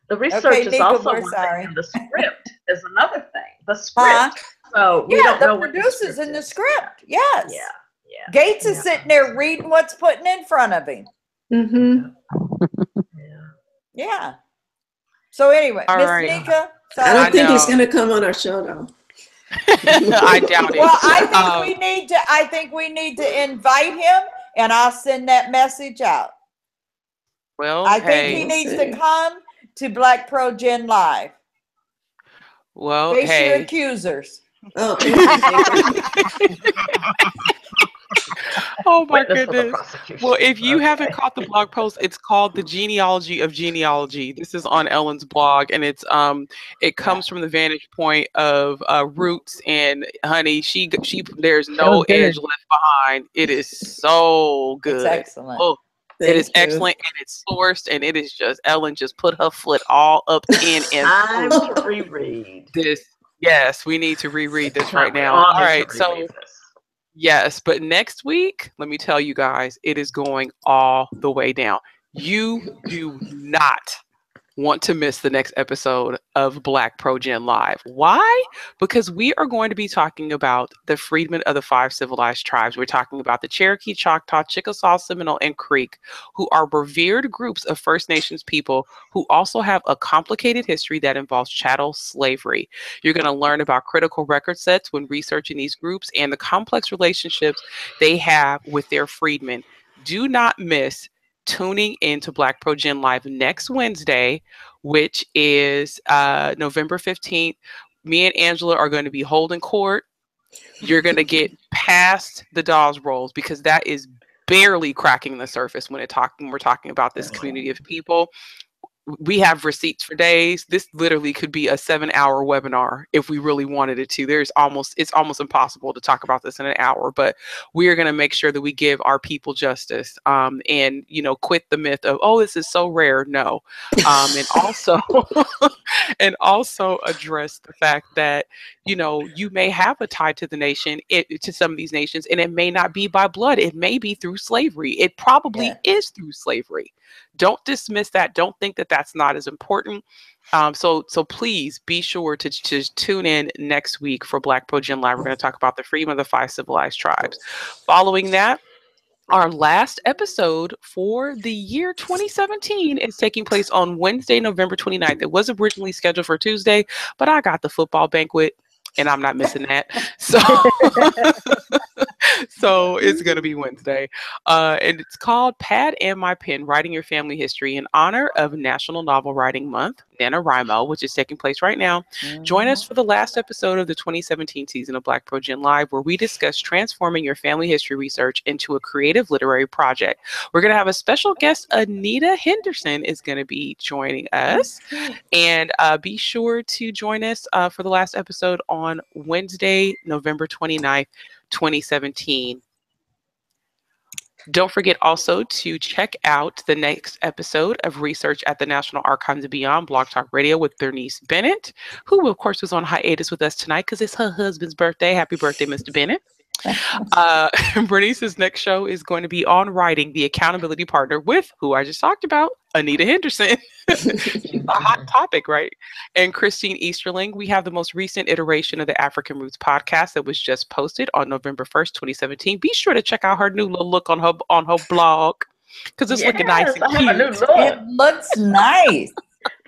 The research okay, is also one thing, and the script is another thing. The script. Uh-huh. So we yeah, don't the know producers what the in the script. Yes. Yeah. yeah. Gates yeah. is sitting there reading what's putting in front of him. Mm-hmm. yeah. yeah. So anyway, Miss right. Nika. Sorry. I don't I think know. he's going to come on our show though. I doubt it. Well, I think um, we need to. I think we need to invite him. And I'll send that message out. Well, I hey. think he needs to come to Black Pro Gen Live. Well, face hey. your accusers. Oh, oh my goodness. Well, if you okay. haven't caught the blog post, it's called The Genealogy of Genealogy. This is on Ellen's blog, and it's um it comes from the vantage point of uh roots, and honey, she she there's no okay. edge left behind. It is so good. It's excellent. Oh, it is you. excellent, and it's sourced, and it is just Ellen just put her foot all up in and I'm to reread this. Yes, we need to reread this right now. All right, so yes, but next week, let me tell you guys, it is going all the way down. You do not want to miss the next episode of Black Pro Gen Live. Why? Because we are going to be talking about the freedmen of the five civilized tribes. We're talking about the Cherokee, Choctaw, Chickasaw, Seminole, and Creek, who are revered groups of First Nations people who also have a complicated history that involves chattel slavery. You're going to learn about critical record sets when researching these groups and the complex relationships they have with their freedmen. Do not miss tuning into Black Pro Gen Live next Wednesday, which is uh, November fifteenth. Me and Angela are going to be holding court. You're going to get past the Dolls Rolls, because that is barely cracking the surface when, it talk, when we're talking about this community of people. We have receipts for days. This literally could be a seven hour webinar if we really wanted it to. There's almost, it's almost impossible to talk about this in an hour, but we are going to make sure that we give our people justice, um, and, you know, quit the myth of, oh, this is so rare. No. Um, and also, and also address the fact that, you know, you may have a tie to the nation, it, to some of these nations, and it may not be by blood. It may be through slavery. It probably yeah. is through slavery. Don't dismiss that. Don't think that that's not as important. Um, so, so please be sure to, to tune in next week for Black Pro Gen Live. We're going to talk about the freedom of the five civilized tribes. Following that, our last episode for the year twenty seventeen is taking place on Wednesday, November twenty-ninth. It was originally scheduled for Tuesday, but I got the football banquet, and I'm not missing that. So, so it's going to be Wednesday. Uh, and it's called Pad and My Pen, Writing Your Family History, in honor of National Novel Writing Month, NaNoWriMo, which is taking place right now. Mm-hmm. Join us for the last episode of the twenty seventeen season of Black Pro Gen Live, where we discuss transforming your family history research into a creative literary project. We're going to have a special guest, Anita Henderson, is going to be joining us. And uh, be sure to join us uh, for the last episode on Wednesday, November twenty-ninth, twenty seventeen. Don't forget also to check out the next episode of Research at the National Archives and Beyond, Blog Talk Radio, with Bernice Bennett, who, of course, was on hiatus with us tonight because it's her husband's birthday. Happy birthday, Mister Bennett. Uh, Bernice's next show is going to be on Writing, the Accountability Partner, with who I just talked about, Anita Henderson. She's a hot topic, right? And Christine Easterling. We have the most recent iteration of the African Roots podcast that was just posted on November first, twenty seventeen. Be sure to check out her new little look on her on her blog, because it's yes, looking nice and I cute. New look. It looks nice.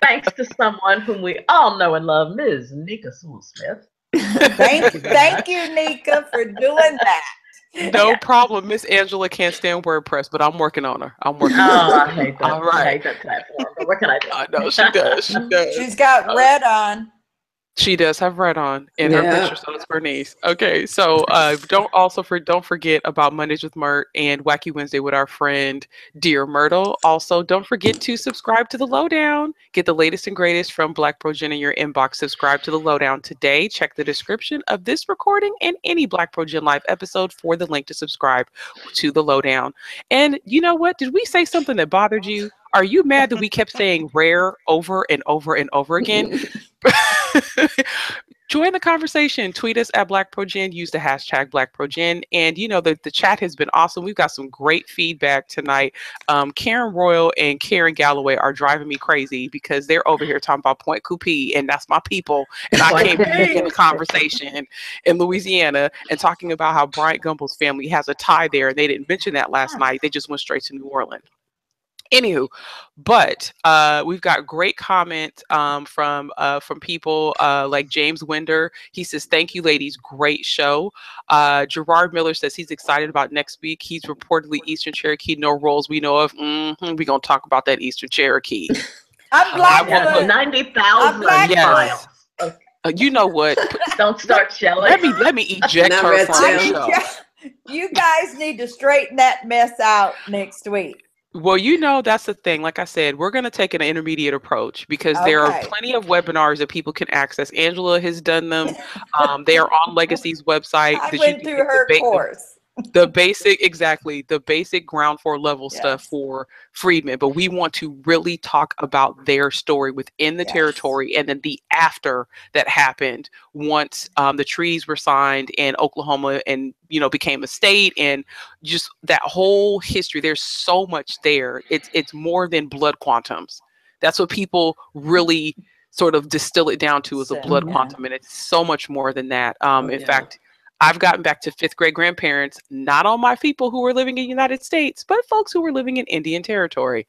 Thanks to someone whom we all know and love, Miz Nika Sewell-Smith. Thank you. Thank you, Nika, for doing that. No yeah. problem. Miss Angela can't stand WordPress, but I'm working on her. I'm working oh, on her. I hate that. All right. I hate that platform. But what can I do? I know she does. She does. She's got uh, red on. She does have red on in yeah. her picture, so it's Bernice. Okay, so uh, don't also for don't forget about Mondays with Mert and Wacky Wednesday with our friend Dear Myrtle. Also, don't forget to subscribe to The Lowdown. Get the latest and greatest from Black Pro Gen in your inbox. Subscribe to The Lowdown today. Check the description of this recording and any Black Pro Gen Live episode for the link to subscribe to The Lowdown. And you know what? Did we say something that bothered you? Are you mad that we kept saying rare over and over and over again? Join the conversation. Tweet us at Black Pro Gen. Use the hashtag Black Pro Gen. And, you know, the, the chat has been awesome. We've got some great feedback tonight. Um, Karen Royal and Karen Galloway are driving me crazy because they're over here talking about Pointe Coupee, and that's my people. And I can't be in the conversation in Louisiana and talking about how Bryant Gumbel's family has a tie there. And they didn't mention that last night. They just went straight to New Orleans. Anywho, but uh, we've got great comments um, from uh, from people uh, like James Winder. He says, thank you, ladies. Great show. Uh, Gerard Miller says he's excited about next week. He's reportedly Eastern Cherokee. No rolls we know of. Mm-hmm. We're going to talk about that Eastern Cherokee. I'm glad uh, ninety thousand miles. Uh, you know what? Don't start shelling. Let me, let me eject her from the show. You guys need to straighten that mess out next week. Well, you know, that's the thing. Like I said, we're going to take an intermediate approach because okay. there are plenty of webinars that people can access. Angela has done them. Um, they are on Legacy's website. I that went you through her course. The, the basic, exactly, the basic ground floor level yes. stuff for freedmen. But we want to really talk about their story within the yes. territory, and then the after that happened once um, the treaties were signed in Oklahoma and you know, became a state, and just that whole history. There's so much there. It's it's more than blood quantums. That's what people really sort of distill it down to, is a blood yeah. quantum, and it's so much more than that. Um, oh, in yeah. fact, I've gotten back to fifth grade grandparents, not all my people who were living in the United States, but folks who were living in Indian territory.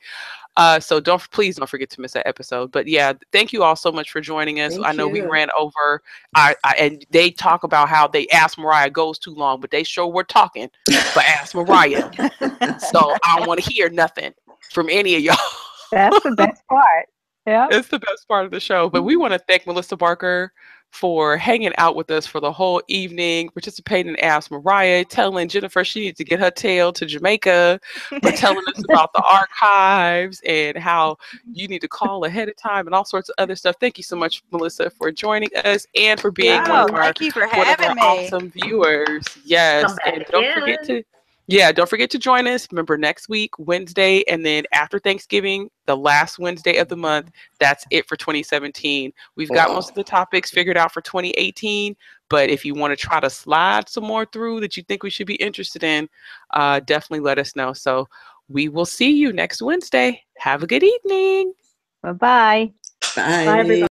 Uh, so don't, please don't forget to miss that episode. But yeah, thank you all so much for joining us. Thank I know you. we ran over, I, I, and they talk about how they Ask Mariah goes too long, but they sure were talking for Ask Mariah. So I don't want to hear nothing from any of y'all. That's the best part. Yeah, it's the best part of the show. But we want to thank Melissa Barker for hanging out with us for the whole evening, participating in Ask Mariah, telling Jennifer she needs to get her tail to Jamaica, but telling us about the archives and how you need to call ahead of time and all sorts of other stuff. Thank you so much, Melissa, for joining us and for being oh, one of our, for one of our awesome viewers. Yes, and don't in. forget to Yeah, don't forget to join us. Remember, next week, Wednesday, and then after Thanksgiving, the last Wednesday of the month, that's it for twenty seventeen. We've got most of the topics figured out for twenty eighteen, but if you want to try to slide some more through that you think we should be interested in, uh, definitely let us know. So we will see you next Wednesday. Have a good evening. Bye-bye. Bye, everybody.